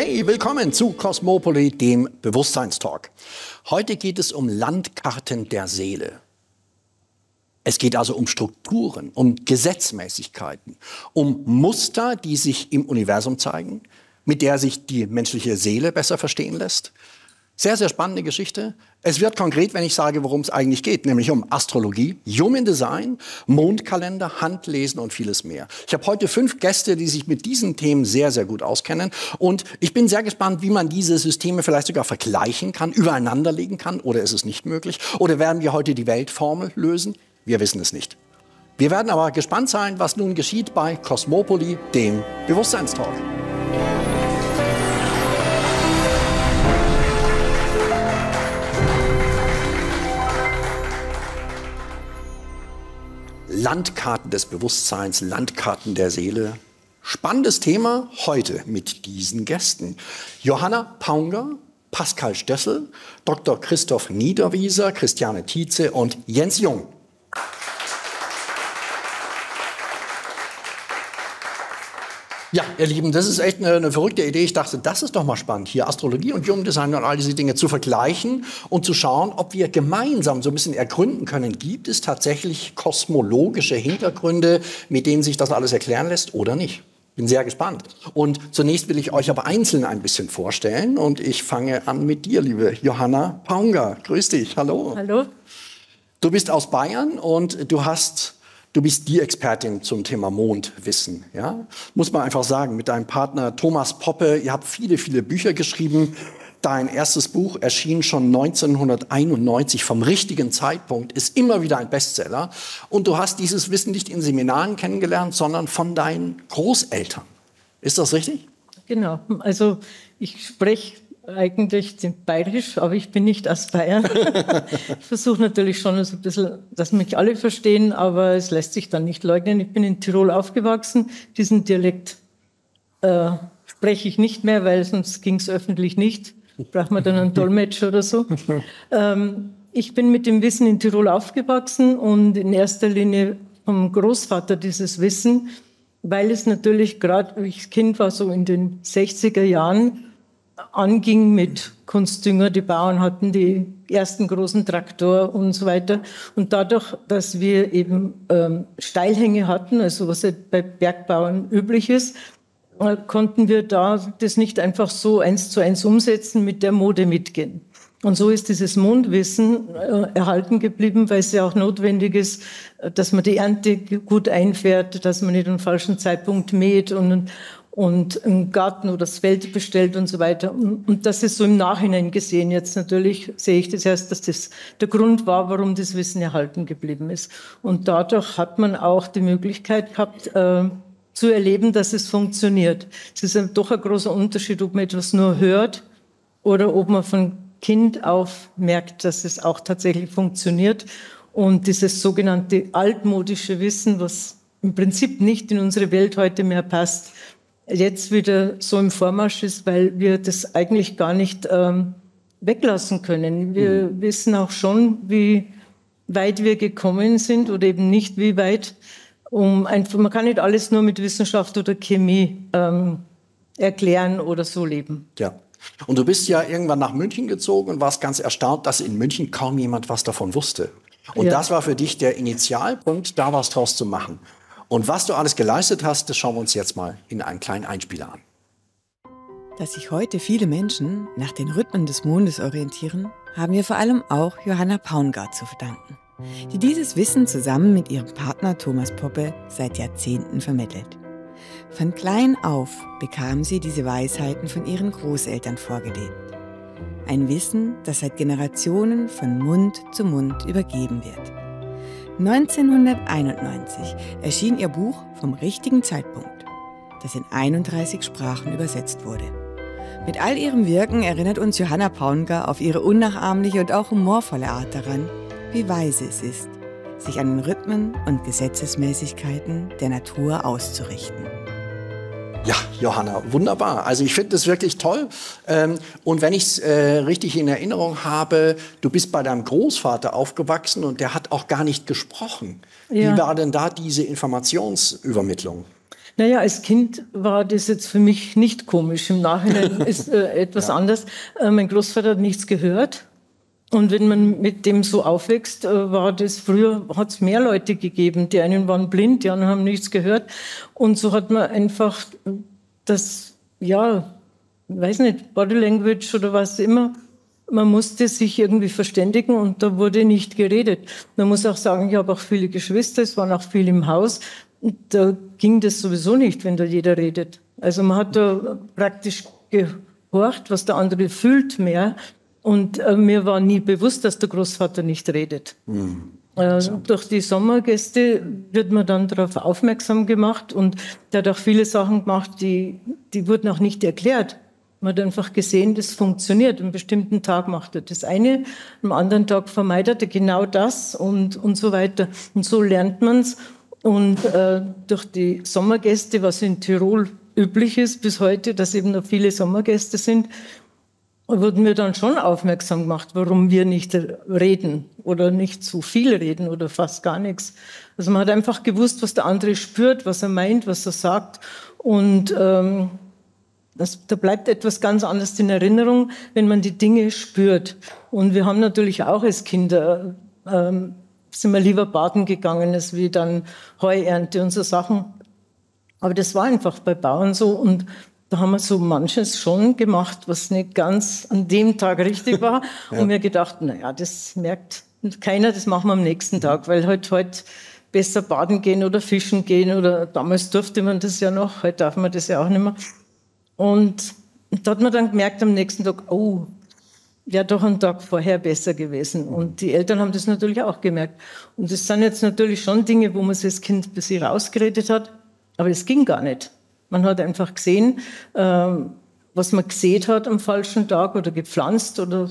Hey, willkommen zu Cosmopoly, dem Bewusstseinstalk. Heute geht es um Landkarten der Seele. Es geht also um Strukturen, um Gesetzmäßigkeiten, um Muster, die sich im Universum zeigen, mit der sich die menschliche Seele besser verstehen lässt. Sehr, sehr spannende Geschichte. Es wird konkret, wenn ich sage, worum es eigentlich geht, nämlich um Astrologie, Human Design, Mondkalender, Handlesen und vieles mehr. Ich habe heute 5 Gäste, die sich mit diesen Themen sehr, sehr gut auskennen. Und ich bin sehr gespannt, wie man diese Systeme vielleicht sogar vergleichen kann, übereinanderlegen kann. Oder ist es nicht möglich? Oder werden wir heute die Weltformel lösen? Wir wissen es nicht. Wir werden aber gespannt sein, was nun geschieht bei Cosmopoly, dem Bewusstseinstalk. Landkarten des Bewusstseins, Landkarten der Seele. Spannendes Thema heute mit diesen Gästen. Johanna Paungger, Pascal Stössel, Dr. Christof Niederwieser, Christiane Tietze und Jens Jung. Ja, ihr Lieben, das ist echt eine verrückte Idee. Ich dachte, das ist doch mal spannend, hier Astrologie und Human Design und all diese Dinge zu vergleichen und zu schauen, ob wir gemeinsam so ein bisschen ergründen können, gibt es tatsächlich kosmologische Hintergründe, mit denen sich das alles erklären lässt oder nicht. Bin sehr gespannt. Und zunächst will ich euch aber einzeln ein bisschen vorstellen und ich fange an mit dir, liebe Johanna Paungger. Grüß dich, hallo. Hallo. Du bist aus Bayern und du bist die Expertin zum Thema Mondwissen, ja? Muss man einfach sagen, mit deinem Partner Thomas Poppe. Ihr habt viele, viele Bücher geschrieben. Dein erstes Buch erschien schon 1991, vom richtigen Zeitpunkt, ist immer wieder ein Bestseller. Und du hast dieses Wissen nicht in Seminaren kennengelernt, sondern von deinen Großeltern. Ist das richtig? Genau. Also ich spreche eigentlich bayerisch, aber ich bin nicht aus Bayern. Ich versuche natürlich schon so ein bisschen, dass mich alle verstehen, aber es lässt sich dann nicht leugnen. Ich bin in Tirol aufgewachsen. Diesen Dialekt spreche ich nicht mehr, weil sonst ging es öffentlich nicht. Braucht man dann einen Dolmetscher oder so. Ich bin mit dem Wissen in Tirol aufgewachsen und in erster Linie vom Großvater dieses Wissen, weil es natürlich gerade, wie ich Kind war, so in den 60er Jahren, anging mit Kunstdünger, die Bauern hatten den ersten großen Traktor und so weiter. Und dadurch, dass wir eben Steilhänge hatten, also was halt bei Bergbauern üblich ist, konnten wir da das nicht einfach so 1:1 umsetzen, mit der Mode mitgehen. Und so ist dieses Mondwissen erhalten geblieben, weil es ja auch notwendig ist, dass man die Ernte gut einfährt, dass man nicht am falschen Zeitpunkt mäht und im Garten oder das Feld bestellt und so weiter. Und das ist so im Nachhinein gesehen. Jetzt natürlich sehe ich das erst, dass das der Grund war, warum das Wissen erhalten geblieben ist. Und dadurch hat man auch die Möglichkeit gehabt, zu erleben, dass es funktioniert. Es ist doch ein großer Unterschied, ob man etwas nur hört oder ob man von Kind auf merkt, dass es auch tatsächlich funktioniert. Und dieses sogenannte altmodische Wissen, was im Prinzip nicht in unsere Welt heute mehr passt, jetzt wieder so im Vormarsch ist, weil wir das eigentlich gar nicht weglassen können. Wir wissen auch schon, wie weit wir gekommen sind oder eben nicht wie weit. Man kann nicht alles nur mit Wissenschaft oder Chemie erklären oder so leben. Ja. Und du bist ja irgendwann nach München gezogen und warst ganz erstaunt, dass in München kaum jemand was davon wusste. Und ja, das war für dich der Initialpunkt, da was draus zu machen. Und was du alles geleistet hast, das schauen wir uns jetzt mal in einem kleinen Einspieler an. Dass sich heute viele Menschen nach den Rhythmen des Mondes orientieren, haben wir vor allem auch Johanna Paungger zu verdanken, die dieses Wissen zusammen mit ihrem Partner Thomas Poppe seit Jahrzehnten vermittelt. Von klein auf bekam sie diese Weisheiten von ihren Großeltern vorgelebt. Ein Wissen, das seit Generationen von Mund zu Mund übergeben wird. 1991 erschien ihr Buch Vom richtigen Zeitpunkt, das in 31 Sprachen übersetzt wurde. Mit all ihrem Wirken erinnert uns Johanna Paungger auf ihre unnachahmliche und auch humorvolle Art daran, wie weise es ist, sich an den Rhythmen und Gesetzmäßigkeiten der Natur auszurichten. Ja, Johanna, wunderbar. Also ich finde das wirklich toll. Und wenn ich es richtig in Erinnerung habe, du bist bei deinem Großvater aufgewachsen und der hat auch gar nicht gesprochen. Ja. Wie war denn da diese Informationsübermittlung? Naja, als Kind war das jetzt für mich nicht komisch. Im Nachhinein ist etwas anders. Mein Großvater hat nichts gehört. Und wenn man mit dem so aufwächst, war das früher, hat es mehr Leute gegeben. Die einen waren blind, die anderen haben nichts gehört. Und so hat man einfach das, ja, weiß nicht, Body Language oder was immer. Man musste sich irgendwie verständigen und da wurde nicht geredet. Man muss auch sagen, ich habe auch viele Geschwister, es waren auch viele im Haus. Da ging das sowieso nicht, wenn da jeder redet. Also man hat da praktisch gehorcht, was der andere fühlt mehr. Und mir war nie bewusst, dass der Großvater nicht redet. Mhm. Durch die Sommergäste wird man dann darauf aufmerksam gemacht. Und der hat auch viele Sachen gemacht, die wurden auch nicht erklärt. Man hat einfach gesehen, das funktioniert. Einen bestimmten Tag macht er das eine, am anderen Tag vermeidet er genau das und so weiter. Und so lernt man es. Und durch die Sommergäste, was in Tirol üblich ist bis heute, dass eben noch viele Sommergäste sind, wurden wir dann schon aufmerksam gemacht, warum wir nicht reden oder nicht zu viel reden oder fast gar nichts. Also man hat einfach gewusst, was der andere spürt, was er meint, was er sagt. Und da bleibt etwas ganz anderes in Erinnerung, wenn man die Dinge spürt. Und wir haben natürlich auch als Kinder, sind wir lieber baden gegangen, als wie dann Heuernte und so Sachen. Aber das war einfach bei Bauern so. Und da haben wir so manches schon gemacht, was nicht ganz an dem Tag richtig war. Ja. Und wir gedacht, naja, das merkt keiner, das machen wir am nächsten Tag, weil halt heute besser baden gehen oder fischen gehen. Oder damals durfte man das ja noch, heute darf man das ja auch nicht mehr. Und da hat man dann gemerkt am nächsten Tag, oh, wäre doch einen Tag vorher besser gewesen. Und die Eltern haben das natürlich auch gemerkt. Und das sind jetzt natürlich schon Dinge, wo man sich als Kind ein bisschen rausgeredet hat, aber es ging gar nicht. Man hat einfach gesehen, was man gesät hat am falschen Tag oder gepflanzt oder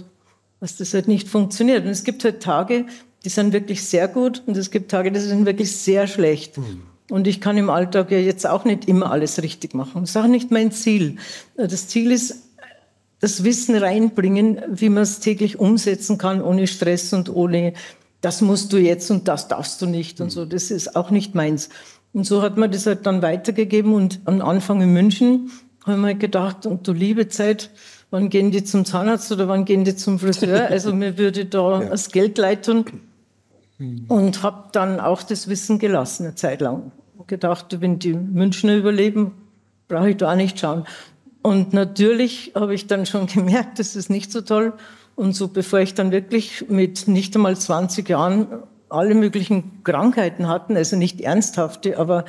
was das halt nicht funktioniert. Und es gibt halt Tage, die sind wirklich sehr gut und es gibt Tage, die sind wirklich sehr schlecht. Mhm. Und ich kann im Alltag ja jetzt auch nicht immer alles richtig machen. Das ist auch nicht mein Ziel. Das Ziel ist, das Wissen reinbringen, wie man es täglich umsetzen kann, ohne Stress und ohne, das musst du jetzt und das darfst du nicht und so. Das ist auch nicht meins. Und so hat man das halt dann weitergegeben. Und am Anfang in München haben wir gedacht, und du liebe Zeit, wann gehen die zum Zahnarzt oder wann gehen die zum Friseur? Also mir würde da das Geld leiten. Und habe dann auch das Wissen gelassen, eine Zeit lang. Gedacht, wenn die Münchner überleben, brauche ich da auch nicht schauen. Und natürlich habe ich dann schon gemerkt, das ist nicht so toll. Und so, bevor ich dann wirklich mit nicht einmal 20 Jahren alle möglichen Krankheiten hatte, also nicht ernsthafte, aber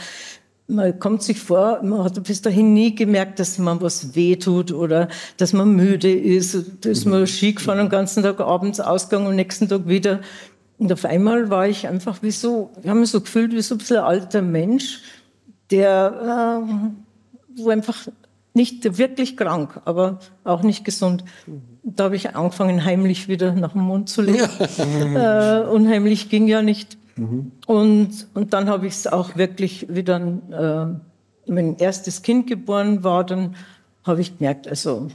man kommt sich vor, man hat bis dahin nie gemerkt, dass man was wehtut oder dass man müde ist, dass man Ski gefahren den ganzen Tag, abends ausgegangen und nächsten Tag wieder. Und auf einmal war ich einfach wie so, ich habe mich so gefühlt wie so ein bisschen ein alter Mensch, der wo einfach nicht wirklich krank, aber auch nicht gesund. Da habe ich angefangen, heimlich wieder nach dem Mund zu leben. Ja. Unheimlich ging ja nicht. Mhm. Und dann habe ich es auch wirklich wieder, mein erstes Kind geboren war, dann habe ich gemerkt, also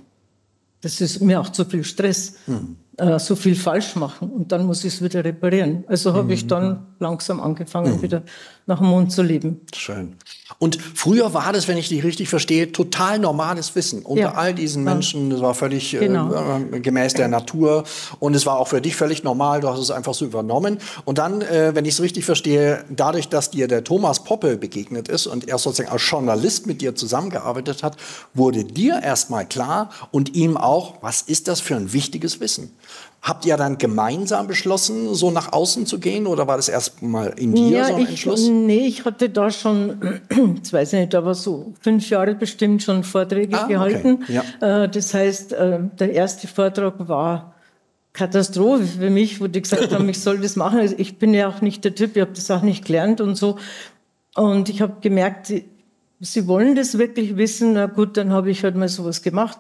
das ist mir auch zu viel Stress. Mhm. So viel falsch machen und dann muss ich es wieder reparieren. Also habe ich dann langsam angefangen, wieder nach dem Mond zu leben. Schön. Und früher war das, wenn ich dich richtig verstehe, total normales Wissen unter all diesen Menschen. Das war völlig gemäß der Natur und es war auch für dich völlig normal. Du hast es einfach so übernommen. Und dann, wenn ich es richtig verstehe, dadurch, dass dir der Thomas Poppe begegnet ist und er sozusagen als Journalist mit dir zusammengearbeitet hat, wurde dir erstmal klar und ihm auch, was ist das für ein wichtiges Wissen? Habt ihr dann gemeinsam beschlossen, so nach außen zu gehen? Oder war das erst mal in dir so ein Entschluss? Nee, ich hatte da schon, ich weiß nicht, aber so 5 Jahre bestimmt schon Vorträge gehalten. Okay. Ja. Das heißt, der erste Vortrag war Katastrophe für mich, wo die gesagt haben, ich soll das machen. Also ich bin ja auch nicht der Typ, ich habe das auch nicht gelernt und so. Und ich habe gemerkt, sie wollen das wirklich wissen. Na gut, dann habe ich halt mal sowas gemacht.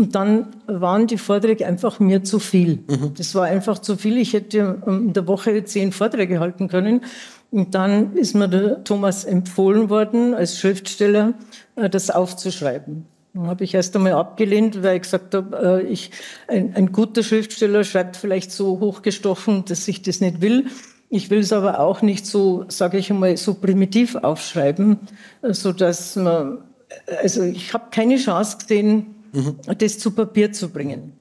Und dann waren die Vorträge einfach mir zu viel. Mhm. Das war einfach zu viel. Ich hätte in der Woche 10 Vorträge halten können. Und dann ist mir der Thomas empfohlen worden, als Schriftsteller, das aufzuschreiben. Dann habe ich erst einmal abgelehnt, weil ich gesagt habe, ein guter Schriftsteller schreibt vielleicht so hochgestochen, dass ich das nicht will. Ich will es aber auch nicht so, sage ich einmal, so primitiv aufschreiben, sodass man, also ich habe keine Chance gesehen, das zu Papier zu bringen.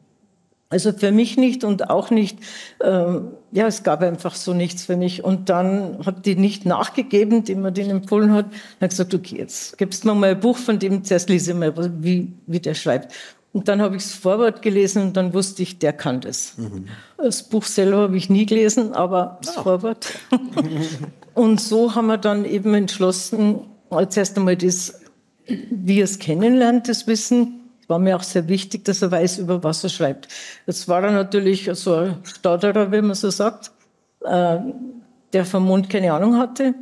Also für mich nicht und auch nicht, ja, es gab einfach so nichts für mich. Und dann hat die nicht nachgegeben, die mir den empfohlen hat. Dann habe ich gesagt, okay, jetzt gibst du mir mal ein Buch von dem, zuerst lese ich mal, wie der schreibt. Und dann habe ich das Vorwort gelesen und dann wusste ich, der kann das. Das Buch selber habe ich nie gelesen, aber das Vorwort. Und so haben wir dann eben entschlossen, zuerst einmal das, wie er es kennenlernt, das Wissen. War mir auch sehr wichtig, dass er weiß, über was er schreibt. Jetzt war er natürlich so ein Stotterer, wie man so sagt, der vom Mond keine Ahnung hatte.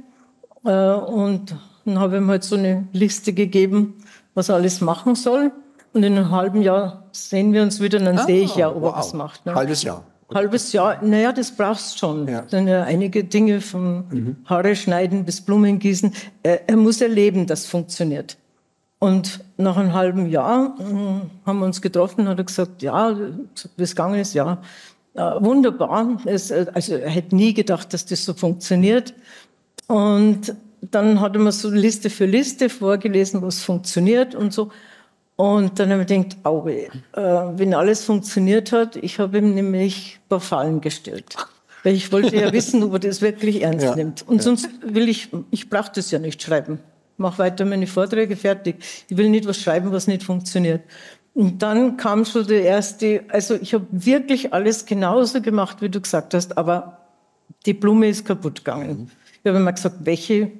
Und dann habe ich ihm halt so eine Liste gegeben, was er alles machen soll. Und in einem halben Jahr sehen wir uns wieder, und dann sehe ich ja, ob er was macht. Ne? Halbes Jahr. Halbes Jahr, naja, das brauchst du schon. Ja. Denn einige Dinge, vom Haare schneiden bis Blumen gießen, er muss erleben, dass es funktioniert. Und nach einem halben Jahr haben wir uns getroffen, hat er gesagt, ja, wie es gegangen ist, ja, wunderbar. Also er hätte nie gedacht, dass das so funktioniert. Und dann hat er mir so Liste für Liste vorgelesen, was funktioniert und so. Und dann habe ich gedacht, auwe, wenn alles funktioniert hat, ich habe ihm nämlich ein paar Fallen gestellt. Weil ich wollte ja wissen, ob er das wirklich ernst nimmt. Und sonst will ich brauche das ja nicht schreiben. Mach weiter meine Vorträge, fertig. Ich will nicht was schreiben, was nicht funktioniert. Und dann kam schon der erste, also ich habe wirklich alles genauso gemacht, wie du gesagt hast, aber die Blume ist kaputt gegangen. Ich habe mir gesagt, welche?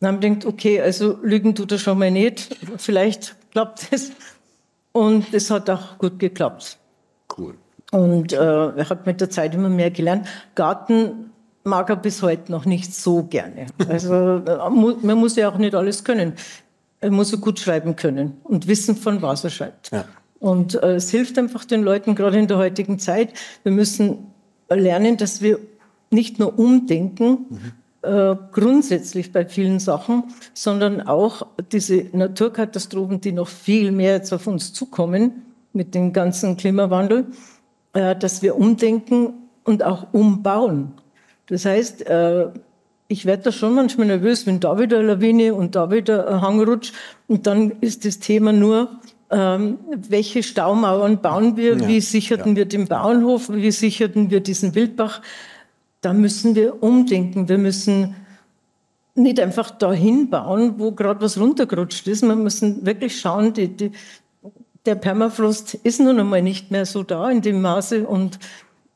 Dann habe ich gedacht, okay, also lügen tut er schon mal nicht, vielleicht klappt es. Und es hat auch gut geklappt. Cool. Und er hat mit der Zeit immer mehr gelernt. Garten mag er bis heute noch nicht so gerne. Also man muss ja auch nicht alles können. Er muss so gut schreiben können und wissen, von was er schreibt. Ja. Und es hilft einfach den Leuten, gerade in der heutigen Zeit. Wir müssen lernen, dass wir nicht nur umdenken, grundsätzlich bei vielen Sachen, sondern auch diese Naturkatastrophen, die noch viel mehr jetzt auf uns zukommen, mit dem ganzen Klimawandel, dass wir umdenken und auch umbauen. Das heißt, ich werde da schon manchmal nervös, wenn da wieder eine Lawine und da wieder ein Hangrutsch. Und dann ist das Thema nur, welche Staumauern bauen wir, wie sicherten wir den Bauernhof, wie sicherten wir diesen Wildbach. Da müssen wir umdenken. Wir müssen nicht einfach dahin bauen, wo gerade was runtergerutscht ist. Wir müssen wirklich schauen, der Permafrost ist nun einmal nicht mehr so da in dem Maße und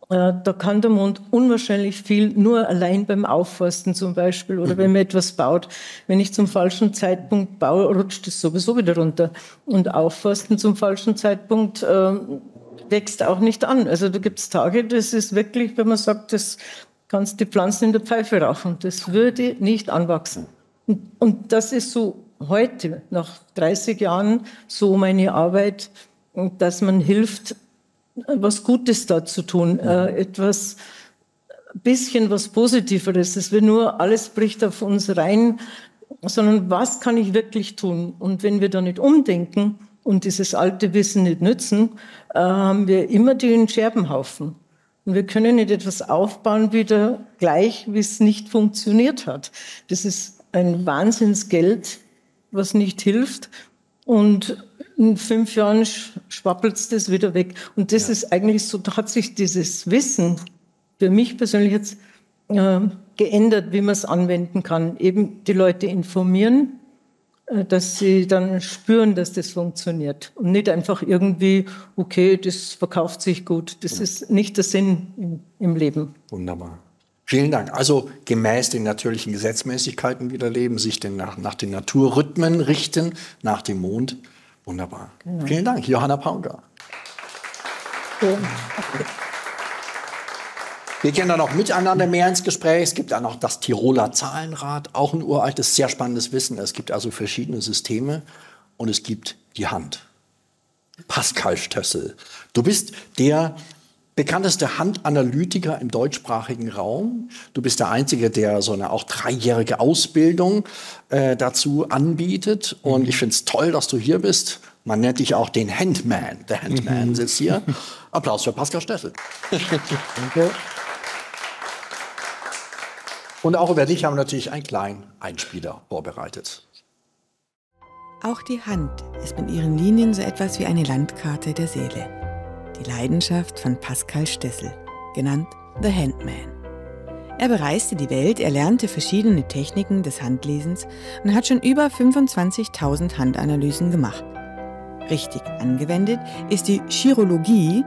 da kann der Mond unwahrscheinlich viel, nur allein beim Aufforsten zum Beispiel oder wenn man etwas baut. Wenn ich zum falschen Zeitpunkt baue, rutscht es sowieso wieder runter. Und Aufforsten zum falschen Zeitpunkt wächst auch nicht an. Also da gibt es Tage, das ist wirklich, wenn man sagt, das kannst die Pflanzen in der Pfeife rauchen. Das würde nicht anwachsen. Und das ist so heute, nach 30 Jahren, so meine Arbeit, dass man hilft, was Gutes da zu tun, etwas, ein bisschen was Positiveres, dass wir nur alles bricht auf uns rein, sondern was kann ich wirklich tun? Und wenn wir da nicht umdenken und dieses alte Wissen nicht nützen, haben wir immer den Scherbenhaufen. Und wir können nicht etwas aufbauen wieder gleich, wie es nicht funktioniert hat. Das ist ein Wahnsinnsgeld, was nicht hilft. Und in 5 Jahren schwappelt es das wieder weg. Und das ist eigentlich so, da hat sich dieses Wissen für mich persönlich jetzt geändert, wie man es anwenden kann. Eben die Leute informieren, dass sie dann spüren, dass das funktioniert. Und nicht einfach irgendwie, okay, das verkauft sich gut. Das ist nicht der Sinn im Leben. Wunderbar. Vielen Dank. Also gemäß den natürlichen Gesetzmäßigkeiten wieder leben, sich denn nach den Naturrhythmen richten, nach dem Mond. Wunderbar. Genau. Vielen Dank, Johanna Paungger. Okay. Wir gehen dann auch miteinander mehr ins Gespräch. Es gibt dann auch das Tiroler Zahlenrad, auch ein uraltes, sehr spannendes Wissen. Es gibt also verschiedene Systeme und es gibt die Hand. Pascal Stössel, du bist der bekannteste Handanalytiker im deutschsprachigen Raum. Du bist der Einzige, der so eine auch 3-jährige Ausbildung dazu anbietet. Und ich finde es toll, dass du hier bist. Man nennt dich auch den Handman. Der Handman sitzt hier. Applaus für Pascal Stössel. Danke. Und auch über dich haben wir natürlich einen kleinen Einspieler vorbereitet. Auch die Hand ist mit ihren Linien so etwas wie eine Landkarte der Seele. Die Leidenschaft von Pascal Stössel, genannt The Handman. Er bereiste die Welt, er lernte verschiedene Techniken des Handlesens und hat schon über 25.000 Handanalysen gemacht. Richtig angewendet ist die Chirologie,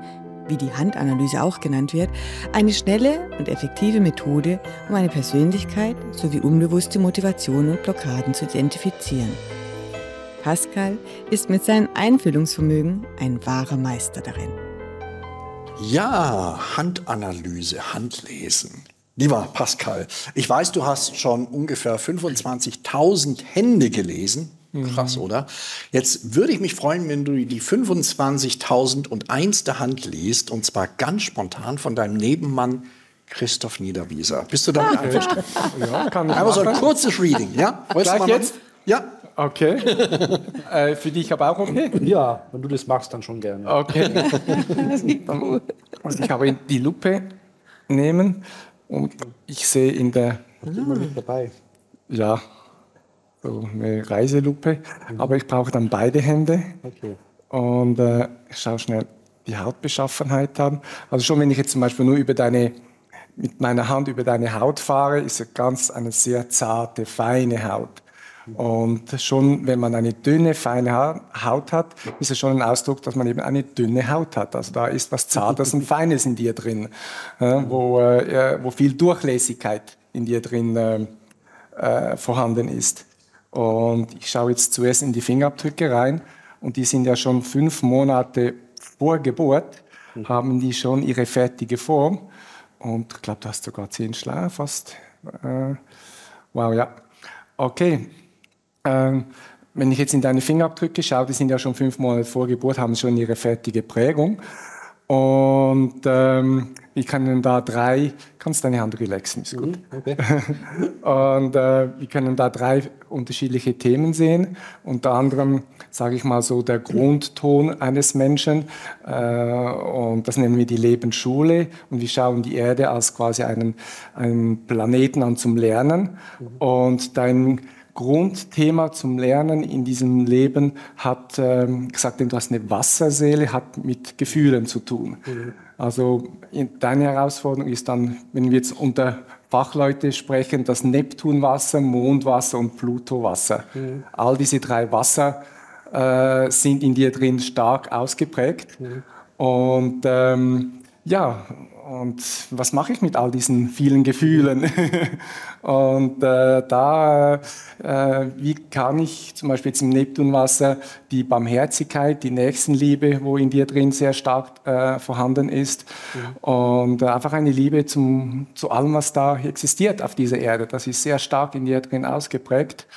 wie die Handanalyse auch genannt wird, eine schnelle und effektive Methode, um eine Persönlichkeit sowie unbewusste Motivationen und Blockaden zu identifizieren. Pascal ist mit seinem Einfühlungsvermögen ein wahrer Meister darin. Ja, Handanalyse, Handlesen. Lieber Pascal, ich weiß, du hast schon ungefähr 25.000 Hände gelesen. Krass, oder? Jetzt würde ich mich freuen, wenn du die 25.001 der Hand liest, und zwar ganz spontan von deinem Nebenmann Christof Niederwieser. Bist du damit einverstanden? Ja, kann ich. Aber so ein kurzes Reading, ja? Gleich jetzt? Ja. Okay. Für dich aber auch okay? Ja, wenn du das machst, dann schon gerne. Okay. Also ich habe die Lupe nehmen und ich sehe in der... Immer mit dabei. Ja. So eine Reiselupe, aber ich brauche dann beide Hände, okay. Und ich schaue schnell die Hautbeschaffenheit an. Also schon wenn ich jetzt zum Beispiel nur mit meiner Hand über deine Haut fahre, ist es eine sehr zarte, feine Haut. Und schon wenn man eine dünne, feine Haut hat, ist es schon ein Ausdruck, dass man eben eine dünne Haut hat. Also da ist was Zartes und Feines in dir drin, wo viel Durchlässigkeit in dir drin vorhanden ist. Und ich schaue jetzt zuerst in die Fingerabdrücke rein, und die sind ja schon 5 Monate vor Geburt, haben die schon ihre fertige Form. Und ich glaube, du hast sogar 10 Schleier fast. Wow, ja. Okay. Wenn ich jetzt in deine Fingerabdrücke schaue, die sind ja schon 5 Monate vor Geburt, haben schon ihre fertige Prägung. Und ich kann dann da kannst deine Hand relaxen, ist gut. Okay. Und wir können da 3 unterschiedliche Themen sehen. Unter anderem, sage ich mal so, der Grundton eines Menschen. Und das nennen wir die Lebensschule. Und wir schauen die Erde als quasi einen Planeten an zum Lernen. Und dein Grundthema zum Lernen in diesem Leben hat gesagt, du hast eine Wasserseele, hat mit Gefühlen zu tun. Also deine Herausforderung ist dann, wenn wir jetzt unter Fachleute sprechen, das Neptunwasser, Mondwasser und Plutowasser. All diese 3 Wasser sind in dir drin stark ausgeprägt. Und ja, und was mache ich mit all diesen vielen Gefühlen? Und wie kann ich zum Beispiel jetzt im Neptunwasser die Barmherzigkeit, die Nächstenliebe, wo in dir drin sehr stark vorhanden ist, und einfach eine Liebe zu allem, was da existiert auf dieser Erde, das ist sehr stark in dir drin ausgeprägt.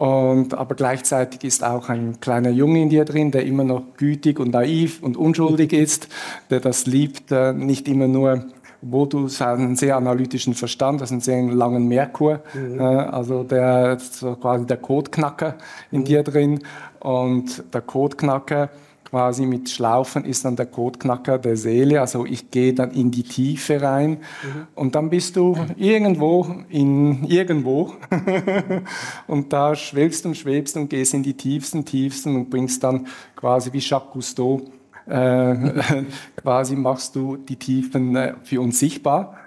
Aber gleichzeitig ist auch ein kleiner Junge in dir drin, der immer noch gütig und naiv und unschuldig ist, der das liebt, nicht immer nur, wo du seinen sehr analytischen Verstand, das ist einen sehr langen Merkur, also der so quasi der Codeknacker in dir drin, und der Codeknacker quasi mit Schlaufen ist dann der Codeknacker der Seele, also ich gehe dann in die Tiefe rein, und dann bist du irgendwo in irgendwo und da schwebst und gehst in die tiefsten und bringst dann quasi wie Jacques Cousteau, quasi machst du die Tiefen für uns sichtbar.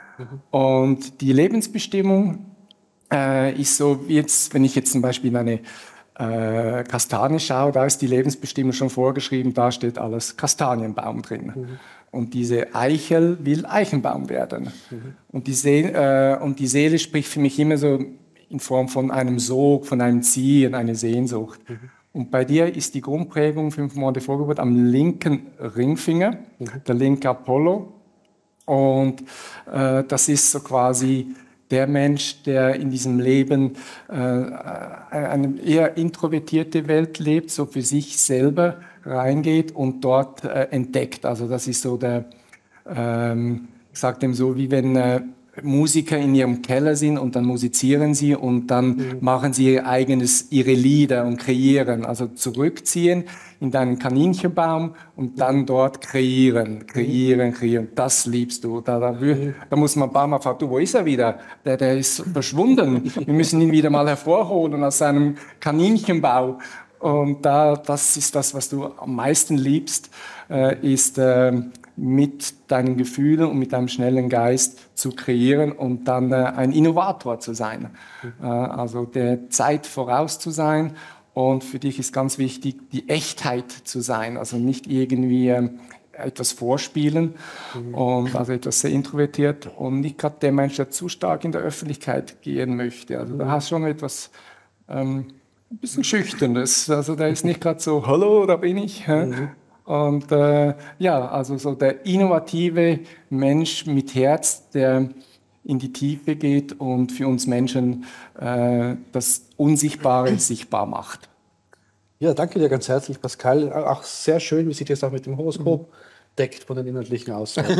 Und die Lebensbestimmung ist so, wie jetzt, wenn ich jetzt zum Beispiel eine Kastanie schaue, da ist die Lebensbestimmung schon vorgeschrieben, da steht alles Kastanienbaum drin. Und diese Eichel will Eichenbaum werden. Und die Seele spricht für mich immer so in Form von einem Sog, von einem Ziehen, einer Sehnsucht. Und bei dir ist die Grundprägung 5 Monate vor Geburt am linken Ringfinger, der linke Apollo. Und das ist so quasi der Mensch, der in diesem Leben eine eher introvertierte Welt lebt, so für sich selber reingeht und dort entdeckt. Also das ist so der, ich sage dem so, wie wenn Musiker in ihrem Keller sind und dann musizieren sie und dann machen sie ihre Lieder und kreieren. Also zurückziehen in deinen Kaninchenbaum und dann dort kreieren. Das liebst du. Da muss man ein paar Mal fragen, du, wo ist er wieder? Der ist verschwunden. Wir müssen ihn wieder mal hervorholen aus seinem Kaninchenbau. Und das ist das, was du am meisten liebst, ist mit deinen Gefühlen und mit deinem schnellen Geist zu kreieren und dann ein Innovator zu sein. Also der Zeit voraus zu sein. Und für dich ist ganz wichtig, die Echtheit zu sein, also nicht irgendwie etwas vorspielen. Und also etwas sehr introvertiert und nicht gerade der Mensch, der zu stark in der Öffentlichkeit gehen möchte. Also da hast du schon etwas... ein bisschen Schüchternes, also der ist nicht gerade so, hallo, da bin ich. Und ja, also so der innovative Mensch mit Herz, der in die Tiefe geht und für uns Menschen das Unsichtbare sichtbar macht. Ja, danke dir ganz herzlich, Pascal. Auch sehr schön, wie sich das auch mit dem Horoskop deckt von den inhaltlichen Aussagen.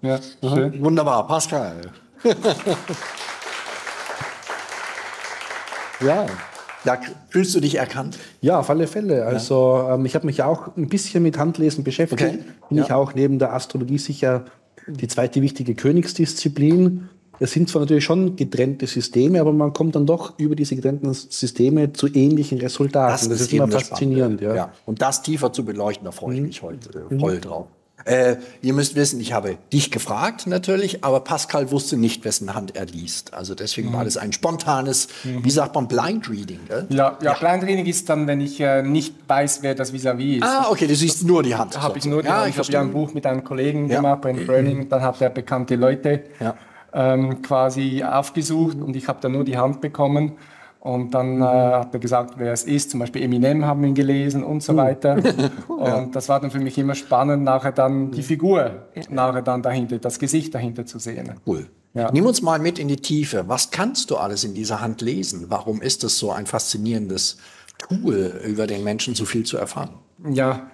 Ja, schön. Wunderbar, Pascal. Ja. Ja, fühlst du dich erkannt? Ja, auf alle Fälle. Also ich habe mich ja auch ein bisschen mit Handlesen beschäftigt. Bin ich auch neben der Astrologie sicher die zweite wichtige Königsdisziplin. Es sind zwar natürlich schon getrennte Systeme, aber man kommt dann doch über diese getrennten Systeme zu ähnlichen Resultaten. Das ist immer faszinierend. Ja. Und das tiefer zu beleuchten, da freue ich mich heute voll drauf. Ihr müsst wissen, ich habe dich gefragt natürlich, aber Pascal wusste nicht, wessen Hand er liest. Also deswegen war das ein spontanes, wie sagt man, Blind Reading, gell? Ja, Blind Reading ist dann, wenn ich nicht weiß, wer das vis-à-vis ist. Ah, okay, du siehst nur die Hand. Habe ich nur die Hand. Ich habe ja ein Buch mit einem Kollegen gemacht, bei Burning, dann hat er bekannte Leute quasi aufgesucht und ich habe dann nur die Hand bekommen. Und dann hat er gesagt, wer es ist. Zum Beispiel Eminem haben ihn gelesen und so weiter. Und das war dann für mich immer spannend, nachher dann die Figur, nachher dann dahinter, das Gesicht dahinter zu sehen. Cool. Ja. Nimm uns mal mit in die Tiefe. Was kannst du alles in dieser Hand lesen? Warum ist das so ein faszinierendes Tool, über den Menschen so viel zu erfahren? Ja,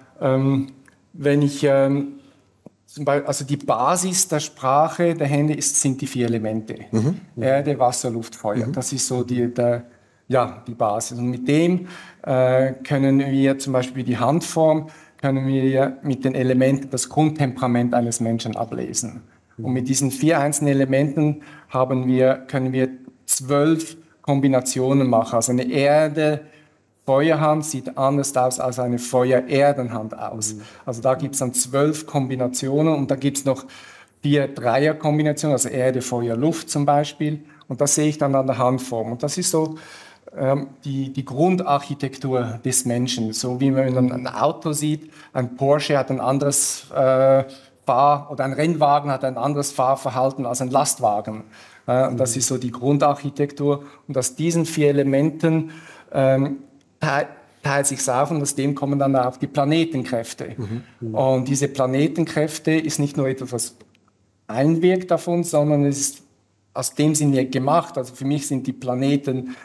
wenn ich zum Beispiel, also die Basis der Sprache der Hände sind die 4 Elemente. Erde, Wasser, Luft, Feuer. Das ist so die Basis. Und mit dem können wir zum Beispiel die Handform, können wir mit den Elementen das Grundtemperament eines Menschen ablesen. Und mit diesen 4 einzelnen Elementen können wir 12 Kombinationen machen. Also eine Erde-Feuerhand sieht anders aus als eine Feuer-Erdenhand aus. Also da gibt es dann 12 Kombinationen und da gibt es noch 4 Dreierkombinationen, also Erde, Feuer, Luft zum Beispiel. Und das sehe ich dann an der Handform. Und das ist so die Grundarchitektur des Menschen. So wie man ein Auto sieht, ein Porsche hat ein anderes ein Rennwagen hat ein anderes Fahrverhalten als ein Lastwagen. Und das ist so die Grundarchitektur. Und aus diesen 4 Elementen teilt sich auf und aus dem kommen dann auch die Planetenkräfte. Und diese Planetenkräfte ist nicht nur etwas, was einwirkt davon, sondern es ist aus dem sind wir gemacht. Also für mich sind die Planeten,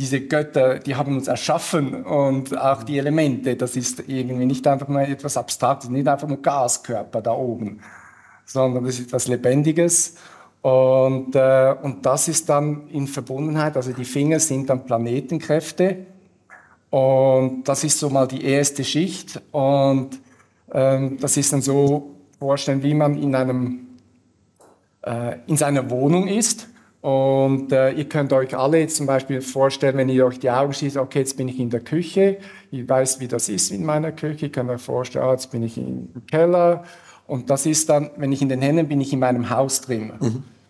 diese Götter, die haben uns erschaffen und auch die Elemente. Das ist irgendwie nicht einfach nur etwas Abstraktes, nicht einfach nur Gaskörper da oben, sondern das ist etwas Lebendiges. Und das ist dann in Verbundenheit, also die Finger sind dann Planetenkräfte. Und das ist so mal die erste Schicht. Und das ist dann so vorstellen, wie man in seiner Wohnung ist und ihr könnt euch alle jetzt zum Beispiel vorstellen, wenn ihr euch die Augen schließt, okay, jetzt bin ich in der Küche, ich weiß, wie das ist in meiner Küche, ihr könnt euch vorstellen, jetzt bin ich im Keller und das ist dann, wenn ich in den Händen bin, ich in meinem Haus drin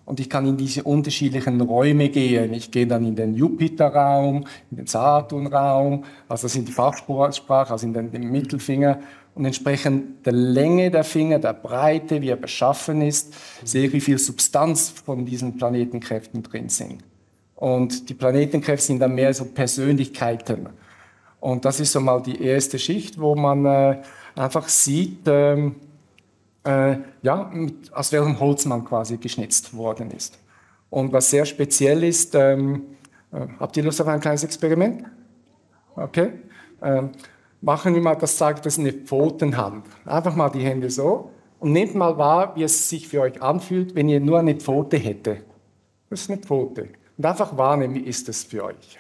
und ich kann in diese unterschiedlichen Räume gehen, ich gehe dann in den Jupiterraum, in den Saturnraum, also das sind die Fachsprache, also in den Mittelfinger. Und entsprechend der Länge der Finger, der Breite, wie er beschaffen ist, sehe ich, wie viel Substanz von diesen Planetenkräften drin sind. Und die Planetenkräfte sind dann mehr so Persönlichkeiten. Und das ist so mal die erste Schicht, wo man einfach sieht, aus welchem Holz man quasi geschnitzt worden ist. Und was sehr speziell ist, habt ihr Lust auf ein kleines Experiment? Okay. Machen wir mal, das zeigt, das ist eine Pfotenhand. Einfach mal die Hände so Und nehmt mal wahr, wie es sich für euch anfühlt, wenn ihr nur eine Pfote hätte. Das ist eine Pfote. Und einfach wahrnehmen, wie ist das für euch.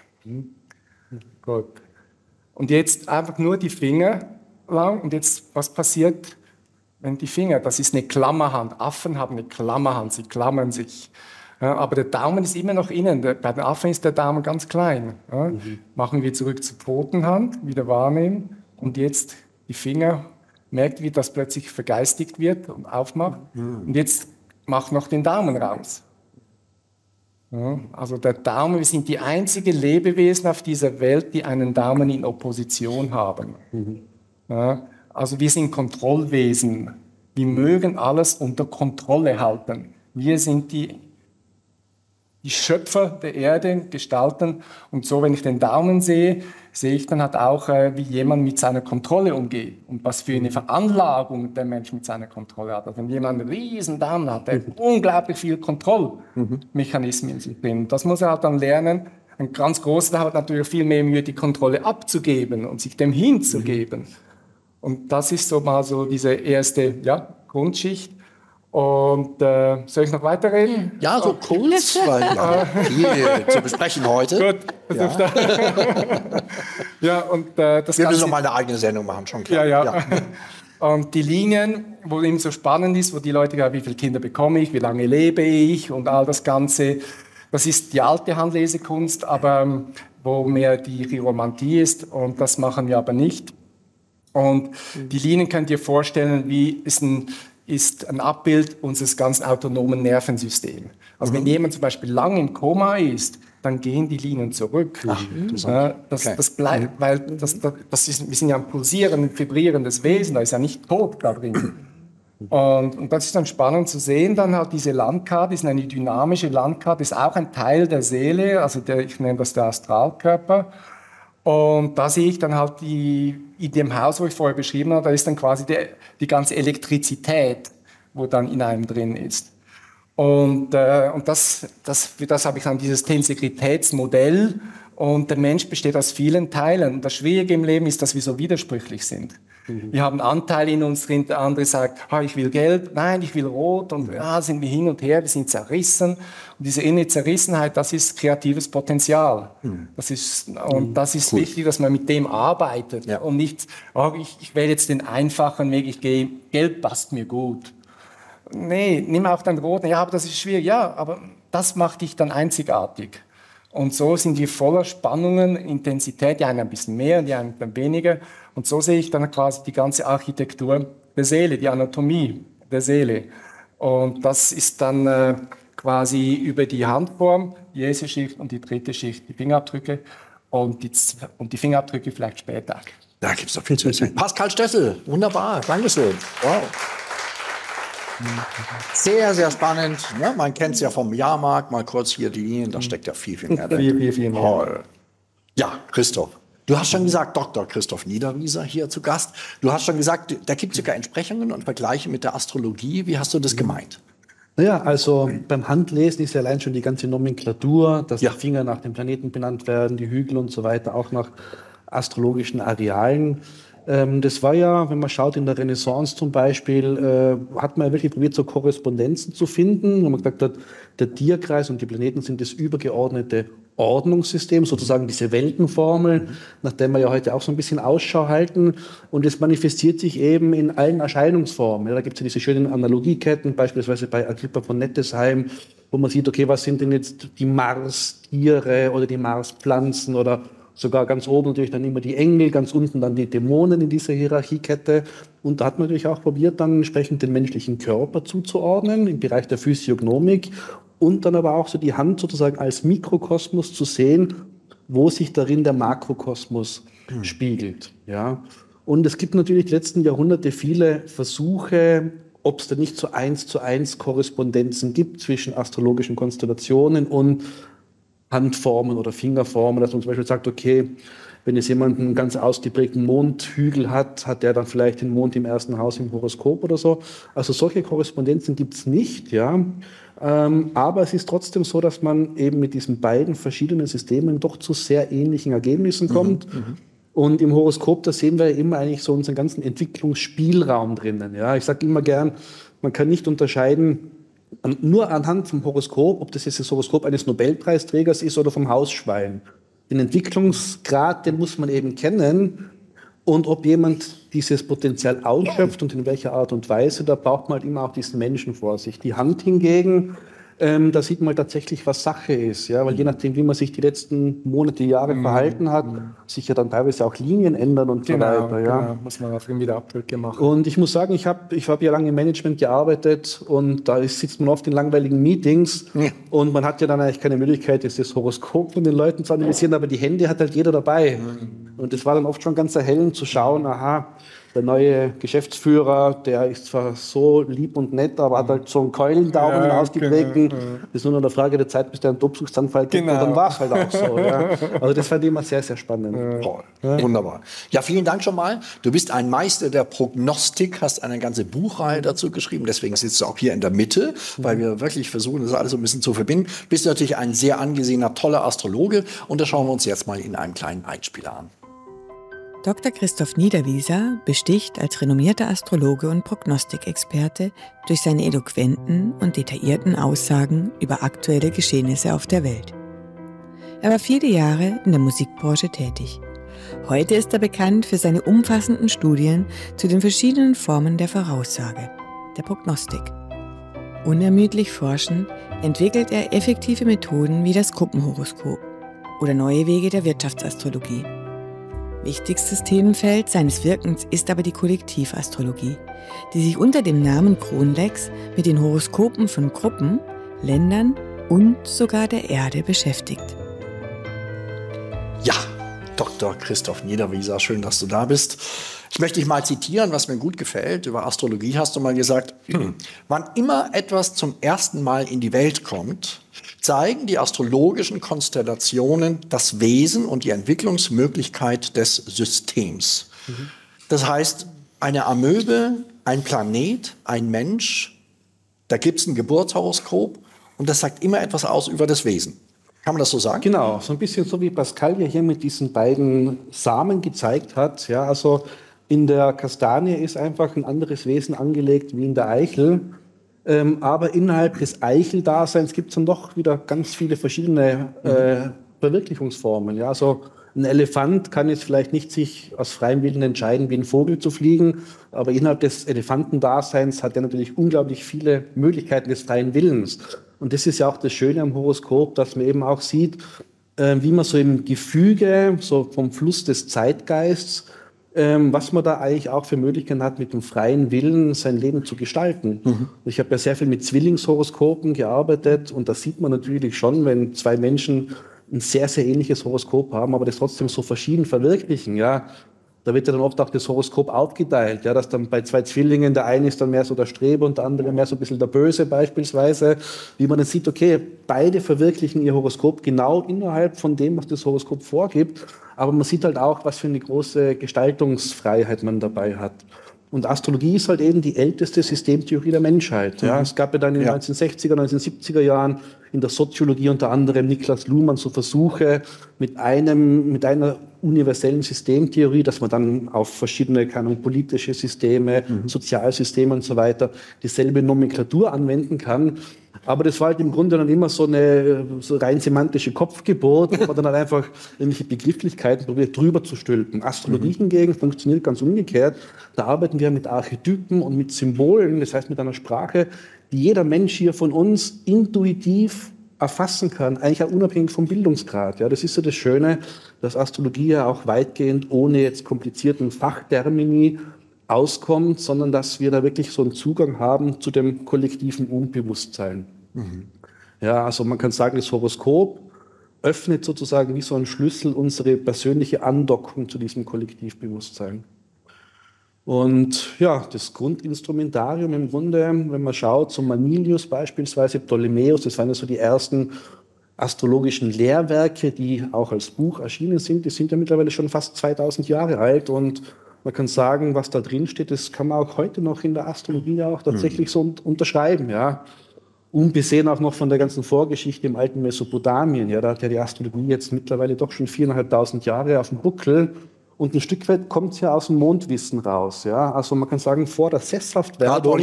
Gut. Und jetzt einfach nur die Finger lang. Und jetzt, was passiert, wenn die Finger, das ist eine Klammerhand. Affen haben eine Klammerhand, sie klammern sich. Ja, aber der Daumen ist immer noch innen. Bei den Affen ist der Daumen ganz klein. Ja. Machen wir zurück zur Pfotenhand, wieder wahrnehmen. Und jetzt die Finger, merkt, wie das plötzlich vergeistigt wird und aufmacht. Und jetzt macht noch den Daumen raus. Ja, also der Daumen, wir sind die einzigen Lebewesen auf dieser Welt, die einen Daumen in Opposition haben. Ja, also wir sind Kontrollwesen. Wir mögen alles unter Kontrolle halten. Wir sind die Schöpfer der Erde, gestalten. Und so, wenn ich den Daumen sehe, sehe ich dann halt auch, wie jemand mit seiner Kontrolle umgeht und was für eine Veranlagung der Mensch mit seiner Kontrolle hat. Also wenn jemand einen riesen Daumen hat, der hat unglaublich viel Kontrollmechanismen in sich drin. Das muss er halt dann lernen. Ein ganz großer hat natürlich viel mehr Mühe, die Kontrolle abzugeben und sich dem hinzugeben. Und das ist so mal so diese erste, ja, Grundschicht. Und soll ich noch weiterreden? Ja, so kurz, weil viel zu besprechen heute. Gut, ja. Ja, und das wir müssen noch mal eine eigene Sendung machen, schon klar. Ja, ja. Ja. Und die Linien, wo eben so spannend ist, wo die Leute sagen, wie viele Kinder bekomme ich, wie lange lebe ich und all das Ganze. Das ist die alte Handlesekunst, aber wo mehr die Geomantie ist, und das machen wir aber nicht. Und die Linien könnt ihr vorstellen, wie ist ein Abbild unseres ganz autonomen Nervensystems. Also wenn jemand zum Beispiel lang im Koma ist, dann gehen die Linien zurück. Ach, das bleibt, weil wir sind ja ein pulsierendes, vibrierendes Wesen, da ist ja nicht tot da drin. Und das ist dann spannend zu sehen, dann halt diese Landkarte, ist eine dynamische Landkarte, ist auch ein Teil der Seele, also ich nenne das der Astralkörper. Und da sehe ich dann halt in dem Haus, wo ich vorher beschrieben habe, da ist dann quasi die ganze Elektrizität, wo dann in einem drin ist. Und für das habe ich dann dieses Tensegritätsmodell. Und der Mensch besteht aus vielen Teilen. Und das Schwierige im Leben ist, dass wir so widersprüchlich sind. Wir haben Anteile in uns drin, der andere sagt, ich will gelb, nein, ich will rot. Und sind wir hin und her, wir sind zerrissen. Und diese innere Zerrissenheit, das ist kreatives Potenzial. Das ist cool. Wichtig, dass man mit dem arbeitet. Ja. Und nicht, ich wähle jetzt den einfachen Weg, ich gehe, gelb passt mir gut. Nee, nimm auch den roten. Ja, aber das ist schwierig. Ja, aber das macht dich dann einzigartig. Und so sind wir voller Spannungen, Intensität, die einen ein bisschen mehr und die einen dann weniger. Und so sehe ich dann quasi die ganze Architektur der Seele, die Anatomie der Seele. Und das ist dann quasi über die Handform, die erste Schicht und die dritte Schicht, die Fingerabdrücke und die Fingerabdrücke vielleicht später. Da gibt es doch viel zu erzählen. Pascal Stössel, wunderbar, Dankeschön. Wow. Sehr, sehr spannend. Ja, man kennt es ja vom Jahrmarkt, mal kurz hier die Linien, da steckt ja viel, viel mehr drin. Viel mehr. Ja, Christof, du hast schon gesagt, Dr. Christof Niederwieser hier zu Gast. Du hast schon gesagt, da gibt es sogar Entsprechungen und Vergleiche mit der Astrologie. Wie hast du das gemeint? Naja, also beim Handlesen ist ja allein schon die ganze Nomenklatur, dass die Finger nach den Planeten benannt werden, die Hügel und so weiter, auch nach astrologischen Arealen. Das war ja, wenn man schaut, in der Renaissance zum Beispiel, hat man wirklich probiert, so Korrespondenzen zu finden. Und man gesagt hat, der Tierkreis und die Planeten sind das übergeordnete Ordnungssystem, sozusagen diese Weltenformel, nach der wir ja heute auch so ein bisschen Ausschau halten. Und es manifestiert sich eben in allen Erscheinungsformen. Ja, da gibt es ja diese schönen Analogieketten, beispielsweise bei Agrippa von Nettesheim, wo man sieht, okay, was sind denn jetzt die Mars-Tiere oder die Mars-Pflanzen oder sogar ganz oben natürlich dann immer die Engel, ganz unten dann die Dämonen in dieser Hierarchiekette. Und da hat man natürlich auch probiert, dann entsprechend den menschlichen Körper zuzuordnen im Bereich der Physiognomik und dann aber auch so die Hand sozusagen als Mikrokosmos zu sehen, wo sich darin der Makrokosmos spiegelt. Ja. Und es gibt natürlich die letzten Jahrhunderte viele Versuche, ob es da nicht so 1:1 Korrespondenzen gibt zwischen astrologischen Konstellationen und Handformen oder Fingerformen, dass man zum Beispiel sagt, okay, wenn jetzt jemand einen ganz ausgeprägten Mondhügel hat, hat der dann vielleicht den Mond im ersten Haus im Horoskop oder so. Also solche Korrespondenzen gibt es nicht, ja. Aber es ist trotzdem so, dass man eben mit diesen beiden verschiedenen Systemen doch zu sehr ähnlichen Ergebnissen kommt. Und im Horoskop, da sehen wir immer eigentlich so unseren ganzen Entwicklungsspielraum drinnen. Ja, ich sage immer gern, man kann nicht unterscheiden, nur anhand vom Horoskop, ob das jetzt das Horoskop eines Nobelpreisträgers ist oder vom Hausschwein. Den Entwicklungsgrad, den muss man eben kennen. Und ob jemand dieses Potenzial ausschöpft und in welcher Art und Weise, da braucht man halt immer auch diesen Menschen vor sich. Die Hand hingegen, da sieht man halt tatsächlich, was Sache ist. Ja? Weil je nachdem, wie man sich die letzten Monate, Jahre verhalten hat, sich ja dann teilweise auch Linien ändern und so weiter. Ja? Genau, muss man auch irgendwie wieder Abdrücke machen. Und ich muss sagen, ich hab ja lange im Management gearbeitet und da sitzt man oft in langweiligen Meetings und man hat ja dann eigentlich keine Möglichkeit, das Horoskop von den Leuten zu analysieren, aber die Hände hat halt jeder dabei. Und es war dann oft schon ganz erhellend zu schauen, aha, der neue Geschäftsführer, der ist zwar so lieb und nett, aber hat halt so einen Keulendaumen ausgeprägt. Genau, ist nur noch eine Frage der Zeit, bis der einen Tobsuchtsanfall gibt. Genau. Und dann war es halt auch so. Ja. Also das fand ich immer sehr, sehr spannend. Toll. Ja. Wunderbar. Ja, vielen Dank schon mal. Du bist ein Meister der Prognostik, hast eine ganze Buchreihe dazu geschrieben. Deswegen sitzt du auch hier in der Mitte, weil wir wirklich versuchen, das alles so ein bisschen zu verbinden. Du bist natürlich ein sehr angesehener, toller Astrologe. Und das schauen wir uns jetzt mal in einem kleinen Einspieler an. Dr. Christof Niederwieser besticht als renommierter Astrologe und Prognostikexperte durch seine eloquenten und detaillierten Aussagen über aktuelle Geschehnisse auf der Welt. Er war viele Jahre in der Musikbranche tätig. Heute ist er bekannt für seine umfassenden Studien zu den verschiedenen Formen der Voraussage, der Prognostik. Unermüdlich forschend entwickelt er effektive Methoden wie das Gruppenhoroskop oder neue Wege der Wirtschaftsastrologie. Wichtigstes Themenfeld seines Wirkens ist aber die Kollektivastrologie, die sich unter dem Namen Kronlex mit den Horoskopen von Gruppen, Ländern und sogar der Erde beschäftigt. Ja, Dr. Christof Niederwieser, schön, dass du da bist. Ich möchte dich mal zitieren, was mir gut gefällt. Über Astrologie hast du mal gesagt, wann immer etwas zum ersten Mal in die Welt kommt, zeigen die astrologischen Konstellationen das Wesen und die Entwicklungsmöglichkeit des Systems. Das heißt, eine Amöbe, ein Planet, ein Mensch, da gibt es ein Geburtshoroskop und das sagt immer etwas aus über das Wesen. Kann man das so sagen? Genau, so ein bisschen so wie Pascal ja hier mit diesen beiden Samen gezeigt hat. Ja, also in der Kastanie ist einfach ein anderes Wesen angelegt wie in der Eichel. Aber innerhalb des Eicheldaseins gibt es dann doch wieder ganz viele verschiedene Verwirklichungsformen. Ja? Also ein Elefant kann jetzt vielleicht nicht sich aus freiem Willen entscheiden, wie ein Vogel zu fliegen, aber innerhalb des Elefantendaseins hat er natürlich unglaublich viele Möglichkeiten des freien Willens. Und das ist ja auch das Schöne am Horoskop, dass man eben auch sieht, wie man so im Gefüge, so vom Fluss des Zeitgeists, was man da eigentlich auch für Möglichkeiten hat, mit dem freien Willen sein Leben zu gestalten. Ich habe ja sehr viel mit Zwillingshoroskopen gearbeitet und da sieht man natürlich schon, wenn zwei Menschen ein sehr, sehr ähnliches Horoskop haben, aber das trotzdem so verschieden verwirklichen, ja. Da wird ja dann oft auch das Horoskop aufgeteilt, ja, dass dann bei zwei Zwillingen der eine ist dann mehr so der Streber und der andere mehr so ein bisschen der Böse beispielsweise, wie man dann sieht, okay, beide verwirklichen ihr Horoskop genau innerhalb von dem, was das Horoskop vorgibt, aber man sieht halt auch, was für eine große Gestaltungsfreiheit man dabei hat. Und Astrologie ist halt eben die älteste Systemtheorie der Menschheit. Ja. Es gab ja dann in den 1960er, 1970er Jahren in der Soziologie unter anderem Niklas Luhmann so Versuche mit einer universellen Systemtheorie, dass man dann auf verschiedene, keine Ahnung, politische Systeme, Sozialsysteme und so weiter dieselbe Nomenklatur anwenden kann. Aber das war halt im Grunde dann immer so eine so rein semantische Kopfgeburt, wo man dann halt einfach irgendwelche Begrifflichkeiten probiert drüber zu stülpen. Astrologie hingegen funktioniert ganz umgekehrt. Da arbeiten wir mit Archetypen und mit Symbolen, das heißt mit einer Sprache, die jeder Mensch hier von uns intuitiv erfassen kann, eigentlich auch unabhängig vom Bildungsgrad. Ja, das ist so das Schöne, dass Astrologie ja auch weitgehend ohne jetzt komplizierten Fachtermini auskommt, sondern dass wir da wirklich so einen Zugang haben zu dem kollektiven Unbewusstsein. Ja, also man kann sagen, das Horoskop öffnet sozusagen wie so ein Schlüssel unsere persönliche Andockung zu diesem Kollektivbewusstsein. Und ja, das Grundinstrumentarium im Grunde, wenn man schaut, so Manilius beispielsweise, Ptolemäus, das waren ja so die ersten astrologischen Lehrwerke, die auch als Buch erschienen sind. Die sind ja mittlerweile schon fast 2000 Jahre alt und man kann sagen, was da drin steht, das kann man auch heute noch in der Astrologie auch tatsächlich so unterschreiben, ja. Unbesehen auch noch von der ganzen Vorgeschichte im alten Mesopotamien, ja, da hat ja die Astrologie jetzt mittlerweile doch schon 4.500 Jahre auf dem Buckel. Und ein Stück weit kommt es ja aus dem Mondwissen raus. Ja? Also man kann sagen, vor der Sesshaftwerdung,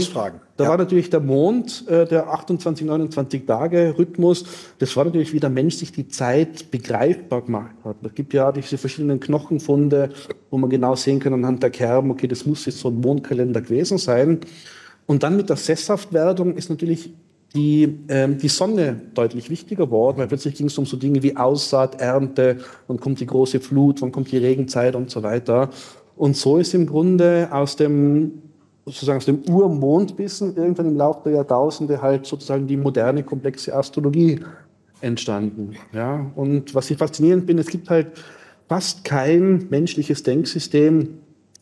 da war natürlich der Mond, der 28, 29 Tage Rhythmus, das war natürlich, wie der Mensch sich die Zeit begreifbar gemacht hat. Es gibt ja diese verschiedenen Knochenfunde, wo man genau sehen kann anhand der Kerben, okay, das muss jetzt so ein Mondkalender gewesen sein. Und dann mit der Sesshaftwerdung ist natürlich die Sonne deutlich wichtiger geworden, weil plötzlich ging es um so Dinge wie Aussaat, Ernte, wann kommt die große Flut, wann kommt die Regenzeit und so weiter. Und so ist im Grunde aus dem Urmondwissen irgendwann im Laufe der Jahrtausende halt sozusagen die moderne, komplexe Astrologie entstanden. Ja? Und was ich faszinierend finde, es gibt halt fast kein menschliches Denksystem,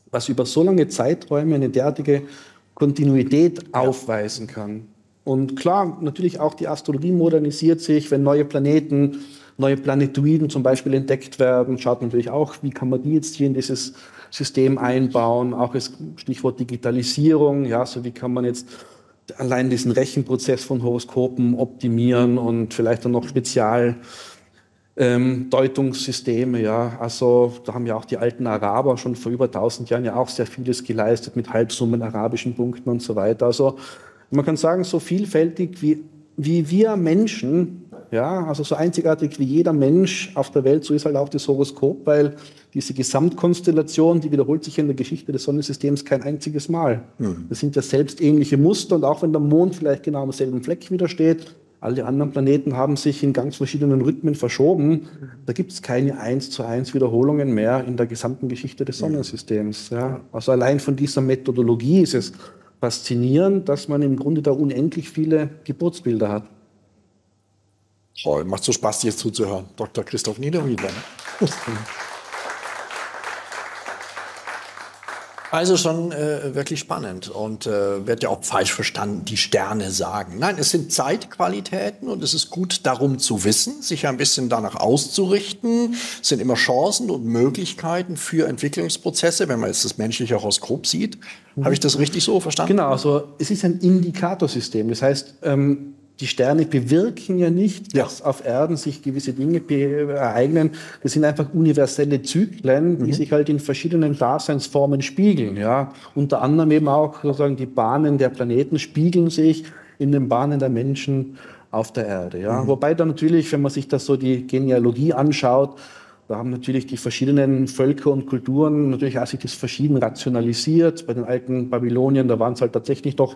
was über so lange Zeiträume eine derartige Kontinuität aufweisen kann. Und klar, natürlich auch die Astrologie modernisiert sich, wenn neue Planeten, neue Planetoiden zum Beispiel entdeckt werden, schaut man natürlich auch, wie kann man die jetzt hier in dieses System einbauen, auch das Stichwort Digitalisierung, ja, so wie kann man jetzt allein diesen Rechenprozess von Horoskopen optimieren und vielleicht dann noch Spezialdeutungssysteme, ja, also da haben ja auch die alten Araber schon vor über 1000 Jahren ja auch sehr vieles geleistet mit Halbsummen, arabischen Punkten und so weiter, also man kann sagen, so vielfältig wie wir Menschen, ja, also so einzigartig wie jeder Mensch auf der Welt, so ist halt auch das Horoskop, weil diese Gesamtkonstellation, die wiederholt sich in der Geschichte des Sonnensystems kein einziges Mal. Das sind ja selbst ähnliche Muster und auch wenn der Mond vielleicht genau am selben Fleck wieder steht, alle anderen Planeten haben sich in ganz verschiedenen Rhythmen verschoben, da gibt es keine 1:1 Wiederholungen mehr in der gesamten Geschichte des Sonnensystems. Ja. Also allein von dieser Methodologie ist es faszinierend, dass man im Grunde da unendlich viele Geburtsbilder hat. Oh, macht so Spaß, jetzt zuzuhören. Dr. Christof Niederwieser. Also schon wirklich spannend und wird ja auch falsch verstanden, die Sterne sagen. Nein, es sind Zeitqualitäten und es ist gut, darum zu wissen, sich ein bisschen danach auszurichten. Es sind immer Chancen und Möglichkeiten für Entwicklungsprozesse. Wenn man jetzt das menschliche Horoskop sieht, habe ich das richtig so verstanden? Genau, also es ist ein Indikatorsystem. Das heißt, die Sterne bewirken ja nicht, dass auf Erden sich gewisse Dinge ereignen. Das sind einfach universelle Zyklen, die sich halt in verschiedenen Daseinsformen spiegeln. Ja? Unter anderem eben auch sozusagen die Bahnen der Planeten spiegeln sich in den Bahnen der Menschen auf der Erde. Ja? Wobei dann natürlich, wenn man sich das so die Genealogie anschaut, da haben natürlich die verschiedenen Völker und Kulturen natürlich auch sich das verschieden rationalisiert. Bei den alten Babyloniern, da waren es halt tatsächlich doch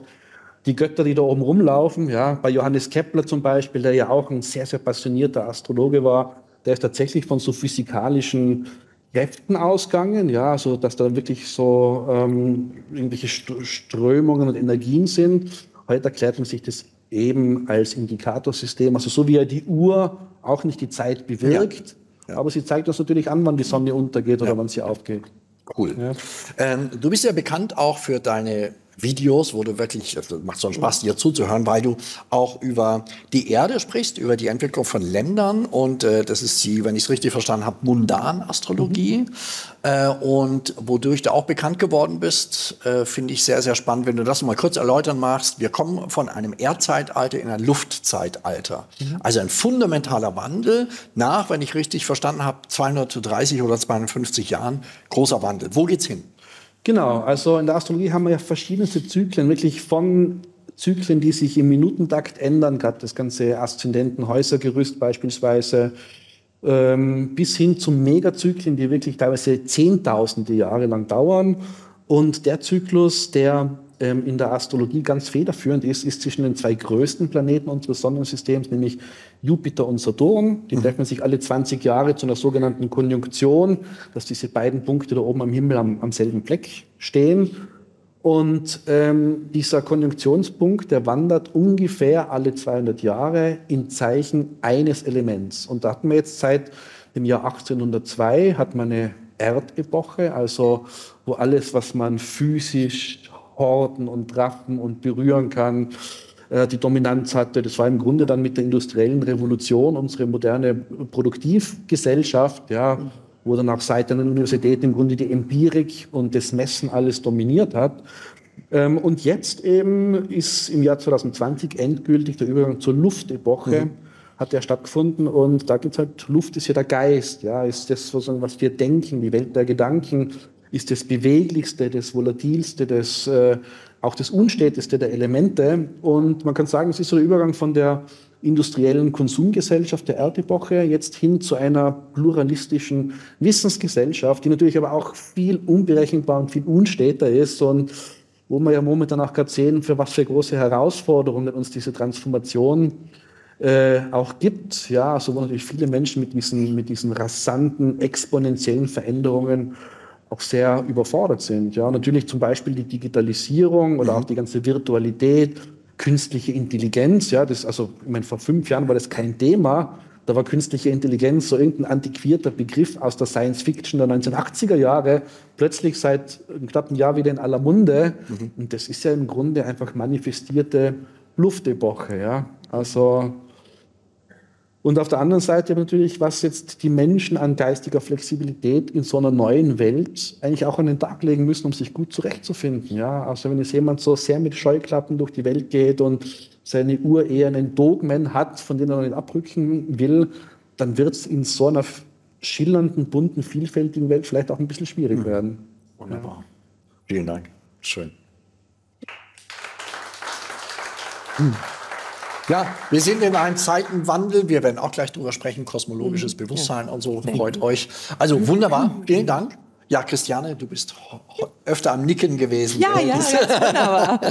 die Götter, die da oben rumlaufen, ja, bei Johannes Kepler zum Beispiel, der ja auch ein sehr, sehr passionierter Astrologe war, der ist tatsächlich von so physikalischen Kräften ausgegangen, ja, so dass da wirklich so irgendwelche Strömungen und Energien sind. Heute erklärt man sich das eben als Indikatorsystem, also so wie ja die Uhr auch nicht die Zeit bewirkt, aber sie zeigt uns natürlich an, wann die Sonne untergeht oder wann sie aufgeht. Cool. Ja. Du bist ja bekannt auch für deine Videos, wo du wirklich, also macht so einen Spaß, dir zuzuhören, weil du auch über die Erde sprichst, über die Entwicklung von Ländern und das ist die, wenn ich es richtig verstanden habe, Mundanastrologie und wodurch du auch bekannt geworden bist, finde ich sehr, sehr spannend, wenn du das mal kurz erläutern magst. Wir kommen von einem Erdzeitalter in ein Luftzeitalter, also ein fundamentaler Wandel nach, wenn ich richtig verstanden habe, 230 oder 250 Jahren, großer Wandel. Wo geht's hin? Genau, also in der Astrologie haben wir ja verschiedenste Zyklen, wirklich von Zyklen, die sich im Minutentakt ändern, gerade das ganze Aszendentenhäusergerüst beispielsweise, bis hin zu Megazyklen, die wirklich teilweise zehntausende Jahre lang dauern. Und der Zyklus, der in der Astrologie ganz federführend ist, ist zwischen den zwei größten Planeten unseres Sonnensystems, nämlich Jupiter und Saturn. Die treffen sich alle 20 Jahre zu einer sogenannten Konjunktion, dass diese beiden Punkte da oben am Himmel am selben Fleck stehen. Und dieser Konjunktionspunkt, der wandert ungefähr alle 200 Jahre in Zeichen eines Elements. Und da hatten wir jetzt seit dem Jahr 1802 hat man eine Erdepoche, also wo alles, was man physisch horten und raffen und berühren kann, die Dominanz hatte. Das war im Grunde dann mit der industriellen Revolution unsere moderne Produktivgesellschaft, ja, wo dann auch seit den Universitäten im Grunde die Empirik und das Messen alles dominiert hat. Und jetzt eben ist im Jahr 2020 endgültig der Übergang zur Luftepoche, hat der stattgefunden und da gibt's halt, Luft ist ja der Geist, ja, ist das sozusagen, was wir denken, die Welt der Gedanken ist das Beweglichste, das Volatilste, das auch das Unstätigste der Elemente und man kann sagen, es ist so der Übergang von der industriellen Konsumgesellschaft der Erdepoche jetzt hin zu einer pluralistischen Wissensgesellschaft, die natürlich aber auch viel unberechenbar und viel unsteter ist und wo wir ja momentan auch gerade sehen, für was für große Herausforderungen uns diese Transformation auch gibt. Ja, also wo natürlich viele Menschen mit diesen rasanten, exponentiellen Veränderungen auch sehr überfordert sind. Ja, natürlich zum Beispiel die Digitalisierung oder auch die ganze Virtualität, künstliche Intelligenz, ja, das, also ich meine, vor 5 Jahren war das kein Thema, da war künstliche Intelligenz so irgendein antiquierter Begriff aus der Science-Fiction der 1980er Jahre, plötzlich seit einem knappen Jahr wieder in aller Munde. Und das ist ja im Grunde einfach manifestierte Luft-Epoche, ja, also... Und auf der anderen Seite natürlich, was jetzt die Menschen an geistiger Flexibilität in so einer neuen Welt eigentlich auch an den Tag legen müssen, um sich gut zurechtzufinden. Ja? Also wenn jetzt jemand so sehr mit Scheuklappen durch die Welt geht und seine urehernen Dogmen hat, von denen er nicht abrücken will, dann wird es in so einer schillernden, bunten, vielfältigen Welt vielleicht auch ein bisschen schwierig werden. Wunderbar. Ja. Vielen Dank. Schön. Ja, wir sind in einem Zeitenwandel. Wir werden auch gleich drüber sprechen. Kosmologisches Bewusstsein und so. Freut euch. Also wunderbar. Vielen Dank. Ja, Christiane, du bist öfter am Nicken gewesen. Ja, ganz wunderbar.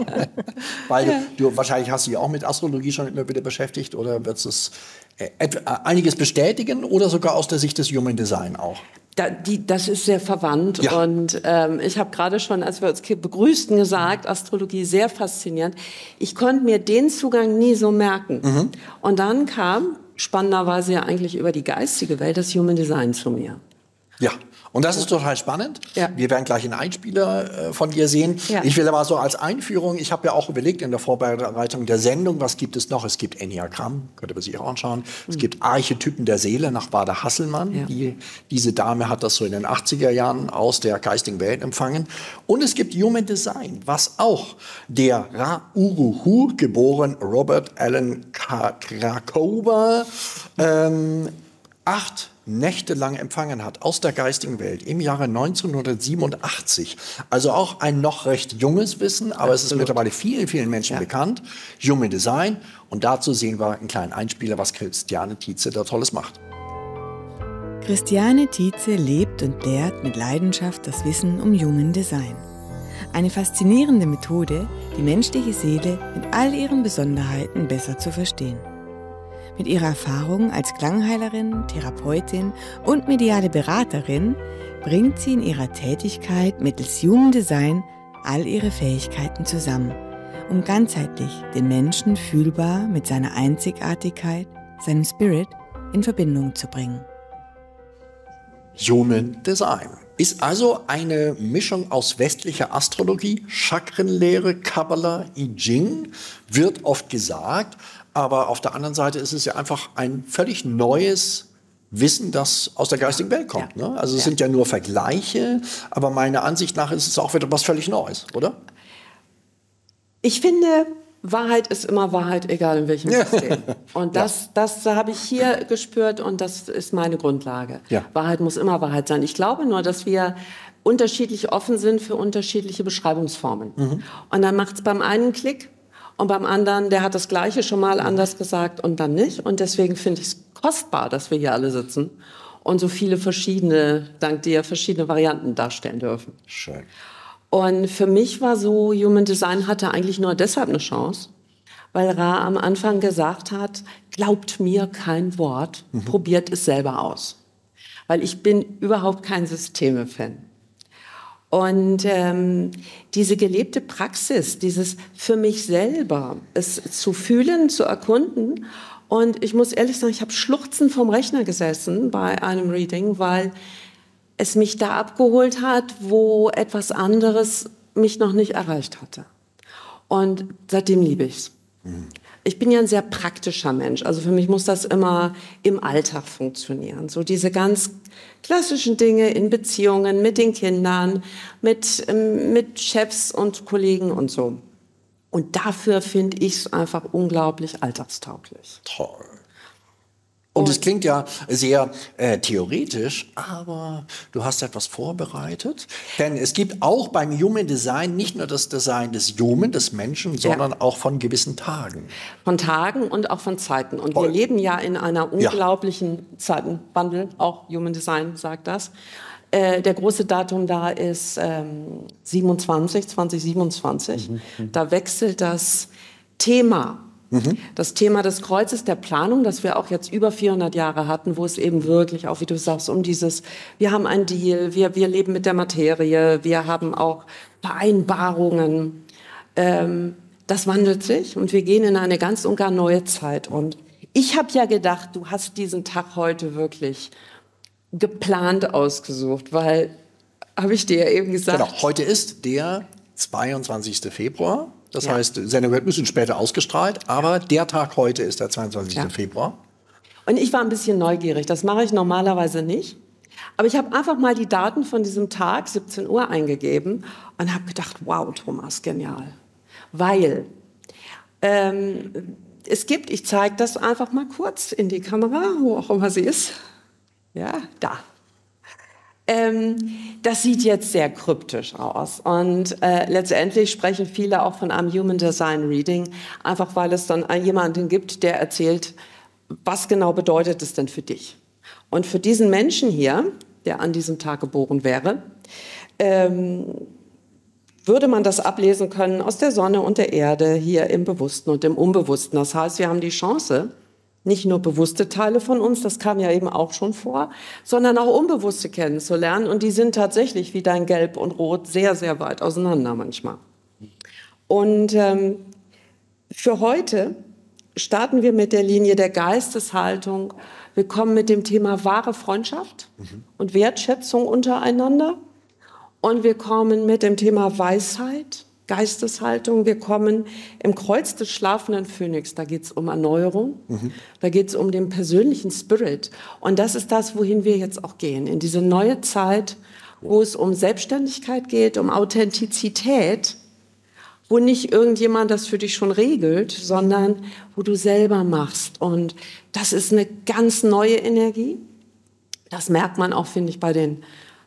Weil du, wahrscheinlich hast du dich auch mit Astrologie schon immer wieder beschäftigt oder wird es einiges bestätigen oder sogar aus der Sicht des Human Design auch? Das ist sehr verwandt und ich habe gerade schon, als wir uns begrüßten, gesagt, Astrologie sehr faszinierend. Ich konnte mir den Zugang nie so merken. Und dann kam, spannenderweise ja eigentlich über die geistige Welt, das Human Design zu mir. Ja, und das ist total spannend. Ja. Wir werden gleich einen Einspieler von dir sehen. Ja. Ich will aber so als Einführung, ich habe ja auch überlegt in der Vorbereitung der Sendung, was gibt es noch? Es gibt Enneagramm, könnt ihr sich auch anschauen. Es gibt Archetypen der Seele nach Bader Hasselmann. Ja. Diese Dame hat das so in den 80er Jahren aus der geistigen Welt empfangen. Und es gibt Human Design, was auch der Ra-Uru-Hu, geboren Robert Allen Krakower, 8 nächtelang empfangen hat aus der geistigen Welt im Jahre 1987. Also auch ein noch recht junges Wissen, aber es ist mittlerweile vielen, vielen Menschen bekannt. Human Design. Und dazu sehen wir einen kleinen Einspieler, was Christiane Tietze da Tolles macht. Christiane Tietze lebt und lehrt mit Leidenschaft das Wissen um Human Design. Eine faszinierende Methode, die menschliche Seele mit all ihren Besonderheiten besser zu verstehen. Mit ihrer Erfahrung als Klangheilerin, Therapeutin und mediale Beraterin bringt sie in ihrer Tätigkeit mittels Human Design all ihre Fähigkeiten zusammen, um ganzheitlich den Menschen fühlbar mit seiner Einzigartigkeit, seinem Spirit, in Verbindung zu bringen. Human Design ist also eine Mischung aus westlicher Astrologie, Chakrenlehre, Kabbalah, I Ching, wird oft gesagt. Aber auf der anderen Seite ist es ja einfach ein völlig neues Wissen, das aus der geistigen Welt kommt. Ne? Also es sind ja nur Vergleiche, aber meiner Ansicht nach ist es auch wieder was völlig Neues, oder? Ich finde, Wahrheit ist immer Wahrheit, egal in welchem System. Und das habe ich hier gespürt und das ist meine Grundlage. Ja. Wahrheit muss immer Wahrheit sein. Ich glaube nur, dass wir unterschiedlich offen sind für unterschiedliche Beschreibungsformen. Und dann macht es beim einen Klick. Und beim anderen, der hat das Gleiche schon mal anders gesagt und dann nicht. Und deswegen finde ich es kostbar, dass wir hier alle sitzen und so viele verschiedene, dank dir, verschiedene Varianten darstellen dürfen. Schön. Und für mich war so, Human Design hatte eigentlich nur deshalb eine Chance, weil Ra am Anfang gesagt hat, glaubt mir kein Wort, probiert es selber aus. Weil ich bin überhaupt kein Systeme-Fan. Und diese gelebte Praxis, dieses für mich selber, es zu fühlen, zu erkunden. Und ich muss ehrlich sagen, ich habe schluchzend vorm Rechner gesessen bei einem Reading, weil es mich da abgeholt hat, wo etwas anderes mich noch nicht erreicht hatte. Und seitdem liebe ich es. Ich bin ja ein sehr praktischer Mensch. Also für mich muss das immer im Alltag funktionieren. So diese ganz klassischen Dinge in Beziehungen mit den Kindern, mit Chefs und Kollegen und so. Und dafür finde ich es einfach unglaublich alltagstauglich. Toll. Und es klingt ja sehr theoretisch, aber du hast etwas vorbereitet. Denn es gibt auch beim Human Design nicht nur das Design des Human, des Menschen, sondern auch von gewissen Tagen. Von Tagen und auch von Zeiten. Und wir leben ja in einer unglaublichen Zeitenwandel. Auch Human Design sagt das. Der große Datum da ist 2027. Mhm. Da wechselt das Thema. Mhm. Das Thema des Kreuzes, der Planung, das wir auch jetzt über 400 Jahre hatten, wo es eben wirklich, auch wie du sagst, um dieses, wir haben einen Deal, wir leben mit der Materie, wir haben auch Vereinbarungen. Das wandelt sich und wir gehen in eine ganz und gar neue Zeit. Und ich habe ja gedacht, du hast diesen Tag heute wirklich geplant ausgesucht, weil, habe ich dir ja eben gesagt. Genau, heute ist der 22. Februar. Das heißt, die Sendung wird ein bisschen später ausgestrahlt, aber der Tag heute ist der 22. Februar. Und ich war ein bisschen neugierig, das mache ich normalerweise nicht. Aber ich habe einfach mal die Daten von diesem Tag, 17 Uhr, eingegeben und habe gedacht, wow, Thomas, genial. Weil es gibt, ich zeige das einfach mal kurz in die Kamera, wo auch immer sie ist. Ja, da. Das sieht jetzt sehr kryptisch aus und letztendlich sprechen viele auch von einem Human Design Reading, einfach weil es dann jemanden gibt, der erzählt, was genau bedeutet es denn für dich? Und für diesen Menschen hier, der an diesem Tag geboren wäre, würde man das ablesen können aus der Sonne und der Erde, hier im Bewussten und im Unbewussten. Das heißt, wir haben die Chance, nicht nur bewusste Teile von uns, das kam ja eben auch schon vor, sondern auch Unbewusste kennenzulernen. Und die sind tatsächlich wie dein Gelb und Rot sehr, sehr weit auseinander manchmal. Und für heute starten wir mit der Linie der Geisteshaltung. Wir kommen mit dem Thema wahre Freundschaft und Wertschätzung untereinander. Und wir kommen mit dem Thema Weisheit, Geisteshaltung. Wir kommen im Kreuz des schlafenden Phönix. Da geht es um Erneuerung, da geht es um den persönlichen Spirit. Und das ist das, wohin wir jetzt auch gehen, in diese neue Zeit, wo es um Selbstständigkeit geht, um Authentizität, wo nicht irgendjemand das für dich schon regelt, sondern wo du selber machst. Und das ist eine ganz neue Energie. Das merkt man auch, finde ich, bei den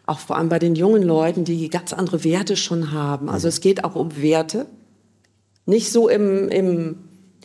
auch vor allem bei den jungen Leuten, die ganz andere Werte schon haben. Also es geht auch um Werte. Nicht so im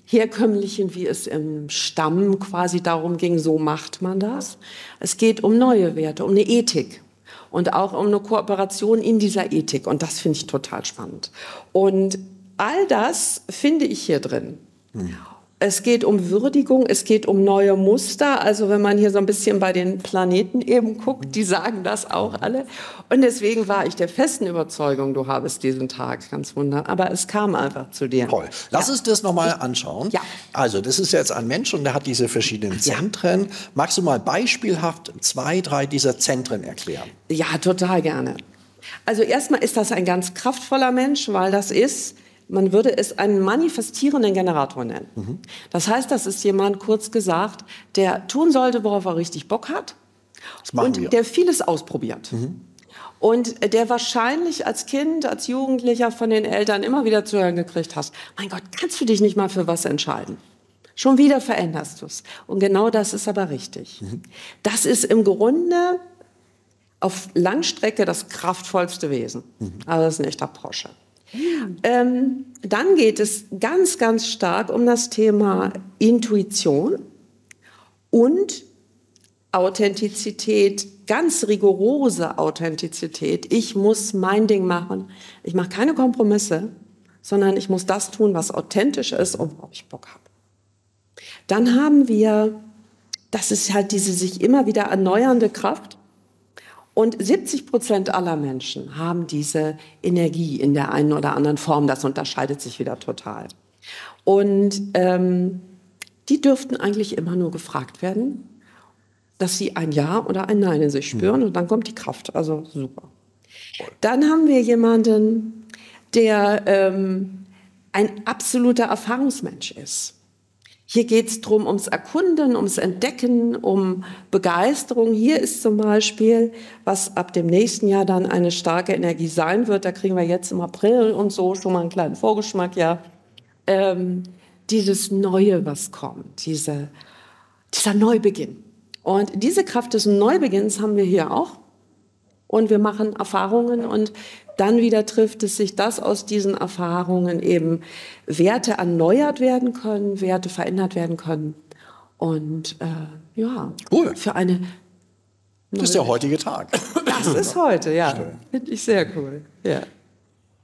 herkömmlichen, wie es im Stamm quasi darum ging, so macht man das. Es geht um neue Werte, um eine Ethik. Und auch um eine Kooperation in dieser Ethik. Und das finde ich total spannend. Und all das finde ich hier drin. Mhm. Es geht um Würdigung, es geht um neue Muster. Also wenn man hier so ein bisschen bei den Planeten eben guckt, die sagen das auch alle. Und deswegen war ich der festen Überzeugung, du habest diesen Tag, ganz wunderbar. Aber es kam einfach zu dir. Toll. Lass uns das nochmal anschauen. Ja. Also das ist jetzt ein Mensch und der hat diese verschiedenen Zentren. Magst du mal beispielhaft 2, 3 dieser Zentren erklären? Ja, total gerne. Also erstmal ist das ein ganz kraftvoller Mensch, weil das ist, man würde es einen manifestierenden Generator nennen. Mhm. Das heißt, das ist jemand, kurz gesagt, der tun sollte, worauf er richtig Bock hat. Und der vieles ausprobiert. Mhm. Und der wahrscheinlich als Kind, als Jugendlicher von den Eltern immer wieder zu hören gekriegt hast, mein Gott, kannst du dich nicht mal für was entscheiden? Schon wieder veränderst du es. Und genau das ist aber richtig. Mhm. Das ist im Grunde auf Langstrecke das kraftvollste Wesen. Mhm. Also das ist ein echter Porsche. Dann geht es ganz, ganz stark um das Thema Intuition und Authentizität, ganz rigorose Authentizität. Ich muss mein Ding machen. Ich mache keine Kompromisse, sondern ich muss das tun, was authentisch ist und worauf ich Bock habe. Dann haben wir, das ist halt diese sich immer wieder erneuernde Kraft. Und 70% aller Menschen haben diese Energie in der einen oder anderen Form. Das unterscheidet sich wieder total. Und die dürften eigentlich immer nur gefragt werden, dass sie ein Ja oder ein Nein in sich spüren. Und dann kommt die Kraft. Also super. Dann haben wir jemanden, der ein absoluter Erfahrungsmensch ist. Hier geht es darum, ums Erkunden, ums Entdecken, um Begeisterung. Hier ist zum Beispiel, was ab dem nächsten Jahr dann eine starke Energie sein wird, da kriegen wir jetzt im April und so schon mal einen kleinen Vorgeschmack, dieses Neue, was kommt, dieser Neubeginn. Und diese Kraft des Neubeginns haben wir hier auch. Und wir machen Erfahrungen und dann wieder trifft es sich, dass aus diesen Erfahrungen eben Werte erneuert werden können, Werte verändert werden können. Und ja, cool. Für eine... Das ist der heutige Tag. Das ist heute, ja. Finde ich sehr cool. Ja.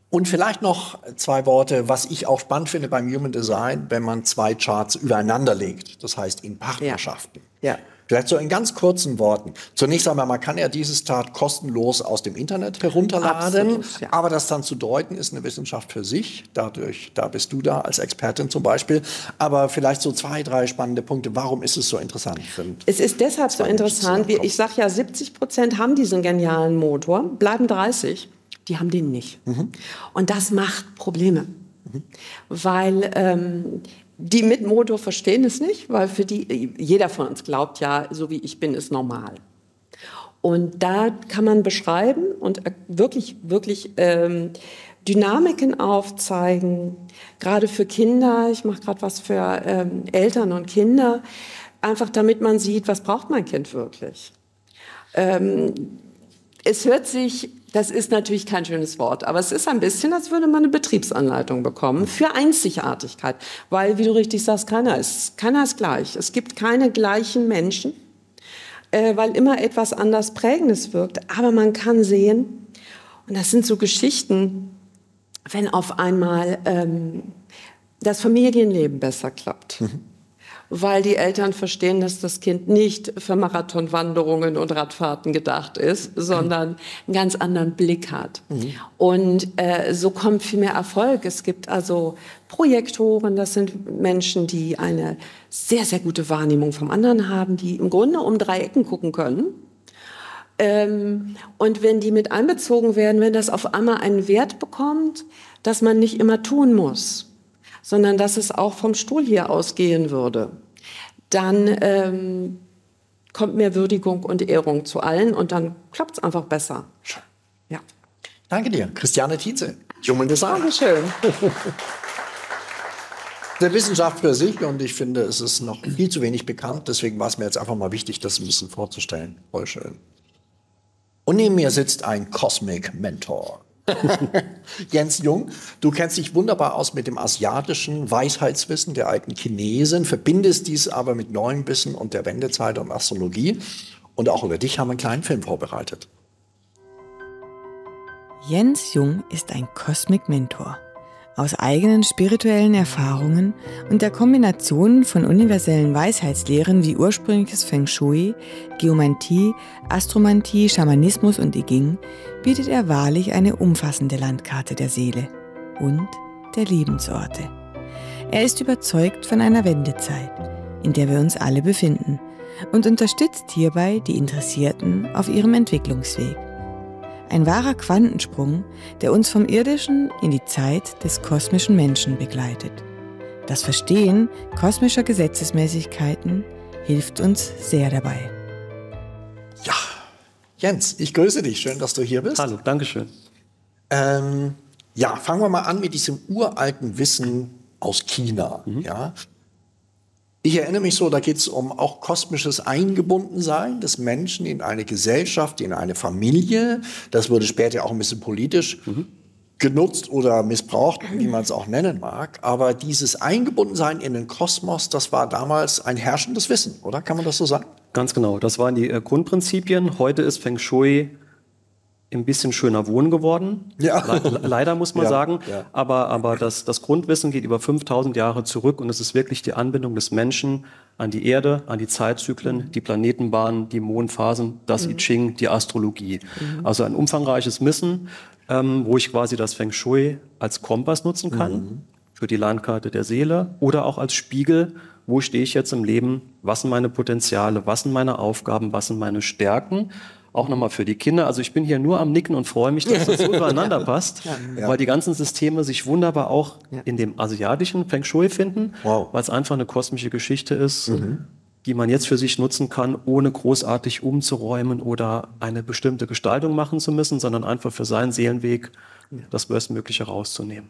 Und vielleicht noch zwei Worte, was ich auch spannend finde beim Human Design, wenn man zwei Charts übereinander legt, das heißt in Partnerschaften. Ja. Ja. Vielleicht so in ganz kurzen Worten. Zunächst einmal, man kann ja dieses Chart kostenlos aus dem Internet herunterladen. Absolut, ja. Aber das dann zu deuten, ist eine Wissenschaft für sich. Dadurch, da bist du da als Expertin zum Beispiel. Aber vielleicht so zwei, drei spannende Punkte. Warum ist es so interessant? Es ist deshalb so interessant. Wie ich sage ja, 70% haben diesen genialen Motor, bleiben 30. Die haben den nicht. Mhm. Und das macht Probleme. Mhm. Weil... die mit Motor verstehen es nicht, weil für die, jeder von uns glaubt ja, so wie ich bin, ist normal. Und da kann man beschreiben und wirklich Dynamiken aufzeigen, gerade für Kinder. Ich mache gerade was für Eltern und Kinder, einfach damit man sieht, was braucht mein Kind wirklich. Es hört sich, das ist natürlich kein schönes Wort, aber es ist ein bisschen, als würde man eine Betriebsanleitung bekommen für Einzigartigkeit. Weil, wie du richtig sagst, keiner ist gleich. Es gibt keine gleichen Menschen, weil immer etwas anders Prägendes wirkt. Aber man kann sehen, und das sind so Geschichten, wenn auf einmal das Familienleben besser klappt. Mhm. Weil die Eltern verstehen, dass das Kind nicht für Marathonwanderungen und Radfahrten gedacht ist, sondern einen ganz anderen Blick hat. Mhm. Und so kommt viel mehr Erfolg. Es gibt also Projektoren, das sind Menschen, die eine sehr, sehr gute Wahrnehmung vom anderen haben, die im Grunde um drei Ecken gucken können. Und wenn die mit einbezogen werden, wenn das auf einmal einen Wert bekommt, dass man nicht immer tun muss, sondern dass es auch vom Stuhl hier ausgehen würde, dann kommt mehr Würdigung und Ehrung zu allen und dann klappt es einfach besser. Ja. Danke dir, Christiane Tietze. Human Design. Dankeschön. Der Wissenschaft für sich und ich finde, es ist noch viel zu wenig bekannt, deswegen war es mir jetzt einfach mal wichtig, das ein bisschen vorzustellen. Voll schön. Und neben mir sitzt ein Cosmic Mentor. Jens Jung, du kennst dich wunderbar aus mit dem asiatischen Weisheitswissen der alten Chinesen, verbindest dies aber mit neuem Wissen und der Wendezeit und Astrologie. Und auch über dich haben wir einen kleinen Film vorbereitet. Jens Jung ist ein Cosmic Mentor. Aus eigenen spirituellen Erfahrungen und der Kombination von universellen Weisheitslehren wie ursprüngliches Feng Shui, Geomantie, Astromantie, Schamanismus und I Ching bietet er wahrlich eine umfassende Landkarte der Seele und der Lebensorte. Er ist überzeugt von einer Wendezeit, in der wir uns alle befinden und unterstützt hierbei die Interessierten auf ihrem Entwicklungsweg. Ein wahrer Quantensprung, der uns vom Irdischen in die Zeit des kosmischen Menschen begleitet. Das Verstehen kosmischer Gesetzmäßigkeiten hilft uns sehr dabei. Ja, Jens, ich grüße dich. Schön, dass du hier bist. Hallo, dankeschön. Ja, fangen wir mal an mit diesem uralten Wissen aus China. Mhm. Ja. Ich erinnere mich so, da geht es um auch kosmisches Eingebundensein des Menschen in eine Gesellschaft, in eine Familie. Das wurde später auch ein bisschen politisch genutzt oder missbraucht, wie man es auch nennen mag. Aber dieses Eingebundensein in den Kosmos, das war damals ein herrschendes Wissen, oder? Kann man das so sagen? Ganz genau. Das waren die Grundprinzipien. Heute ist Feng Shui ein bisschen schöner wohnen geworden. Ja. Leider muss man sagen. Ja. Aber das Grundwissen geht über 5000 Jahre zurück und es ist wirklich die Anbindung des Menschen an die Erde, an die Zeitzyklen, die Planetenbahnen, die Mondphasen, das I Ching, die Astrologie. Mhm. Also ein umfangreiches Wissen, wo ich quasi das Feng Shui als Kompass nutzen kann, für die Landkarte der Seele oder auch als Spiegel, wo stehe ich jetzt im Leben, was sind meine Potenziale, was sind meine Aufgaben, was sind meine Stärken. Auch nochmal für die Kinder. Also ich bin hier nur am Nicken und freue mich, dass das so übereinander passt, weil die ganzen Systeme sich wunderbar auch in dem asiatischen Feng Shui finden, weil es einfach eine kosmische Geschichte ist, die man jetzt für sich nutzen kann, ohne großartig umzuräumen oder eine bestimmte Gestaltung machen zu müssen, sondern einfach für seinen Seelenweg das Bestmögliche rauszunehmen.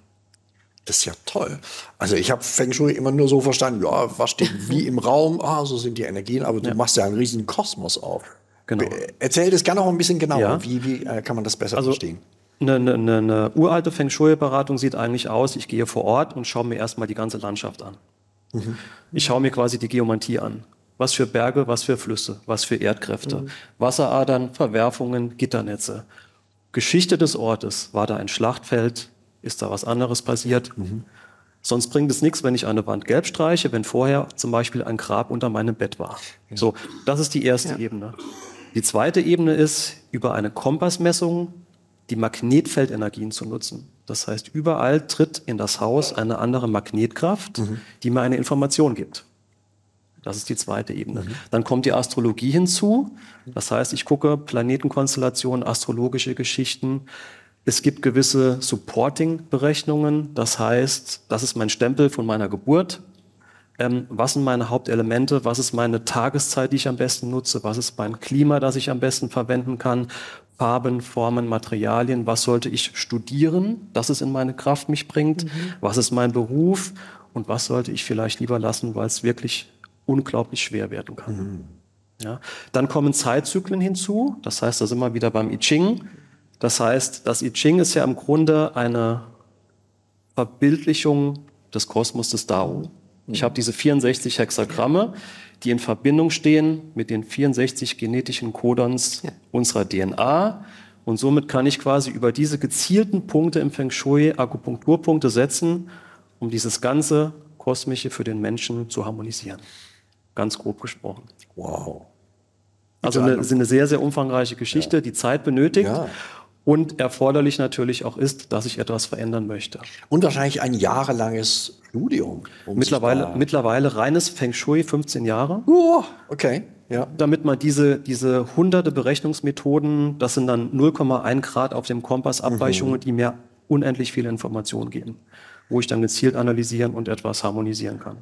Das ist ja toll. Also ich habe Feng Shui immer nur so verstanden, ja, was steht wie im Raum, ah, so sind die Energien, aber du machst ja einen riesigen Kosmos auf. Genau. Erzähl das gerne noch ein bisschen genauer, wie kann man das besser verstehen? Eine uralte Feng Shui-Beratung sieht eigentlich aus, ich gehe vor Ort und schaue mir erstmal die ganze Landschaft an. Mhm. Ich schaue mir quasi die Geomantie an. Was für Berge, was für Flüsse, was für Erdkräfte, Wasseradern, Verwerfungen, Gitternetze. Geschichte des Ortes, war da ein Schlachtfeld, ist da was anderes passiert? Sonst bringt es nichts, wenn ich eine Wand gelb streiche, wenn vorher zum Beispiel ein Grab unter meinem Bett war. Ja. So, das ist die erste Ebene. Die zweite Ebene ist, über eine Kompassmessung die Magnetfeldenergien zu nutzen. Das heißt, überall tritt in das Haus eine andere Magnetkraft, die mir eine Information gibt. Das ist die zweite Ebene. Dann kommt die Astrologie hinzu. Das heißt, ich gucke Planetenkonstellationen, astrologische Geschichten. Es gibt gewisse Supporting-Berechnungen. Das heißt, das ist mein Stempel von meiner Geburt. Was sind meine Hauptelemente? Was ist meine Tageszeit, die ich am besten nutze? Was ist mein Klima, das ich am besten verwenden kann? Farben, Formen, Materialien. Was sollte ich studieren, dass es in meine Kraft mich bringt? Was ist mein Beruf? Und was sollte ich vielleicht lieber lassen, weil es wirklich unglaublich schwer werden kann. Ja. Dann kommen Zeitzyklen hinzu, das heißt, da sind wir wieder beim I Ching. Das heißt, das I Ching ist ja im Grunde eine Verbildlichung des Kosmos des Dao. Ich habe diese 64 Hexagramme, die in Verbindung stehen mit den 64 genetischen Codons unserer DNA. Und somit kann ich quasi über diese gezielten Punkte im Feng Shui Akupunkturpunkte setzen, um dieses ganze Kosmische für den Menschen zu harmonisieren. Ganz grob gesprochen. Wow. Also eine sehr, sehr umfangreiche Geschichte, die Zeit benötigt und erforderlich natürlich auch ist, dass ich etwas verändern möchte. Und wahrscheinlich ein jahrelanges Studium. Mittlerweile reines Feng Shui, 15 Jahre. Okay. Ja. Damit man diese hunderte Berechnungsmethoden, das sind dann 0,1 Grad auf dem Kompass Abweichungen, die mir unendlich viele Informationen geben, wo ich dann gezielt analysieren und etwas harmonisieren kann.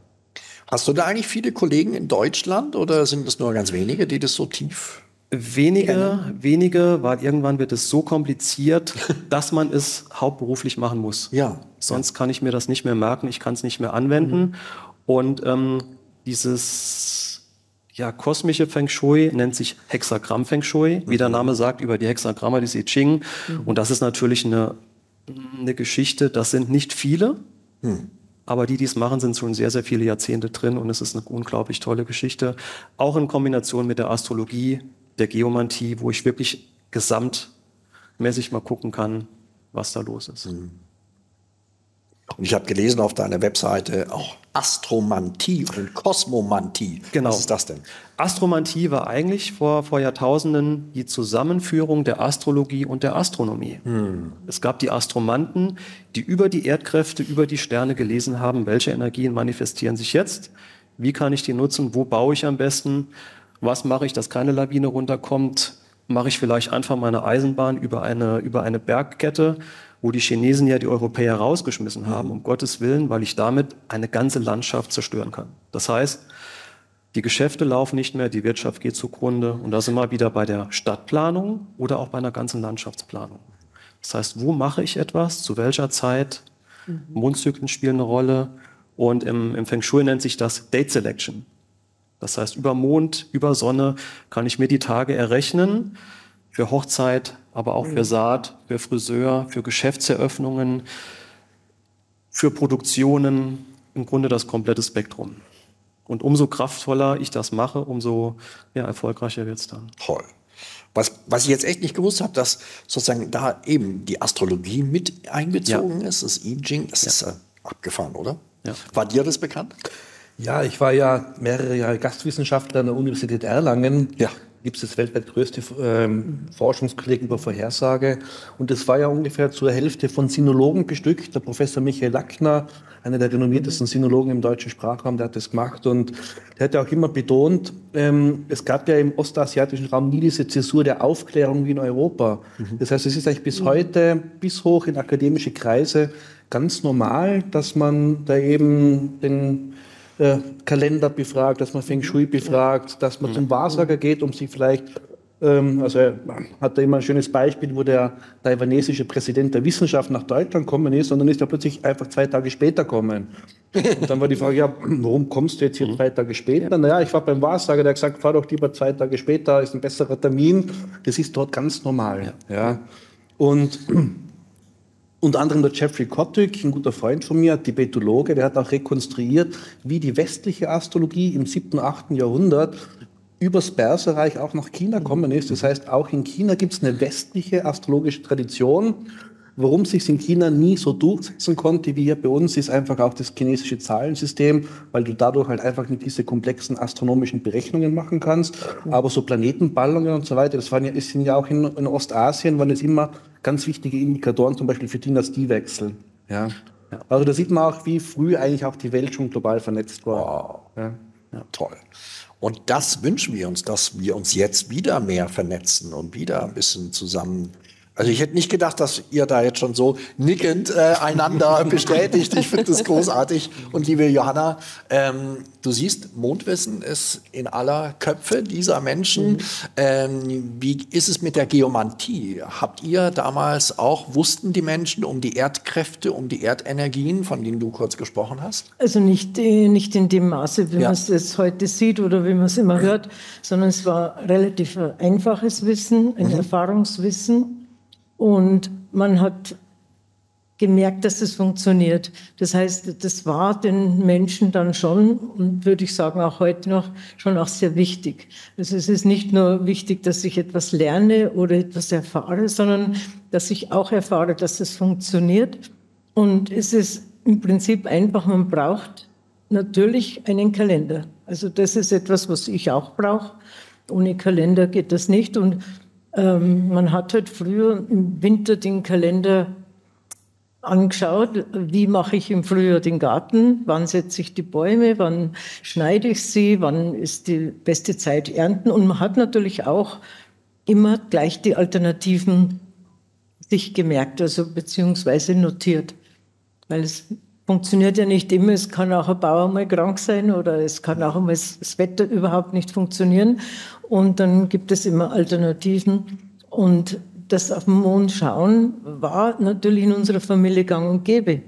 Hast du da eigentlich viele Kollegen in Deutschland oder sind das nur ganz wenige, die das so tief? Wenige, weil irgendwann wird es so kompliziert, dass man es hauptberuflich machen muss. Ja. Sonst kann ich mir das nicht mehr merken, ich kann es nicht mehr anwenden. Und dieses kosmische Feng Shui nennt sich Hexagramm Feng Shui, wie der Name sagt, über die Hexagramme, die I Ching. Und das ist natürlich eine Geschichte, das sind nicht viele. Aber die, die es machen, sind schon sehr, sehr viele Jahrzehnte drin und es ist eine unglaublich tolle Geschichte. Auch in Kombination mit der Astrologie, der Geomantie, wo ich wirklich gesamtmäßig mal gucken kann, was da los ist. Und ich habe gelesen auf deiner Webseite auch Astromantie und Cosmomantie. Genau. Was ist das denn? Astromantie war eigentlich vor Jahrtausenden die Zusammenführung der Astrologie und der Astronomie. Es gab die Astromanten, die über die Erdkräfte, über die Sterne gelesen haben, welche Energien manifestieren sich jetzt, wie kann ich die nutzen, wo baue ich am besten, was mache ich, dass keine Lawine runterkommt, mache ich vielleicht einfach meine Eisenbahn über eine Bergkette, wo die Chinesen ja die Europäer rausgeschmissen haben, um Gottes Willen, weil ich damit eine ganze Landschaft zerstören kann. Das heißt, die Geschäfte laufen nicht mehr, die Wirtschaft geht zugrunde. Und da sind wir wieder bei der Stadtplanung oder auch bei einer ganzen Landschaftsplanung. Das heißt, wo mache ich etwas, zu welcher Zeit, Mondzyklen spielen eine Rolle. Und im Feng Shui nennt sich das Date Selection. Das heißt, über Mond, über Sonne kann ich mir die Tage errechnen, für Hochzeit, aber auch für Saat, für Friseur, für Geschäftseröffnungen, für Produktionen, im Grunde das komplette Spektrum. Und umso kraftvoller ich das mache, umso erfolgreicher wird es dann. Toll. Was ich jetzt echt nicht gewusst habe, dass sozusagen da eben die Astrologie mit einbezogen ist, das I Ching, das ist abgefahren, oder? Ja. War dir das bekannt? Ja, ich war ja mehrere Jahre Gastwissenschaftler an der Universität Erlangen. Ja. Gibt es das weltweit größte Forschungskolleg über Vorhersage. Und das war ja ungefähr zur Hälfte von Sinologen bestückt. Der Professor Michael Lackner, einer der renommiertesten Sinologen im deutschen Sprachraum, der hat das gemacht. Und der hat ja auch immer betont, es gab ja im ostasiatischen Raum nie diese Zäsur der Aufklärung wie in Europa. Das heißt, es ist eigentlich bis heute, bis hoch in akademische Kreise, ganz normal, dass man da eben den Kalender befragt, dass man Feng Shui befragt, dass man zum Wahrsager geht, um sich vielleicht Also er hat da immer ein schönes Beispiel, wo der taiwanesische Präsident der Wissenschaft nach Deutschland gekommen ist und dann ist er plötzlich einfach 2 Tage später gekommen. Und dann war die Frage, ja, warum kommst du jetzt hier 2 Tage später? Naja, ich war beim Wahrsager, der hat gesagt, fahr doch lieber 2 Tage später, ist ein besserer Termin. Das ist dort ganz normal. Ja. Und unter anderem der Jeffrey Kotick, ein guter Freund von mir, Tibetologe, der hat auch rekonstruiert, wie die westliche Astrologie im 7., 8. Jahrhundert übers Perserreich auch nach China gekommen ist. Das heißt, auch in China gibt es eine westliche astrologische Tradition. Warum es sich in China nie so durchsetzen konnte wie hier bei uns, ist einfach auch das chinesische Zahlensystem, weil du dadurch halt einfach nicht diese komplexen astronomischen Berechnungen machen kannst. Aber so Planetenballungen und so weiter, das waren ja, sind ja auch in Ostasien, waren es immer ganz wichtige Indikatoren, zum Beispiel für Dynastiewechsel. Ja. Also da sieht man auch, wie früh eigentlich auch die Welt schon global vernetzt war. Wow. Ja. Ja. Toll. Und das wünschen wir uns, dass wir uns jetzt wieder mehr vernetzen und wieder ein bisschen zusammen. Also ich hätte nicht gedacht, dass ihr da jetzt schon so nickend einander bestätigt. Ich finde das großartig. Und liebe Johanna, du siehst, Mondwissen ist in aller Köpfe dieser Menschen. Wie ist es mit der Geomantie? Habt ihr damals auch, wussten die Menschen um die Erdkräfte, um die Erdenergien, von denen du kurz gesprochen hast? Also nicht in dem Maße, wie man es jetzt heute sieht oder wie man es immer hört, sondern es war relativ einfaches Wissen, ein Erfahrungswissen. Und man hat gemerkt, dass das funktioniert. Das heißt, das war den Menschen dann schon, und würde ich sagen auch heute noch, schon auch sehr wichtig. Also es ist nicht nur wichtig, dass ich etwas lerne oder etwas erfahre, sondern dass ich auch erfahre, dass das funktioniert. Und es ist im Prinzip einfach, man braucht natürlich einen Kalender. Also das ist etwas, was ich auch brauche. Ohne Kalender geht das nicht. Und man hat halt früher im Winter den Kalender angeschaut, wie mache ich im Frühjahr den Garten, wann setze ich die Bäume, wann schneide ich sie, wann ist die beste Zeit ernten. Und man hat natürlich auch immer gleich die Alternativen sich gemerkt, also beziehungsweise notiert, weil es funktioniert ja nicht immer, es kann auch ein Bauer mal krank sein oder es kann auch mal das Wetter überhaupt nicht funktionieren. Und dann gibt es immer Alternativen. Und das auf den Mond schauen war natürlich in unserer Familie gang und gäbe.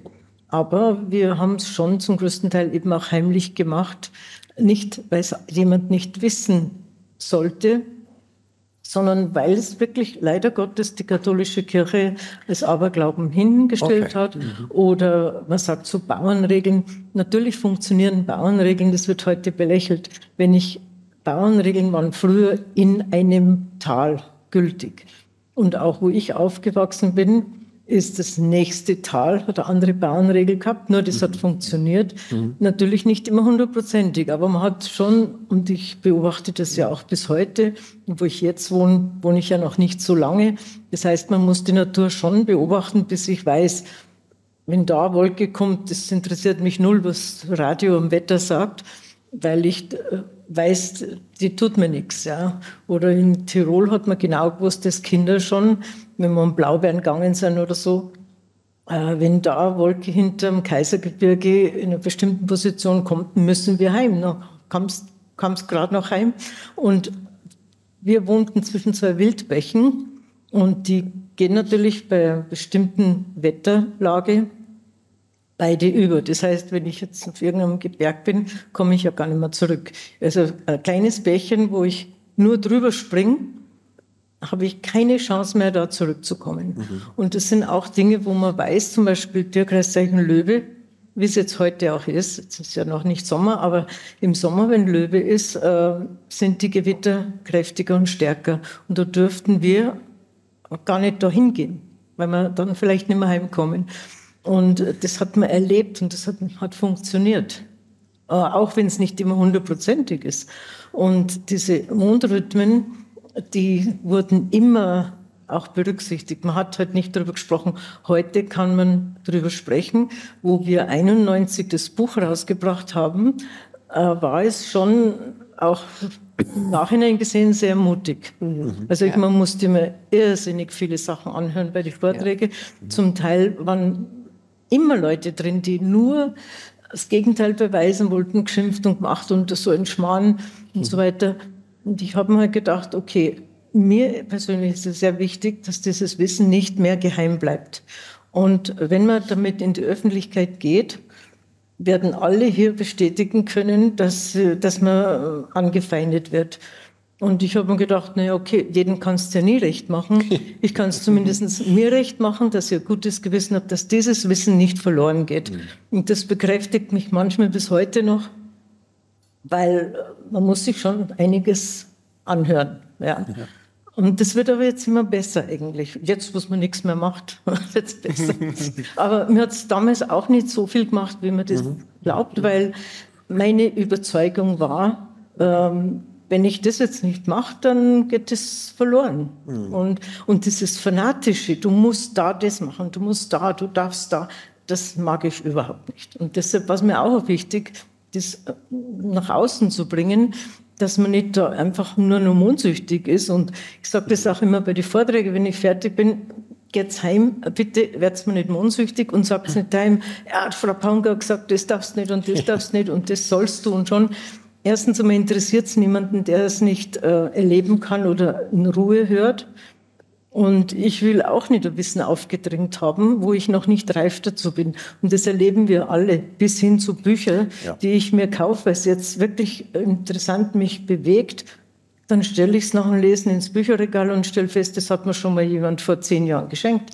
Aber wir haben es schon zum größten Teil eben auch heimlich gemacht. Nicht, weil es jemand nicht wissen sollte, sondern weil es wirklich leider Gottes die katholische Kirche als Aberglauben hingestellt hat. Oder man sagt so Bauernregeln. Natürlich funktionieren Bauernregeln, das wird heute belächelt. Bauernregeln waren früher in einem Tal gültig. Und auch wo ich aufgewachsen bin, ist das nächste Tal, hat eine andere Bauernregel gehabt, nur das hat funktioniert. Natürlich nicht immer 100%ig, aber man hat schon, und ich beobachte das ja auch bis heute, und wo ich jetzt wohne, wohne ich ja noch nicht so lange. Das heißt, man muss die Natur schon beobachten, bis ich weiß, wenn da Wolke kommt, das interessiert mich null, was Radio am Wetter sagt, weil ich weiß, die tut mir nichts. Ja. Oder in Tirol hat man genau gewusst, dass Kinder schon, wenn wir um Blaubeeren gegangen sind oder so, wenn da Wolke hinterm Kaisergebirge in einer bestimmten Position kommt, müssen wir heim. Da kam es gerade noch heim. Und wir wohnten zwischen 2 Wildbächen und die gehen natürlich bei einer bestimmten Wetterlage beide über. Das heißt, wenn ich jetzt auf irgendeinem Gebirg bin, komme ich ja gar nicht mehr zurück. Also ein kleines Bächchen, wo ich nur drüber springe, habe ich keine Chance mehr, da zurückzukommen. Und das sind auch Dinge, wo man weiß, zum Beispiel Tierkreiszeichen Löwe, wie es jetzt heute auch ist, jetzt ist ja noch nicht Sommer, aber im Sommer, wenn Löwe ist, sind die Gewitter kräftiger und stärker. Und da dürften wir gar nicht dahin gehen, weil wir dann vielleicht nicht mehr heimkommen. Und das hat man erlebt und das hat funktioniert, auch wenn es nicht immer 100%ig ist. Und diese Mondrhythmen, die wurden immer auch berücksichtigt. Man hat halt nicht darüber gesprochen. Heute kann man darüber sprechen. Wo wir 91 das Buch rausgebracht haben, war es schon auch im Nachhinein gesehen sehr mutig. Also man musste mir irrsinnig viele Sachen anhören bei den Vorträgen. Zum Teil waren immer Leute drin, die nur das Gegenteil beweisen wollten, geschimpft und gemacht und so ein Schmarrn und so weiter. Und ich habe mir halt gedacht, okay, Mir persönlich ist es sehr wichtig, dass dieses Wissen nicht mehr geheim bleibt. Und wenn man damit in die Öffentlichkeit geht, werden alle hier bestätigen können, dass man angefeindet wird. Und ich habe mir gedacht, naja, okay, jedem kannst du ja nie recht machen. Ich kann es zumindest mir recht machen, dass ich ein gutes Gewissen habe, dass dieses Wissen nicht verloren geht. Und das bekräftigt mich manchmal bis heute noch, weil man muss sich schon einiges anhören. Ja. Und das wird aber jetzt immer besser eigentlich. Jetzt, wo man nichts mehr macht, wird es besser. Aber mir hat es damals auch nicht so viel gemacht, wie man das glaubt, weil meine Überzeugung war, wenn ich das jetzt nicht mache, dann geht es verloren. Und dieses Fanatische, du musst da das machen, du musst da, du darfst da, das mag ich überhaupt nicht. Und deshalb war es mir auch wichtig, das nach außen zu bringen, dass man nicht da einfach nur noch mondsüchtig ist. Und ich sage das auch immer bei den Vorträgen, wenn ich fertig bin, geht's heim, bitte werdet mir nicht mondsüchtig und sagt nicht heim, ja, Frau Paungger hat gesagt, das darfst du nicht und das darfst du nicht und das sollst du und schon. Erstens einmal interessiert es niemanden, der es nicht erleben kann oder in Ruhe hört. Und ich will auch nicht ein Wissen aufgedrängt haben, wo ich noch nicht reif dazu bin. Und das erleben wir alle, bis hin zu Büchern, die ich mir kaufe, weil es jetzt wirklich interessant mich bewegt. Dann stelle ich es nach dem Lesen ins Bücherregal und stelle fest, das hat mir schon mal jemand vor 10 Jahren geschenkt.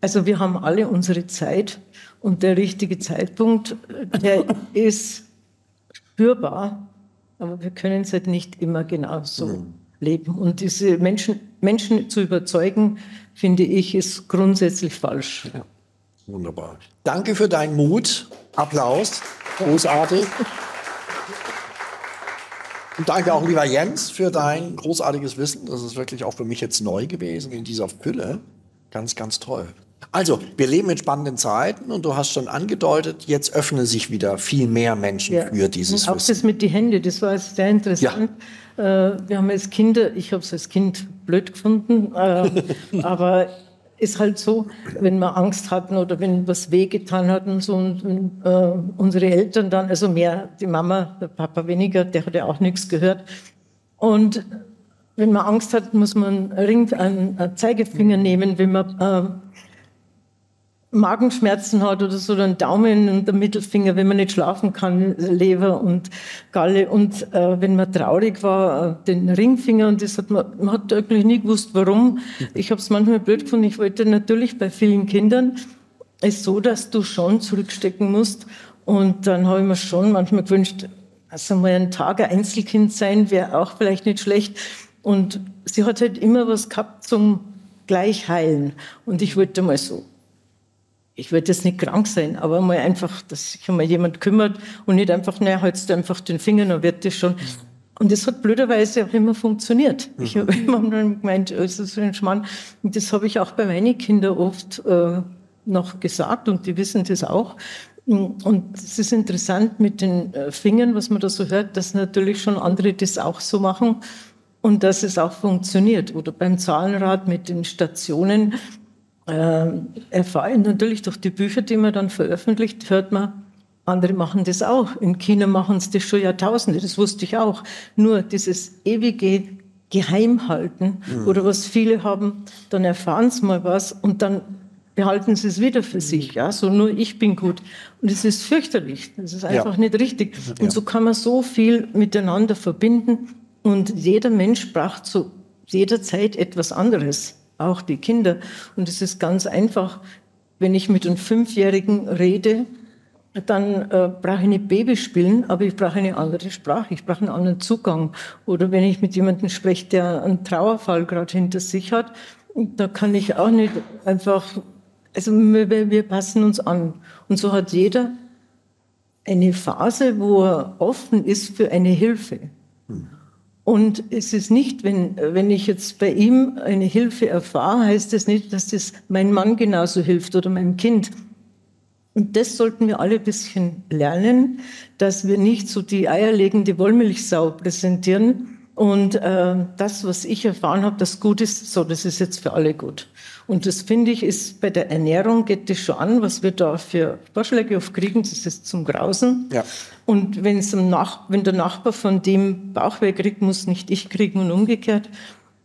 Also wir haben alle unsere Zeit und der richtige Zeitpunkt, der ist spürbar. Aber wir können es halt nicht immer genau so leben. Und diese Menschen zu überzeugen, finde ich, ist grundsätzlich falsch. Ja. Wunderbar. Danke für deinen Mut. Applaus. Großartig. Und danke auch, lieber Jens, für dein großartiges Wissen. Das ist wirklich auch für mich jetzt neu gewesen in dieser Fülle. Ganz, ganz toll. Also, wir leben in spannenden Zeiten und du hast schon angedeutet, jetzt öffnen sich wieder viel mehr Menschen für dieses Wissen. Auch das mit den Händen, das war sehr interessant. Ja. Wir haben als Kinder, ich habe es als Kind blöd gefunden, aber ist halt so, wenn wir Angst hatten oder wenn was wehgetan hat und so und unsere Eltern dann, also mehr die Mama, der Papa weniger, der hat ja auch nichts gehört. Und wenn man Angst hat, muss man einen Zeigefinger nehmen, wenn man Magenschmerzen hat oder so, dann Daumen und der Mittelfinger, wenn man nicht schlafen kann, Leber und Galle. Und wenn man traurig war, den Ringfinger. Und das hat man hat wirklich nie gewusst, warum. Ich habe es manchmal blöd gefunden. Ich wollte natürlich bei vielen Kindern, ist so, dass du schon zurückstecken musst. Und dann habe ich mir schon manchmal gewünscht, also mal einen Tag ein Einzelkind sein, wäre auch vielleicht nicht schlecht. Und sie hat halt immer was gehabt zum Gleichheilen. Und ich wollte mal so. Ich werde jetzt nicht krank sein, aber mal einfach, dass sich mal jemand kümmert und nicht einfach, naja, haltst du einfach den Finger, dann wird das schon. Und das hat blöderweise auch immer funktioniert. Ich habe immer gemeint, das ist so ein Schmarrn. Und das habe ich auch bei meinen Kindern oft noch gesagt und die wissen das auch. Und es ist interessant mit den Fingern, was man da so hört, dass natürlich schon andere das auch so machen und dass es auch funktioniert. Oder beim Zahlenrad mit den Stationen. Erfahren natürlich durch die Bücher, die man dann veröffentlicht, hört man, andere machen das auch. In China machen es das schon Jahrtausende, das wusste ich auch. Nur dieses ewige Geheimhalten oder was viele haben, dann erfahren sie mal was und dann behalten sie es wieder für sich. Ja? So nur ich bin gut. Und es ist fürchterlich, das ist einfach nicht richtig. Und so kann man so viel miteinander verbinden und jeder Mensch braucht zu jeder Zeit etwas anderes. Auch die Kinder. Und es ist ganz einfach, wenn ich mit einem 5-Jährigen rede, dann brauche ich nicht Baby spielen, aber ich brauche eine andere Sprache, ich brauche einen anderen Zugang. Oder wenn ich mit jemandem spreche, der einen Trauerfall gerade hinter sich hat, da kann ich auch nicht einfach, also wir passen uns an. Und so hat jeder eine Phase, wo er offen ist für eine Hilfe. Und es ist nicht, wenn ich jetzt bei ihm eine Hilfe erfahre, heißt das nicht, dass das mein Mann genauso hilft oder meinem Kind. Und das sollten wir alle ein bisschen lernen, dass wir nicht so die eierlegende Wollmilchsau präsentieren. Und das, was ich erfahren habe, das gut ist, so, das ist jetzt für alle gut. Und das, finde ich, ist bei der Ernährung, geht das schon an, was wir da für Vorschläge oft kriegen, das ist zum Grausen. Ja. Und wenn der Nachbar von dem Bauchweh kriegt, muss nicht ich kriegen und umgekehrt.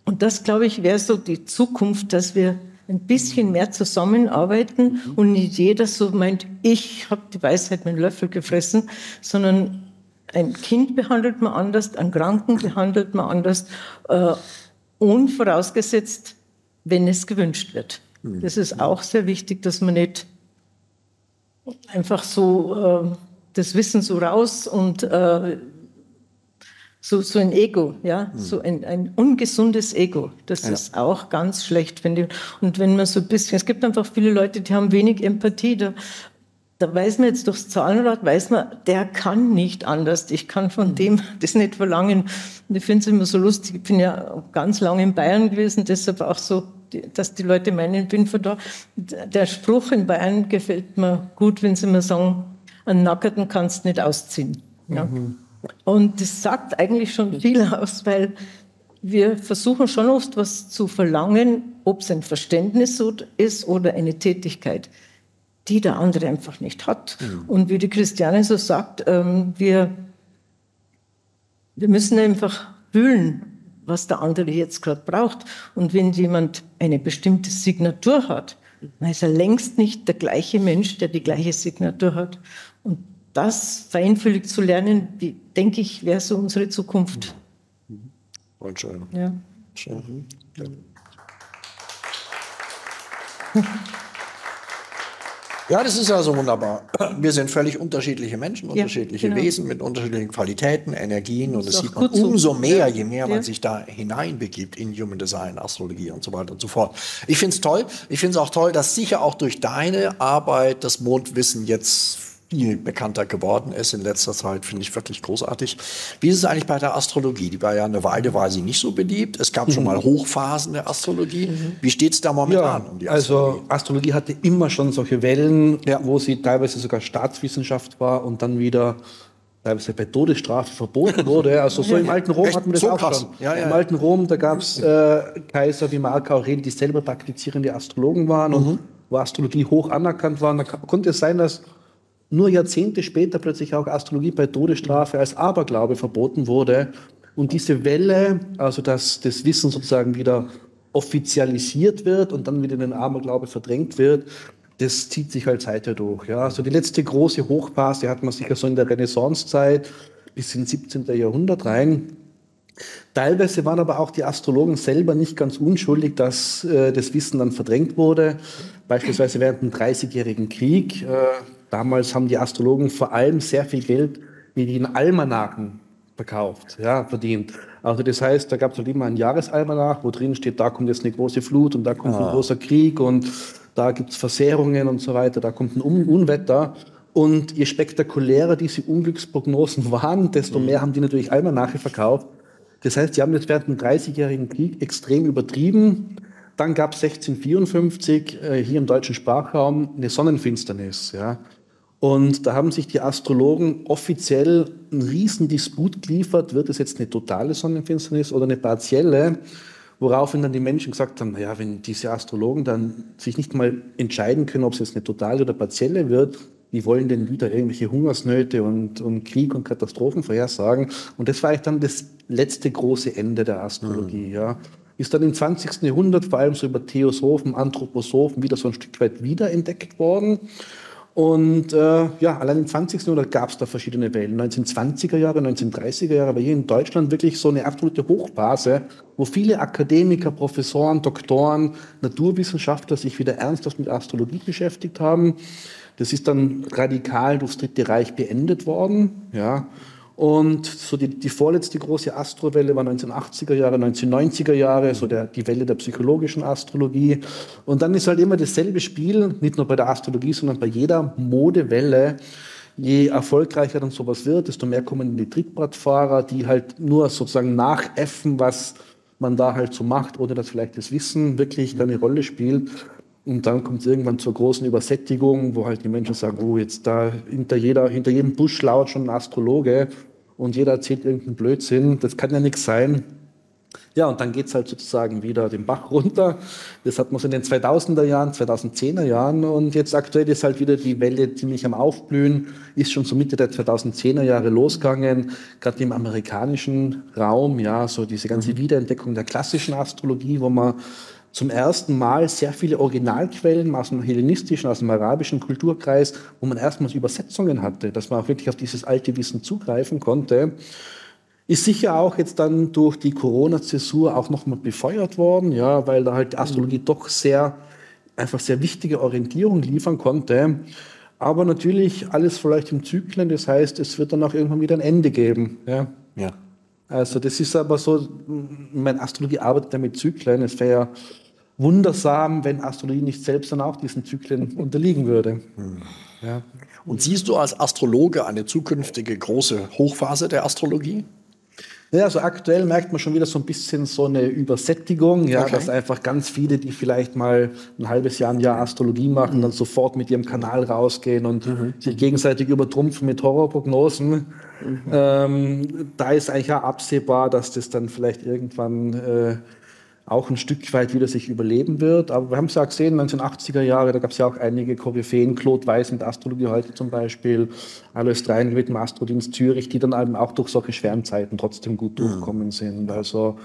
Und das, glaube ich, wäre so die Zukunft, dass wir ein bisschen mehr zusammenarbeiten und nicht jeder so meint, ich habe die Weisheit mit dem Löffel gefressen, sondern ein Kind behandelt man anders, einen Kranken behandelt man anders, unvorausgesetzt, wenn es gewünscht wird. Das ist auch sehr wichtig, dass man nicht einfach so das Wissen so raus und so ein Ego, ja, so ein ungesundes Ego. Das ist auch ganz schlecht, finde ich. Und wenn man so ein bisschen, es gibt einfach viele Leute, die haben wenig Empathie. Da weiß man jetzt durchs Zahlenrad, weiß man, der kann nicht anders. Ich kann von dem das nicht verlangen. Und ich finde es immer so lustig. Ich bin ja ganz lange in Bayern gewesen, deshalb auch so, dass die Leute meinen, ich bin von da. Der Spruch in Bayern gefällt mir gut, wenn sie mir sagen, einen Nackerten kannst du nicht ausziehen. Ja. Und das sagt eigentlich schon viel aus, weil wir versuchen schon oft was zu verlangen, ob es ein Verständnis ist oder eine Tätigkeit, die der andere einfach nicht hat. Und wie die Christiane so sagt, wir müssen einfach fühlen, was der andere jetzt gerade braucht. Und wenn jemand eine bestimmte Signatur hat, dann ist er längst nicht der gleiche Mensch, der die gleiche Signatur hat. Und das feinfühlig zu lernen, denke ich, wäre so unsere Zukunft. Und schön. Ja. Schön. Ja. Ja, das ist ja so wunderbar. Wir sind völlig unterschiedliche Menschen, unterschiedliche Wesen mit unterschiedlichen Qualitäten, Energien. Und das sieht man umso mehr, je mehr man sich da hineinbegibt in Human Design, Astrologie und so weiter und so fort. Ich finde es toll. Ich finde es auch toll, dass sicher auch durch deine Arbeit das Mondwissen jetzt viel bekannter geworden ist in letzter Zeit, finde ich wirklich großartig. Wie ist es eigentlich bei der Astrologie? Die war ja eine Weile, war sie nicht so beliebt. Es gab schon mal Hochphasen der Astrologie. Wie steht es da momentan um die Astrologie? Also Astrologie hatte immer schon solche Wellen, wo sie teilweise sogar Staatswissenschaft war und dann wieder teilweise bei Todesstrafe verboten wurde. Also so im alten Rom hatten wir das so auch schon. Ja, ja. Im alten Rom, da gab es Kaiser wie Marc Aurel, die selber praktizierende Astrologen waren und wo Astrologie hoch anerkannt war. Und da konnte es sein, dass nur Jahrzehnte später plötzlich auch Astrologie bei Todesstrafe als Aberglaube verboten wurde. Und diese Welle, also dass das Wissen sozusagen wieder offizialisiert wird und dann wieder in den Aberglaube verdrängt wird, das zieht sich halt seither durch. Ja. Also die letzte große Hochphase hat man sicher so in der Renaissancezeit bis ins 17. Jahrhundert rein. Teilweise waren aber auch die Astrologen selber nicht ganz unschuldig, dass das Wissen dann verdrängt wurde. Beispielsweise während dem Dreißigjährigen Krieg. Damals haben die Astrologen vor allem sehr viel Geld mit den Almanaken verkauft, verdient. Also das heißt, da gab es halt immer einen Jahresalmanach, wo drin steht, da kommt jetzt eine große Flut und da kommt ein großer Krieg und da gibt es Versehrungen und so weiter, da kommt ein Unwetter. Und je spektakulärer diese Unglücksprognosen waren, desto mehr haben die natürlich Almanache verkauft. Das heißt, die haben jetzt während dem Dreißigjährigen Krieg extrem übertrieben. Dann gab es 1654 hier im deutschen Sprachraum eine Sonnenfinsternis, Und da haben sich die Astrologen offiziell einen riesen Disput geliefert, wird es jetzt eine totale Sonnenfinsternis oder eine partielle, woraufhin dann die Menschen gesagt haben, naja, wenn diese Astrologen dann sich nicht mal entscheiden können, ob es jetzt eine totale oder partielle wird, die wollen denn wieder irgendwelche Hungersnöte und Krieg und Katastrophen vorhersagen. Und das war eigentlich dann das letzte große Ende der Astrologie, Ist dann im 20. Jahrhundert vor allem so über Theosophen, Anthroposophen wieder so ein Stück weit wiederentdeckt worden. Und allein im 20. Jahrhundert gab es da verschiedene Wellen, 1920er Jahre, 1930er Jahre, aber hier in Deutschland wirklich so eine absolute Hochphase, wo viele Akademiker, Professoren, Doktoren, Naturwissenschaftler sich wieder ernsthaft mit Astrologie beschäftigt haben. Das ist dann radikal durchs Dritte Reich beendet worden, Und so die vorletzte große Astrowelle war 1980er Jahre, 1990er Jahre, so die Welle der psychologischen Astrologie. Und dann ist halt immer dasselbe Spiel, nicht nur bei der Astrologie, sondern bei jeder Modewelle. Je erfolgreicher dann sowas wird, desto mehr kommen die Trittbrettfahrer, die halt nur sozusagen nachäffen, was man da halt so macht, oder dass vielleicht das Wissen wirklich eine Rolle spielt. Und dann kommt es irgendwann zur großen Übersättigung, wo halt die Menschen sagen, jetzt da hinter jedem Busch lauert schon ein Astrologe und jeder erzählt irgendeinen Blödsinn. Das kann ja nichts sein. Ja, und dann geht es halt sozusagen wieder den Bach runter. Das hat man so in den 2000er Jahren, 2010er Jahren. Und jetzt aktuell ist halt wieder die Welle ziemlich am Aufblühen. Ist schon so Mitte der 2010er Jahre losgegangen. Gerade im amerikanischen Raum, ja, so diese ganze Wiederentdeckung der klassischen Astrologie, wo man zum ersten Mal sehr viele Originalquellen aus dem hellenistischen, aus dem arabischen Kulturkreis, wo man erstmals Übersetzungen hatte, dass man auch wirklich auf dieses alte Wissen zugreifen konnte. Ist sicher auch jetzt dann durch die Corona-Zäsur auch nochmal befeuert worden, ja, weil da halt die Astrologie doch einfach sehr wichtige Orientierung liefern konnte. Aber natürlich alles vielleicht im Zyklen, das heißt, es wird dann auch irgendwann wieder ein Ende geben. Ja. Ja. Also das ist aber so, meine Astrologie arbeitet ja mit Zyklen, es wäre ja wundersam, wenn Astrologie nicht selbst dann auch diesen Zyklen unterliegen würde. Ja. Und siehst du als Astrologe eine zukünftige große Hochphase der Astrologie? Ja, also aktuell merkt man schon wieder so ein bisschen so eine Übersättigung, ja, okay, dass einfach ganz viele, die vielleicht mal ein halbes Jahr, ein Jahr Astrologie machen, dann sofort mit ihrem Kanal rausgehen und sich gegenseitig übertrumpfen mit Horrorprognosen. Da ist eigentlich ja absehbar, dass das dann vielleicht irgendwann auch ein Stück weit wieder sich überleben wird. Aber wir haben es ja gesehen, 1980er Jahre, da gab es ja auch einige Koryphäen, Claude Weiß mit Astrologie heute zum Beispiel, Alois Dreien mit dem Astrodienst Zürich, die dann eben auch durch solche schweren Zeiten trotzdem gut durchgekommen sind. Also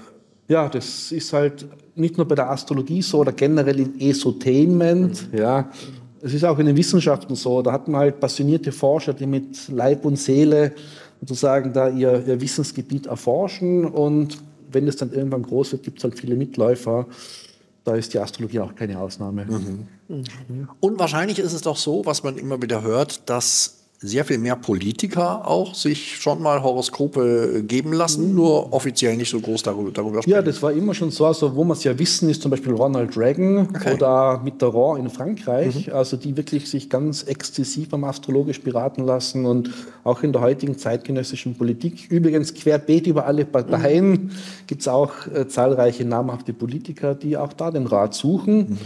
ja, das ist halt nicht nur bei der Astrologie so oder generell im Esotainment, ja. Es ist auch in den Wissenschaften so, da hat man halt passionierte Forscher, die mit Leib und Seele sozusagen da ihr Wissensgebiet erforschen, und wenn es dann irgendwann groß wird, gibt es halt viele Mitläufer. Da ist die Astrologie auch keine Ausnahme. Und wahrscheinlich ist es doch so, was man immer wieder hört, dass sehr viel mehr Politiker auch sich schon mal Horoskope geben lassen, nur offiziell nicht so groß darüber sprechen. Ja, das war immer schon so. Also, wo man es ja wissen, ist zum Beispiel Ronald Reagan oder Mitterrand in Frankreich, also die wirklich sich ganz exzessiv am astrologisch beraten lassen, und auch in der heutigen zeitgenössischen Politik, übrigens querbeet über alle Parteien, gibt es auch zahlreiche namhafte Politiker, die auch da den Rat suchen.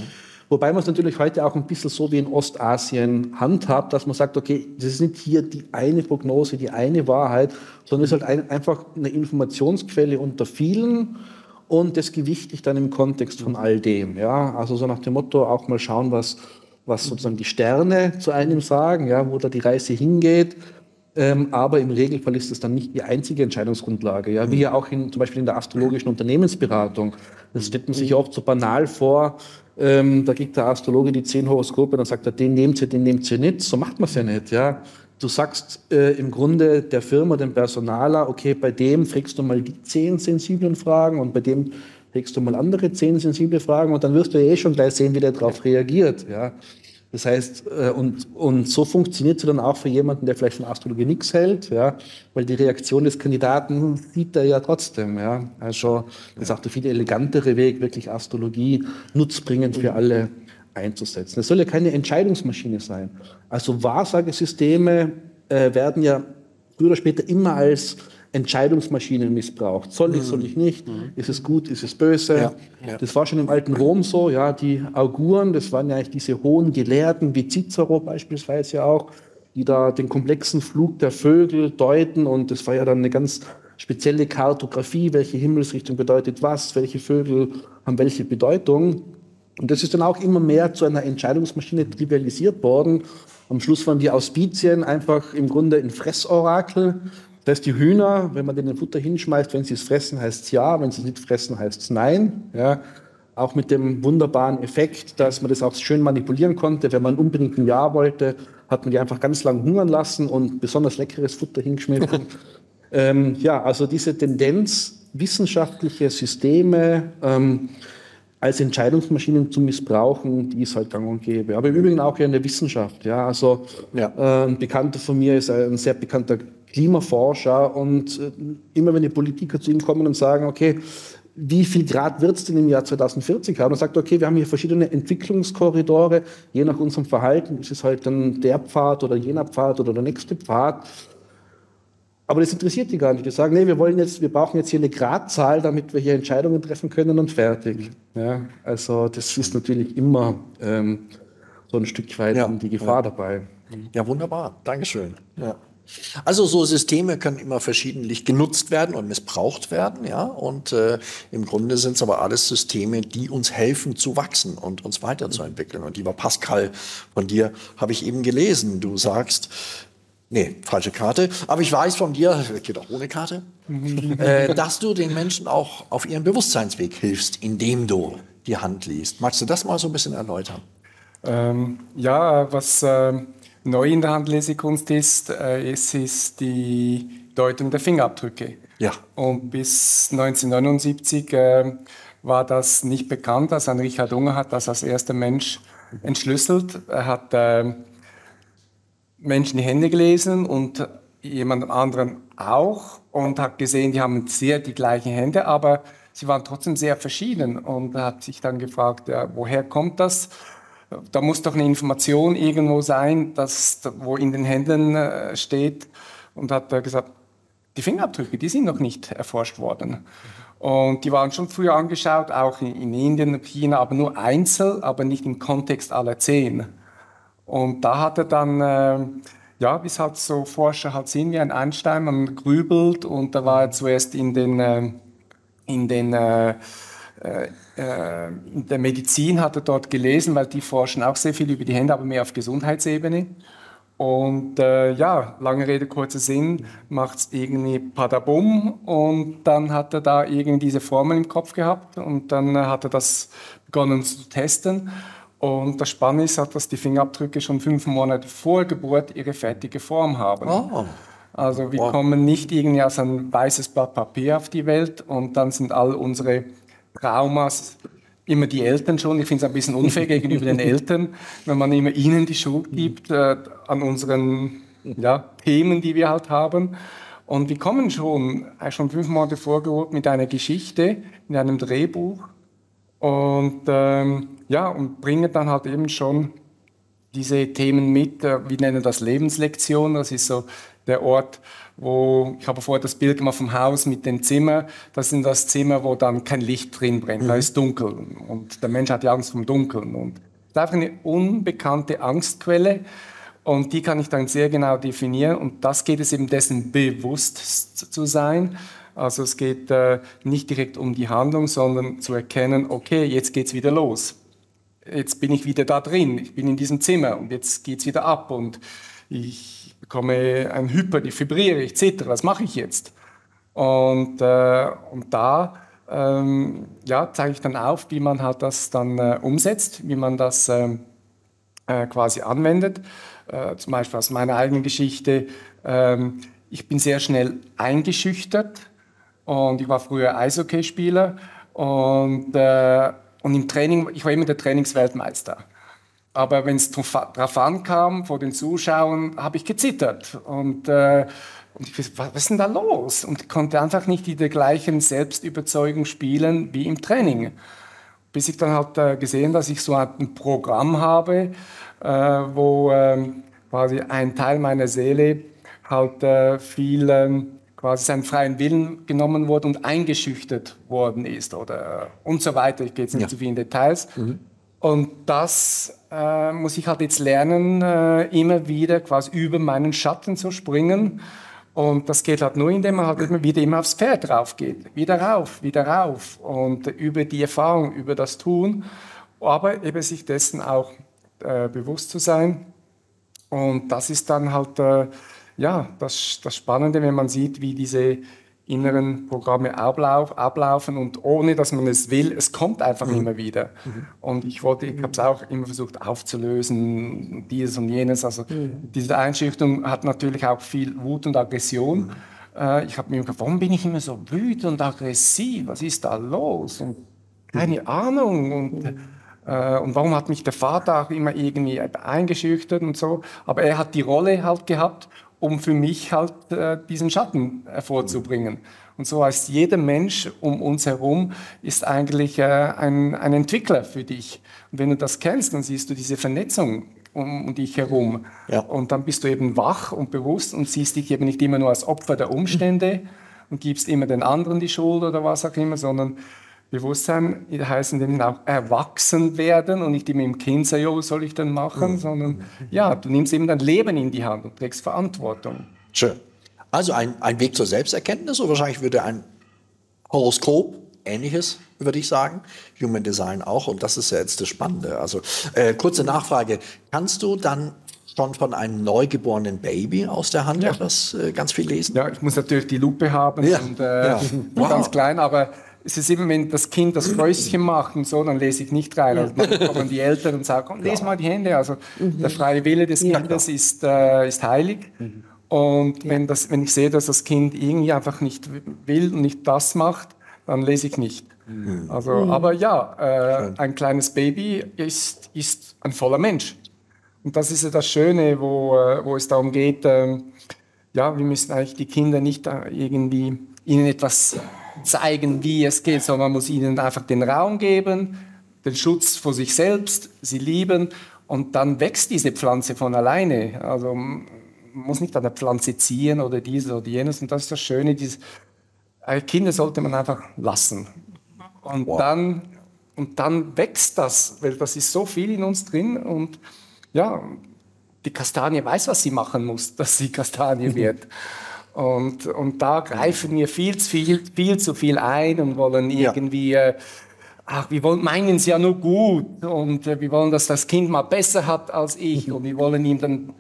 Wobei man es natürlich heute auch ein bisschen so wie in Ostasien handhabt, dass man sagt, okay, das ist nicht hier die eine Prognose, die eine Wahrheit, sondern es ist halt einfach eine Informationsquelle unter vielen, und das gewichte ich dann im Kontext von all dem. Ja? Also so nach dem Motto, auch mal schauen, was sozusagen die Sterne zu einem sagen, ja, wo da die Reise hingeht. Aber im Regelfall ist es dann nicht die einzige Entscheidungsgrundlage. Ja? Wie ja auch zum Beispiel in der astrologischen Unternehmensberatung. Das stellt man sich oft so banal vor. Da kriegt der Astrologe die 10 Horoskope, dann sagt er, den nehmt ihr, den nehmt ihr nicht. So macht man es ja nicht. Ja? Du sagst im Grunde der Firma, dem Personaler, okay, bei dem fragst du mal die 10 sensiblen Fragen und bei dem fragst du mal andere 10 sensible Fragen, und dann wirst du ja eh schon gleich sehen, wie der darauf reagiert. Ja? Das heißt, und so funktioniert es dann auch für jemanden, der vielleicht von Astrologie nichts hält, ja, weil die Reaktion des Kandidaten sieht er ja trotzdem. Ja. Also das ist auch der viel elegantere Weg, wirklich Astrologie nutzbringend für alle einzusetzen. Es soll ja keine Entscheidungsmaschine sein. Also Wahrsagesysteme werden ja früher oder später immer als Entscheidungsmaschinen missbraucht. Soll ich nicht? Ist es gut, ist es böse? Ja. Ja. Das war schon im alten Rom so, ja, die Auguren, das waren ja eigentlich diese hohen Gelehrten, wie Cicero beispielsweise ja auch, die da den komplexen Flug der Vögel deuten, und das war ja dann eine ganz spezielle Kartografie, welche Himmelsrichtung bedeutet was, welche Vögel haben welche Bedeutung. Und das ist dann auch immer mehr zu einer Entscheidungsmaschine trivialisiert worden. Am Schluss waren die Auspizien einfach im Grunde ein Fressorakel. Das heißt, die Hühner, wenn man denen Futter hinschmeißt, wenn sie es fressen, heißt es ja, wenn sie es nicht fressen, heißt es nein. Ja, auch mit dem wunderbaren Effekt, dass man das auch schön manipulieren konnte. Wenn man unbedingt ein Ja wollte, hat man die einfach ganz lang hungern lassen und besonders leckeres Futter hingeschmissen. Ja, also diese Tendenz, wissenschaftliche Systeme als Entscheidungsmaschinen zu missbrauchen, die es halt gang und gäbe. Aber im Übrigen auch in der Wissenschaft. Ja, also ein Bekannter von mir ist ein sehr bekannter Klimaforscher, und immer wenn die Politiker zu ihm kommen und sagen, okay, wie viel Grad wird es denn im Jahr 2040 haben? Er sagt, okay, wir haben hier verschiedene Entwicklungskorridore, je nach unserem Verhalten ist es halt dann der Pfad oder jener Pfad oder der nächste Pfad. Aber das interessiert die gar nicht. Die sagen, nee, wir brauchen jetzt hier eine Gradzahl, damit wir hier Entscheidungen treffen können, und fertig. Ja, also das ist natürlich immer so ein Stück weit die Gefahr dabei. Ja, wunderbar. Dankeschön. Ja. Also so Systeme können immer verschiedentlich genutzt werden und missbraucht werden, ja. Und im Grunde sind es aber alles Systeme, die uns helfen zu wachsen und uns weiterzuentwickeln. Und lieber Pascal, von dir habe ich eben gelesen, du sagst, nee, falsche Karte, aber ich weiß von dir, geht auch ohne Karte, dass du den Menschen auch auf ihren Bewusstseinsweg hilfst, indem du die Hand liest. Magst du das mal so ein bisschen erläutern? Ja, was neu in der Handlesekunst ist, es ist die Deutung der Fingerabdrücke. Ja. Und bis 1979 war das nicht bekannt. Also Richard Unger hat das als erster Mensch entschlüsselt. Er hat Menschen die Hände gelesen und jemand anderen auch und hat gesehen, die haben sehr die gleichen Hände, aber sie waren trotzdem sehr verschieden. Und er hat sich dann gefragt, ja, woher kommt das? Da muss doch eine Information irgendwo sein, dass, wo in den Händen steht. Und hat gesagt, die Fingerabdrücke, die sind noch nicht erforscht worden. Und die waren schon früher angeschaut, auch in Indien und China, aber nur einzeln, aber nicht im Kontext aller 10. Und da hat er dann, ja, wie es halt so Forscher halt sind, wie ein Einstein, man grübelt. Und da war er zuerst in der Medizin hat er dort gelesen, weil die forschen auch sehr viel über die Hände, aber mehr auf Gesundheitsebene. Und ja, lange Rede, kurzer Sinn, macht es irgendwie padabum. Und dann hat er da irgendwie diese Formel im Kopf gehabt und dann hat er das begonnen zu testen. Und das Spannende ist, dass die Fingerabdrücke schon 5 Monate vor Geburt ihre fertige Form haben. Oh. Also wir kommen nicht irgendwie als ein weißes Blatt Papier auf die Welt und dann sind all unsere Traumas, immer die Eltern schon, ich finde es ein bisschen unfair gegenüber den Eltern, wenn man immer ihnen die Schuld gibt an unseren Themen, die wir halt haben. Und wir kommen schon 5 Monate vorgeholt mit einer Geschichte, in einem Drehbuch und, ja, und bringen dann halt eben schon diese Themen mit, wir nennen das Lebenslektion, das ist so der Ort, wo, ich habe vorher das Bild gemacht vom Haus mit dem Zimmer, das sind das Zimmer, wo dann kein Licht drin brennt, da ist dunkel und der Mensch hat die Angst vom Dunkeln und das ist einfach eine unbekannte Angstquelle und die kann ich dann sehr genau definieren und das geht es eben dessen bewusst zu sein, also es geht nicht direkt um die Handlung, sondern zu erkennen, okay, jetzt geht es wieder los, jetzt bin ich wieder da drin, ich bin in diesem Zimmer und jetzt geht es wieder ab und ich bekomme ein Hyper, ich vibriere, ich zittere, was mache ich jetzt? Und da zeige ich dann auf, wie man halt das dann umsetzt, wie man das quasi anwendet. Zum Beispiel aus meiner eigenen Geschichte, ich bin sehr schnell eingeschüchtert und ich war früher Eishockeyspieler und im Training, ich war immer der Trainingsweltmeister. Aber wenn es drauf ankam, vor den Zuschauern, habe ich gezittert. Und ich wusste, was ist denn da los? Und ich konnte einfach nicht in der gleichen Selbstüberzeugung spielen wie im Training. Bis ich dann halt gesehen, dass ich so ein Programm habe, wo quasi ein Teil meiner Seele halt viel quasi seinen freien Willen genommen wurde und eingeschüchtert worden ist oder und so weiter. Ich gehe jetzt nicht zu viel in Details. Und das muss ich halt jetzt lernen, immer wieder quasi über meinen Schatten zu springen. Und das geht halt nur, indem man halt immer wieder aufs Pferd rauf geht. Wieder rauf. Und über die Erfahrung, über das Tun. Aber eben sich dessen auch bewusst zu sein. Und das ist dann halt das Spannende, wenn man sieht, wie diese inneren Programme ablaufen und ohne, dass man es will, es kommt einfach immer wieder. Und ich habe es auch immer versucht aufzulösen, dieses und jenes. Also diese Einschüchterung hat natürlich auch viel Wut und Aggression. Ich habe mir gedacht, warum bin ich immer so wütend und aggressiv? Was ist da los? Und keine Ahnung. Und warum hat mich der Vater auch immer irgendwie eingeschüchtert und so? Aber er hat die Rolle halt gehabt, um für mich halt diesen Schatten hervorzubringen. Und so heißt, jeder Mensch um uns herum ist eigentlich ein Entwickler für dich. Und wenn du das kennst, dann siehst du diese Vernetzung um dich herum. Ja. Und dann bist du eben wach und bewusst und siehst dich eben nicht immer nur als Opfer der Umstände und gibst immer den anderen die Schuld oder was auch immer, sondern Bewusstsein heißt in dem auch erwachsen werden und nicht immer im Kind sagen, was soll ich denn machen, sondern ja, du nimmst eben dein Leben in die Hand und trägst Verantwortung. Schön. Also ein Weg zur Selbsterkenntnis, und wahrscheinlich würde ein Horoskop Ähnliches, würde ich sagen. Human Design auch, und das ist ja jetzt das Spannende. Also, kurze Nachfrage. Kannst du dann schon von einem neugeborenen Baby aus der Hand etwas ganz viel lesen? Ja, ich muss natürlich die Lupe haben und ganz klein, aber es ist immer, wenn das Kind das Fäustchen macht und so, dann lese ich nicht rein. Also dann kommen die Eltern und sagen, komm, lese mal die Hände. Also der freie Wille des Kindes ist heilig. Und wenn ich sehe, dass das Kind irgendwie einfach nicht will und nicht das macht, dann lese ich nicht. Also, aber ja, ein kleines Baby ist ein voller Mensch. Und das ist ja das Schöne, wo es darum geht, ja, wir müssen eigentlich die Kinder nicht irgendwie ihnen etwas zeigen, wie es geht, sondern man muss ihnen einfach den Raum geben, den Schutz vor sich selbst, sie lieben, und dann wächst diese Pflanze von alleine. Also man muss nicht an der Pflanze ziehen oder dies oder jenes, und das ist das Schöne, Kinder sollte man einfach lassen. Und, dann wächst das, weil das ist so viel in uns drin. Und ja, die Kastanie weiß, was sie machen muss, dass sie Kastanie wird. Und da greifen wir viel zu viel ein und wollen irgendwie, meinen es ja nur gut. Und wir wollen, dass das Kind mal besser hat als ich. Und wir wollen ihm dann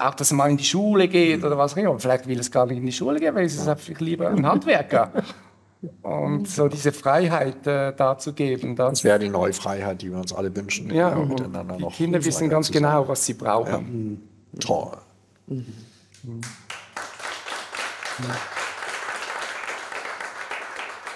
auch, dass er mal in die Schule geht oder was auch immer. Vielleicht will es gar nicht in die Schule gehen, weil es ist einfach lieber ein Handwerker. Und so diese Freiheit dazu geben. Das wäre die neue Freiheit, die wir uns alle wünschen. Ja, ja, miteinander die Kinder wissen ganz genau, was sie brauchen. Ja. Toll.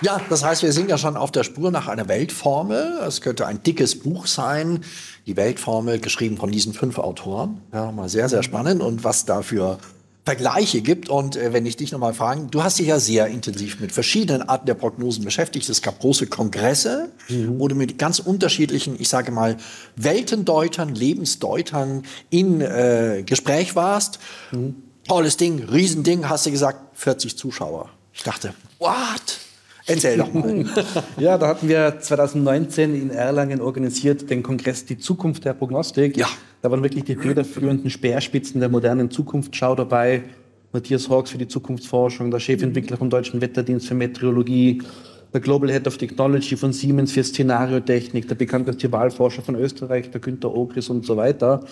Ja, das heißt, wir sind ja schon auf der Spur nach einer Weltformel. Es könnte ein dickes Buch sein. Die Weltformel, geschrieben von diesen 5 Autoren. Ja, mal sehr, sehr spannend. Und was dafür Vergleiche gibt. Und wenn ich dich nochmal fragen, du hast dich ja sehr intensiv mit verschiedenen Arten der Prognosen beschäftigt. Es gab große Kongresse, wo du mit ganz unterschiedlichen, ich sage mal, Weltendeutern, Lebensdeutern in Gespräch warst. Tolles Ding, Riesending, hast du gesagt, 40 Zuschauer. Ich dachte, what? Erzähl doch mal. Ja, da hatten wir 2019 in Erlangen organisiert den Kongress Die Zukunft der Prognostik. Ja. Da waren wirklich die federführenden Speerspitzen der modernen Zukunftsschau dabei. Matthias Hawks für die Zukunftsforschung, der Chefentwickler vom Deutschen Wetterdienst für Meteorologie, der Global Head of Technology von Siemens für Szenariotechnik, der bekannteste Wahlforscher von Österreich, der Günter Ogris und so weiter.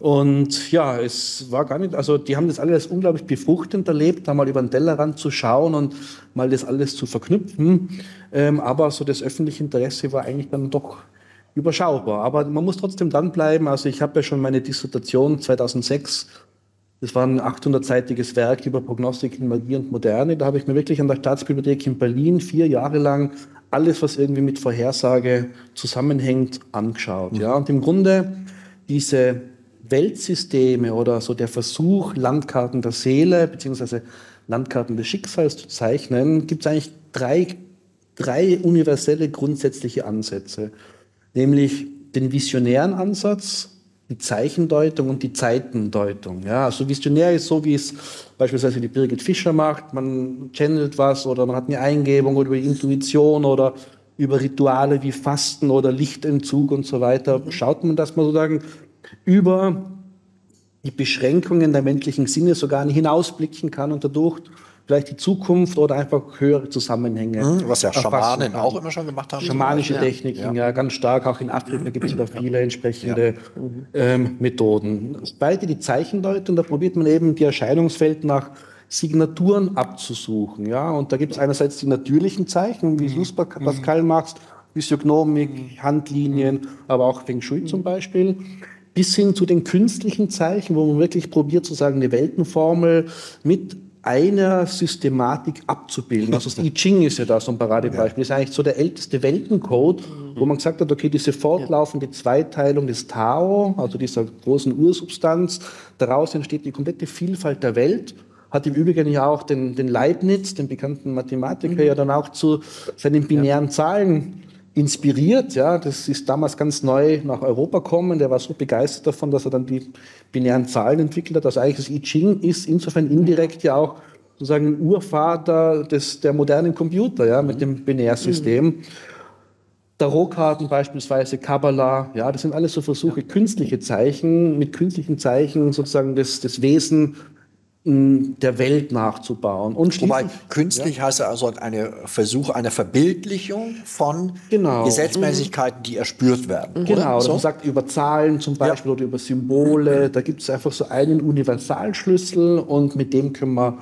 Und ja, es war gar nicht, also die haben das alles unglaublich befruchtend erlebt, da mal über den Tellerrand zu schauen und mal das alles zu verknüpfen. Aber so das öffentliche Interesse war eigentlich dann doch überschaubar. Aber man muss trotzdem dranbleiben. Also ich habe ja schon meine Dissertation 2006, das war ein 800-seitiges Werk über Prognostik in Magie und Moderne. Da habe ich mir wirklich an der Staatsbibliothek in Berlin 4 Jahre lang alles, was irgendwie mit Vorhersage zusammenhängt, angeschaut. Ja, und im Grunde diese Weltsysteme oder so der Versuch, Landkarten der Seele bzw. Landkarten des Schicksals zu zeichnen, gibt es eigentlich drei universelle grundsätzliche Ansätze. Nämlich den visionären Ansatz, die Zeichendeutung und die Zeitendeutung. Ja, also visionär ist so, wie es beispielsweise die Birgit Fischer macht. Man channelt was oder man hat eine Eingebung oder über Intuition oder über Rituale wie Fasten oder Lichtentzug und so weiter. Schaut man das mal sozusagen über die Beschränkungen der menschlichen Sinne sogar hinausblicken kann und dadurch vielleicht die Zukunft oder einfach höhere Zusammenhänge. Was ja Schamanen auch immer schon gemacht haben. Schamanische Techniken, ja, ganz stark. Auch in Afrika gibt es da viele entsprechende Methoden. Beide die Zeichendeutung, da probiert man eben die Erscheinungsfeld nach Signaturen abzusuchen. Ja? Und da gibt es einerseits die natürlichen Zeichen, wie es Pascal macht, Physiognomik, Handlinien, aber auch Feng Shui zum Beispiel, bis hin zu den künstlichen Zeichen, wo man wirklich probiert, sozusagen eine Weltenformel mit einer Systematik abzubilden. Also das I Ching ist ja da so ein Paradebeispiel. Das ist eigentlich so der älteste Weltencode, wo man gesagt hat, okay, diese fortlaufende Zweiteilung des Tao, also dieser großen Ursubstanz, daraus entsteht die komplette Vielfalt der Welt. Hat im Übrigen ja auch den Leibniz, den bekannten Mathematiker, ja dann auch zu seinen binären Zahlen inspiriert, ja, das ist damals ganz neu nach Europa gekommen. Der war so begeistert davon, dass er dann die binären Zahlen entwickelt hat. Also eigentlich das I Ching ist insofern indirekt ja auch sozusagen Urvater der modernen Computer, ja, mit dem Binärsystem. Tarotkarten beispielsweise, Kabbalah, ja, das sind alles so Versuche, künstliche Zeichen, mit künstlichen Zeichen sozusagen das Wesen der Welt nachzubauen. Und wobei künstlich heißt er also ein Versuch einer Verbildlichung von Gesetzmäßigkeiten, die erspürt werden. Genau, so? Man sagt über Zahlen zum Beispiel oder über Symbole, da gibt es einfach so einen Universalschlüssel und mit dem können wir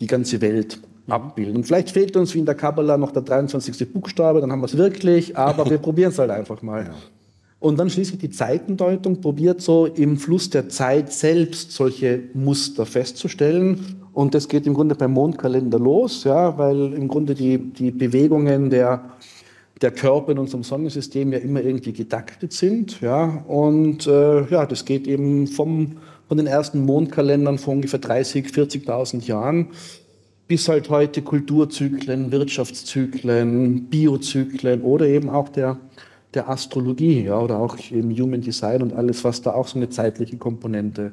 die ganze Welt abbilden. Und vielleicht fehlt uns wie in der Kabbalah noch der 23. Buchstabe, dann haben wir es wirklich, aber wir probieren es halt einfach mal. Ja. Und dann schließlich die Zeitendeutung probiert so im Fluss der Zeit selbst solche Muster festzustellen. Und das geht im Grunde beim Mondkalender los, ja, weil im Grunde die Bewegungen der Körper in unserem Sonnensystem ja immer irgendwie getaktet sind. Ja. Und das geht eben von den ersten Mondkalendern von ungefähr 30.000, 40.000 Jahren bis halt heute Kulturzyklen, Wirtschaftszyklen, Biozyklen oder eben auch der Astrologie, ja, oder auch im Human Design und alles, was da auch so eine zeitliche Komponente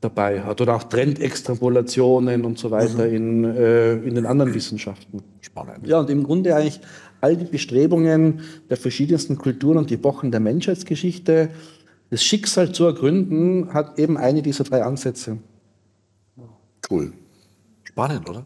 dabei hat. Oder auch Trendextrapolationen und so weiter in den anderen Wissenschaften. Spannend. Ja, und im Grunde eigentlich all die Bestrebungen der verschiedensten Kulturen und Epochen der Menschheitsgeschichte, das Schicksal zu ergründen, hat eben eine dieser drei Ansätze. Cool. Spannend, oder?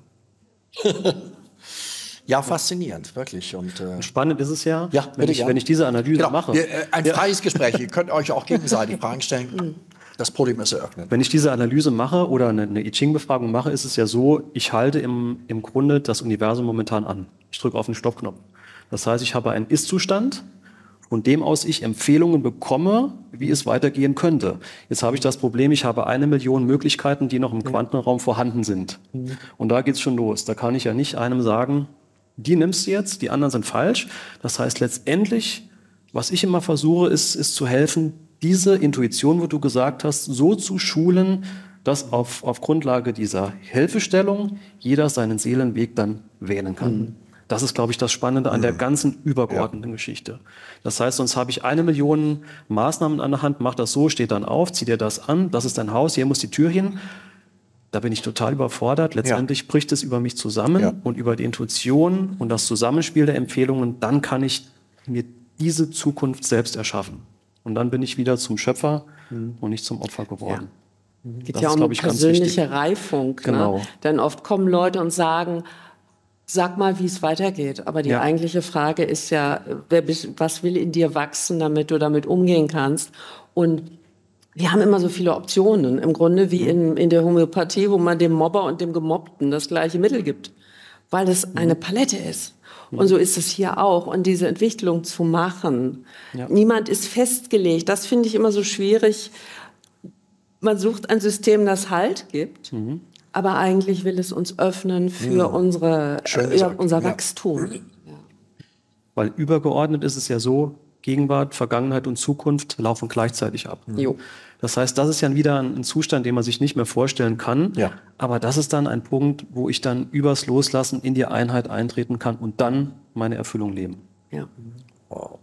Ja, faszinierend, wirklich. Und, spannend ist es ja wenn ich diese Analyse mache. Ein freies Gespräch, ihr könnt euch auch gegenseitig Fragen stellen, das Podium ist eröffnet. Wenn ich diese Analyse mache oder eine I Ching-Befragung mache, ist es ja so, ich halte im Grunde das Universum momentan an. Ich drücke auf den Stoppknopf. Das heißt, ich habe einen Ist-Zustand, von dem aus ich Empfehlungen bekomme, wie es weitergehen könnte. Jetzt habe ich das Problem, ich habe 1 Million Möglichkeiten, die noch im Quantenraum vorhanden sind. Und da geht es schon los. Da kann ich ja nicht einem sagen, die nimmst du jetzt, die anderen sind falsch. Das heißt letztendlich, was ich immer versuche, ist zu helfen, diese Intuition, wo du gesagt hast, so zu schulen, dass auf Grundlage dieser Hilfestellung jeder seinen Seelenweg dann wählen kann. Das ist, glaube ich, das Spannende an der ganzen übergeordneten Geschichte. Das heißt, sonst habe ich 1 Million Maßnahmen an der Hand, mach das so, steht dann auf, zieh dir das an, das ist dein Haus, hier muss die Tür hin. Da bin ich total überfordert. Letztendlich bricht es über mich zusammen und über die Intuition und das Zusammenspiel der Empfehlungen. Dann kann ich mir diese Zukunft selbst erschaffen. Und dann bin ich wieder zum Schöpfer und nicht zum Opfer geworden. Ja. Das geht ja auch um persönliche Reifung. Genau. Ne? Denn oft kommen Leute und sagen, sag mal, wie es weitergeht. Aber die eigentliche Frage ist ja, was will in dir wachsen, damit du damit umgehen kannst? Und wir haben immer so viele Optionen, im Grunde wie in der Homöopathie, wo man dem Mobber und dem Gemobbten das gleiche Mittel gibt, weil das eine Palette ist. Und so ist es hier auch. Und diese Entwicklung zu machen, niemand ist festgelegt. Das finde ich immer so schwierig. Man sucht ein System, das Halt gibt, aber eigentlich will es uns öffnen für unser Wachstum. Ja. Weil übergeordnet ist es ja so, Gegenwart, Vergangenheit und Zukunft laufen gleichzeitig ab. Jo. Das heißt, das ist ja wieder ein Zustand, den man sich nicht mehr vorstellen kann. Ja. Aber das ist dann ein Punkt, wo ich dann übers Loslassen in die Einheit eintreten kann und dann meine Erfüllung leben. Ja. Wow.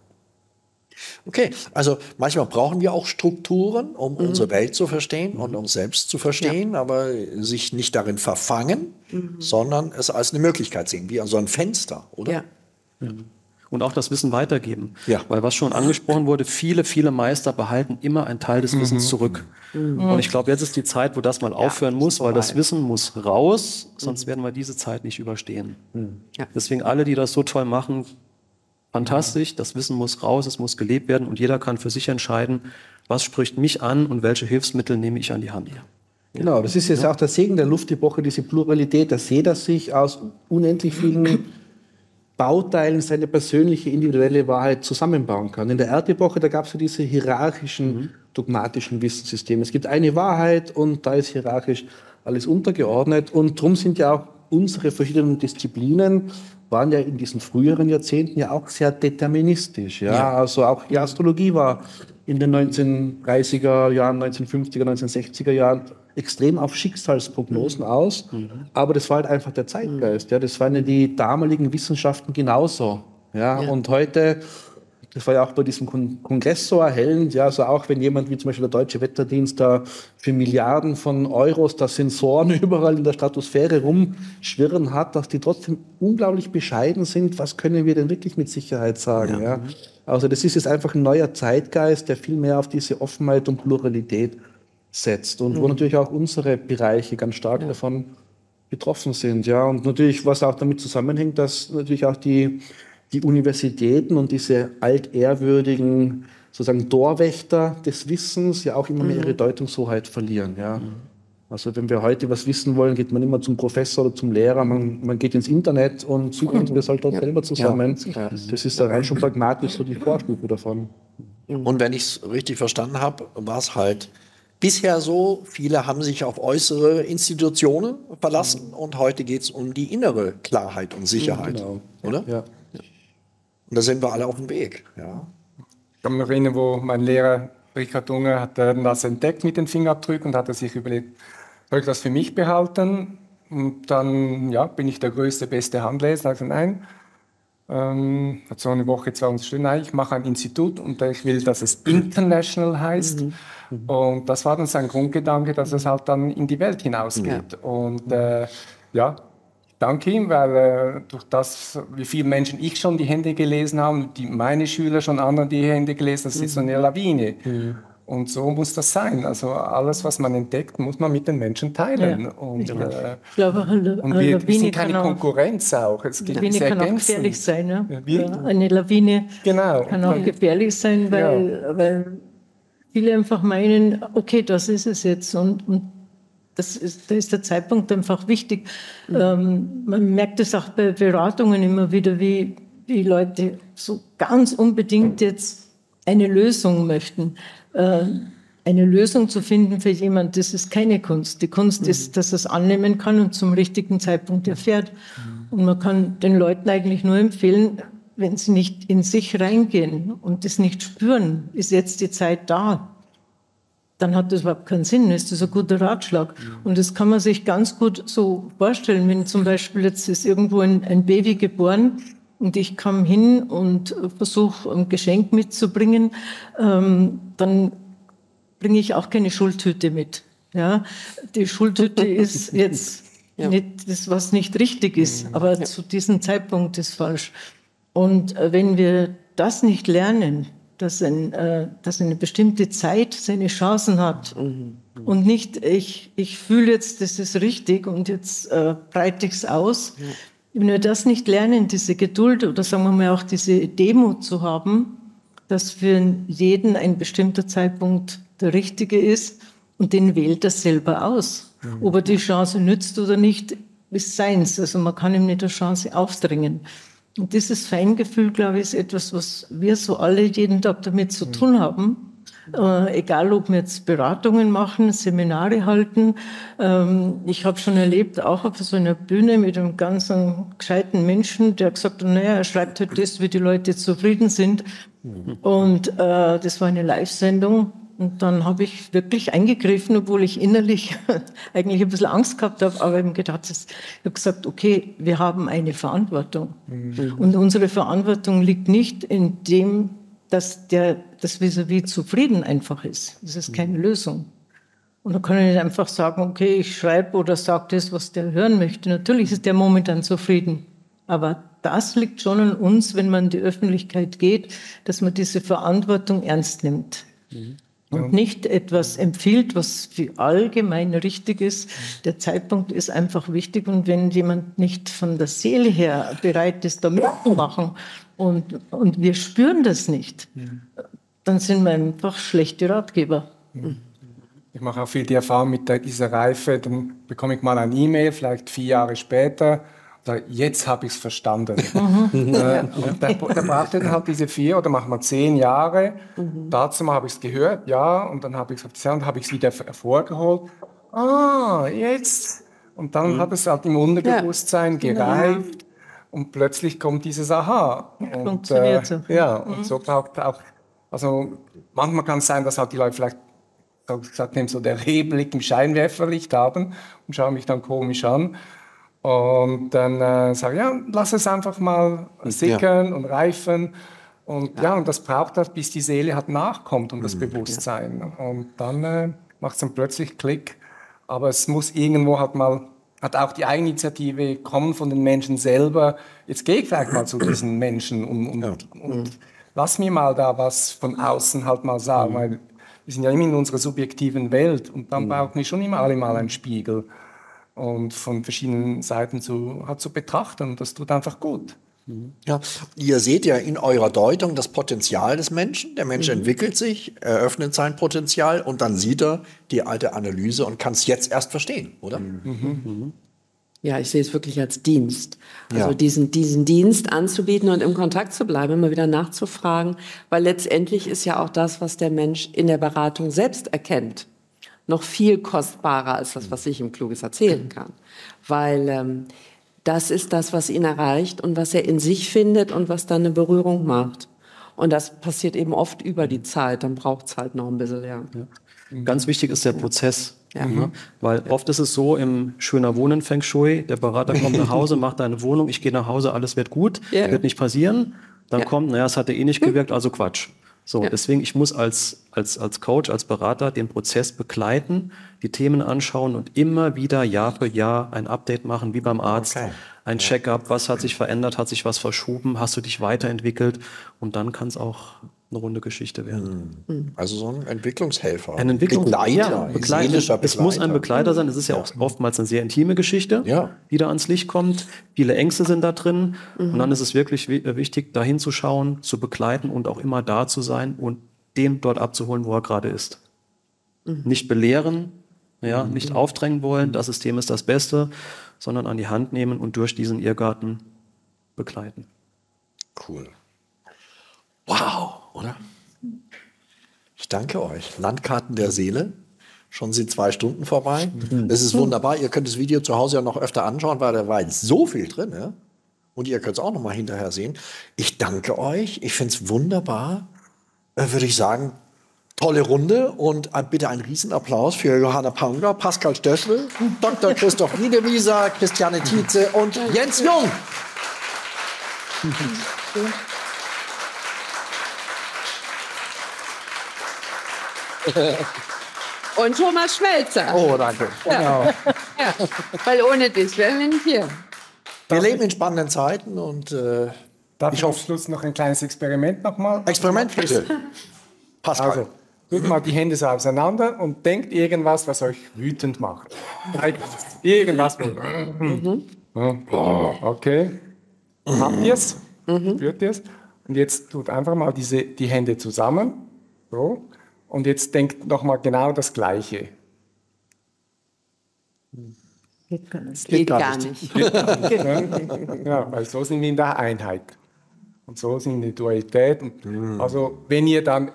Okay, also manchmal brauchen wir auch Strukturen, um unsere Welt zu verstehen und uns selbst zu verstehen, aber sich nicht darin verfangen, sondern es als eine Möglichkeit sehen, wie an so einem Fenster, oder? Ja. Und auch das Wissen weitergeben. Ja. Weil was schon angesprochen wurde, viele, viele Meister behalten immer einen Teil des Wissens zurück. Und ich glaube, jetzt ist die Zeit, wo das mal aufhören muss, weil das Wissen muss raus, sonst werden wir diese Zeit nicht überstehen. Ja. Deswegen alle, die das so toll machen, fantastisch, das Wissen muss raus, es muss gelebt werden und jeder kann für sich entscheiden, was spricht mich an und welche Hilfsmittel nehme ich an die Hand. Ja. Genau, das ist jetzt auch der Segen der Luft-Epoche, diese Pluralität, dass jeder sich aus unendlich vielen Bauteilen seine persönliche, individuelle Wahrheit zusammenbauen kann. In der Erdepoche, da gab es ja diese hierarchischen, dogmatischen Wissenssysteme. Es gibt eine Wahrheit und da ist hierarchisch alles untergeordnet. Und darum sind ja auch unsere verschiedenen Disziplinen, waren ja in diesen früheren Jahrzehnten ja auch sehr deterministisch. Ja? Ja. Also auch die Astrologie war in den 1930er Jahren, 1950er, 1960er Jahren extrem auf Schicksalsprognosen aus, aber das war halt einfach der Zeitgeist. Ja, das waren ja die damaligen Wissenschaften genauso. Ja, ja. Und heute, das war ja auch bei diesem Kongress so erhellend, ja, also auch wenn jemand wie zum Beispiel der Deutsche Wetterdienst da für Milliarden von Euros da Sensoren überall in der Stratosphäre rumschwirren hat, dass die trotzdem unglaublich bescheiden sind, was können wir denn wirklich mit Sicherheit sagen? Ja. Ja? Also das ist jetzt einfach ein neuer Zeitgeist, der viel mehr auf diese Offenheit und Pluralität setzt und wo natürlich auch unsere Bereiche ganz stark davon betroffen sind. Ja. Und natürlich, was auch damit zusammenhängt, dass natürlich auch die Universitäten und diese altehrwürdigen sozusagen Torwächter des Wissens ja auch immer mehr ihre Deutungshoheit verlieren. Ja. Also wenn wir heute was wissen wollen, geht man immer zum Professor oder zum Lehrer, man geht ins Internet und sucht das halt auch selber zusammen. Ja. Das ist da rein schon pragmatisch so die Vorstufe davon. Und wenn ich es richtig verstanden habe, war es halt bisher so, viele haben sich auf äußere Institutionen verlassen und heute geht es um die innere Klarheit und Sicherheit, oder? Ja. Und da sind wir alle auf dem Weg. Ja. Ich kann mich noch erinnern, wo mein Lehrer Richard Unger hat das entdeckt mit den Fingerabdrücken und hat er sich überlegt, soll ich das für mich behalten? Und dann bin ich der größte, beste Handleser. Also nein, hat so eine Woche 20 Stunden, nein, ich mache ein Institut und ich will, dass es international heißt. Und das war dann sein Grundgedanke, dass es halt dann in die Welt hinausgeht. Ja. Und danke ihm, weil durch das, wie viele Menschen ich schon die Hände gelesen habe, meine Schüler schon anderen die Hände gelesen, das ist so eine Lawine. Und so muss das sein. Also alles, was man entdeckt, muss man mit den Menschen teilen. Ja. Und, ich glaube, wir sind keine Konkurrenz auch. Lawine kann auch gefährlich sein. Ja? Ja, eine Lawine kann auch gefährlich sein, weil viele einfach meinen, okay, das ist es jetzt. Und da ist der Zeitpunkt einfach wichtig. Man merkt es auch bei Beratungen immer wieder, wie Leute so ganz unbedingt jetzt eine Lösung möchten. Eine Lösung zu finden für jemanden, das ist keine Kunst. Die Kunst ist, dass er es annehmen kann und zum richtigen Zeitpunkt erfährt. Und man kann den Leuten eigentlich nur empfehlen, wenn sie nicht in sich reingehen und das nicht spüren, ist jetzt die Zeit da. Dann hat das überhaupt keinen Sinn, ist das ein guter Ratschlag. Und das kann man sich ganz gut so vorstellen, wenn zum Beispiel jetzt ist irgendwo ein Baby geboren und ich komme hin und versuche, ein Geschenk mitzubringen, dann bringe ich auch keine Schultüte mit. Ja? Die Schultüte ist jetzt nicht das, was nicht richtig ist, aber zu diesem Zeitpunkt ist falsch. Und wenn wir das nicht lernen, dass eine bestimmte Zeit seine Chancen hat und nicht, ich fühle jetzt, das ist richtig und jetzt breite ich es aus. Wenn wir das nicht lernen, diese Geduld oder sagen wir mal auch diese Demut zu haben, dass für jeden ein bestimmter Zeitpunkt der richtige ist und den wählt er selber aus. Ob er die Chance nützt oder nicht, ist seins. Also man kann ihm nicht eine Chance aufdrängen. Und dieses Feingefühl, glaube ich, ist etwas, was wir so alle jeden Tag damit zu tun haben. Egal, ob wir jetzt Beratungen machen, Seminare halten. Ich habe schon erlebt, auch auf so einer Bühne mit einem ganz gescheiten Menschen, der gesagt hat, naja, er schreibt halt das, wie die Leute zufrieden sind. Und das war eine Live-Sendung. Und dann habe ich wirklich eingegriffen, obwohl ich innerlich eigentlich ein bisschen Angst gehabt habe, aber eben gedacht, ich habe gesagt, okay, wir haben eine Verantwortung. Und unsere Verantwortung liegt nicht in dem, dass das vis-à-vis zufrieden einfach ist. Das ist keine Lösung. Und da kann ich nicht einfach sagen, okay, ich schreibe oder sage das, was der hören möchte. Natürlich ist der momentan zufrieden, aber das liegt schon an uns, wenn man in die Öffentlichkeit geht, dass man diese Verantwortung ernst nimmt. Und nicht etwas empfiehlt, was für allgemein richtig ist. Der Zeitpunkt ist einfach wichtig. Und wenn jemand nicht von der Seele her bereit ist, da mitzumachen und wir spüren das nicht, dann sind wir einfach schlechte Ratgeber. Ich mache auch viel die Erfahrung mit dieser Reife. Dann bekomme ich mal eine E-Mail, vielleicht 4 Jahre später. Jetzt habe ich es verstanden. Da braucht er halt diese 4 oder machen wir 10 Jahre. Dazu habe ich es gehört, und dann habe ich es wieder hervorgeholt. Ah, jetzt. Und dann hat es halt im Unterbewusstsein gereift und plötzlich kommt dieses Aha. Und, und so braucht auch, also manchmal kann es sein, dass halt die Leute vielleicht so der Rehblick im Scheinwerferlicht haben und schauen mich dann komisch an. Und dann sage ich, lass es einfach mal sickern und reifen. Und und das braucht das, bis die Seele halt nachkommt und das Bewusstsein. Und dann macht es dann plötzlich Klick. Aber es muss irgendwo halt mal, hat auch die Eigeninitiative kommen von den Menschen selber. Jetzt gehe ich vielleicht mal zu diesen Menschen und lass mir mal da was von außen halt mal sagen. Weil wir sind ja immer in unserer subjektiven Welt und dann brauchen wir schon immer alle mal einen Spiegel und von verschiedenen Seiten zu betrachten, und das tut einfach gut. Ja, ihr seht ja in eurer Deutung das Potenzial des Menschen. Der Mensch entwickelt sich, eröffnet sein Potenzial und dann sieht er die alte Analyse und kann es jetzt erst verstehen, oder? Ja, ich sehe es wirklich als Dienst. Also diesen Dienst anzubieten und im Kontakt zu bleiben, immer wieder nachzufragen, weil letztendlich ist ja auch das, was der Mensch in der Beratung selbst erkennt, noch viel kostbarer als das, was ich ihm Kluges erzählen kann. Weil das ist das, was ihn erreicht und was er in sich findet und was dann eine Berührung macht. Und das passiert eben oft über die Zeit, dann braucht es halt noch ein bisschen. Ganz wichtig ist der Prozess. Weil oft ist es so, im schöner Wohnen Feng Shui, der Berater kommt nach Hause, macht eine Wohnung, ich gehe nach Hause, alles wird gut, wird nicht passieren. Dann kommt, naja, es hat ja eh nicht gewirkt, also Quatsch. So, deswegen, ich muss als Coach, als Berater den Prozess begleiten, die Themen anschauen und immer wieder Jahr für Jahr ein Update machen, wie beim Arzt, ein Check-up, was hat sich verändert, hat sich was verschoben, hast du dich weiterentwickelt, und dann kann es auch eine runde Geschichte werden. Also so ein Entwicklungshelfer. Ein Entwicklungsleiter. Ja, Begleiter. Es muss ein Begleiter sein. Es ist ja auch oftmals eine sehr intime Geschichte, die da ans Licht kommt. Viele Ängste sind da drin. Und dann ist es wirklich wichtig, da hinzuschauen, zu begleiten und auch immer da zu sein und den dort abzuholen, wo er gerade ist. Nicht belehren, nicht aufdrängen wollen, das System ist das Beste, sondern an die Hand nehmen und durch diesen Irrgarten begleiten. Cool. Wow, oder? Ich danke euch. Landkarten der Seele. Schon sind 2 Stunden vorbei. Das ist wunderbar. Ihr könnt das Video zu Hause ja noch öfter anschauen, weil da war jetzt so viel drin. Ja? Und ihr könnt es auch noch mal hinterher sehen. Ich danke euch. Ich finde es wunderbar. Würde ich sagen, tolle Runde. Und bitte einen Riesenapplaus für Johanna Paungger, Pascal Stössel, Dr. Christof Niederwieser, Christiane Tietze und Jens Jung. Und Thomas Schmelzer. Oh, danke. Genau. Ja, weil ohne dich wären wir nicht hier. Wir leben in spannenden Zeiten und darf ich auf Schluss noch ein kleines Experiment nochmal? Experiment, bitte. Pascal. Also, tut mal die Hände so auseinander und denkt irgendwas, was euch wütend macht. Irgendwas. Okay. Habt ihr es? Spürt ihr es? Und jetzt tut einfach mal die Hände zusammen. So. Und jetzt denkt nochmal genau das Gleiche. Geht gar nicht. Ja, weil so sind wir in der Einheit. Und so sind wir in der Dualität. Und also, wenn ihr dann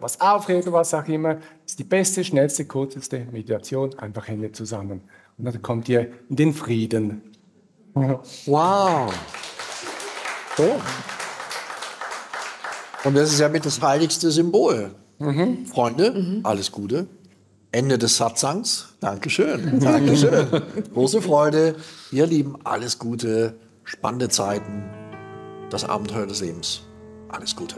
was aufregt, was auch immer, ist die beste, schnellste, kurzeste Meditation einfach Hände zusammen. Und dann kommt ihr in den Frieden. Wow. So. Und das ist ja mit das heiligste Symbol. Freunde, alles Gute. Ende des Satsangs. Dankeschön. Dankeschön. Große Freude. Ihr Lieben, alles Gute. Spannende Zeiten. Das Abenteuer des Lebens. Alles Gute.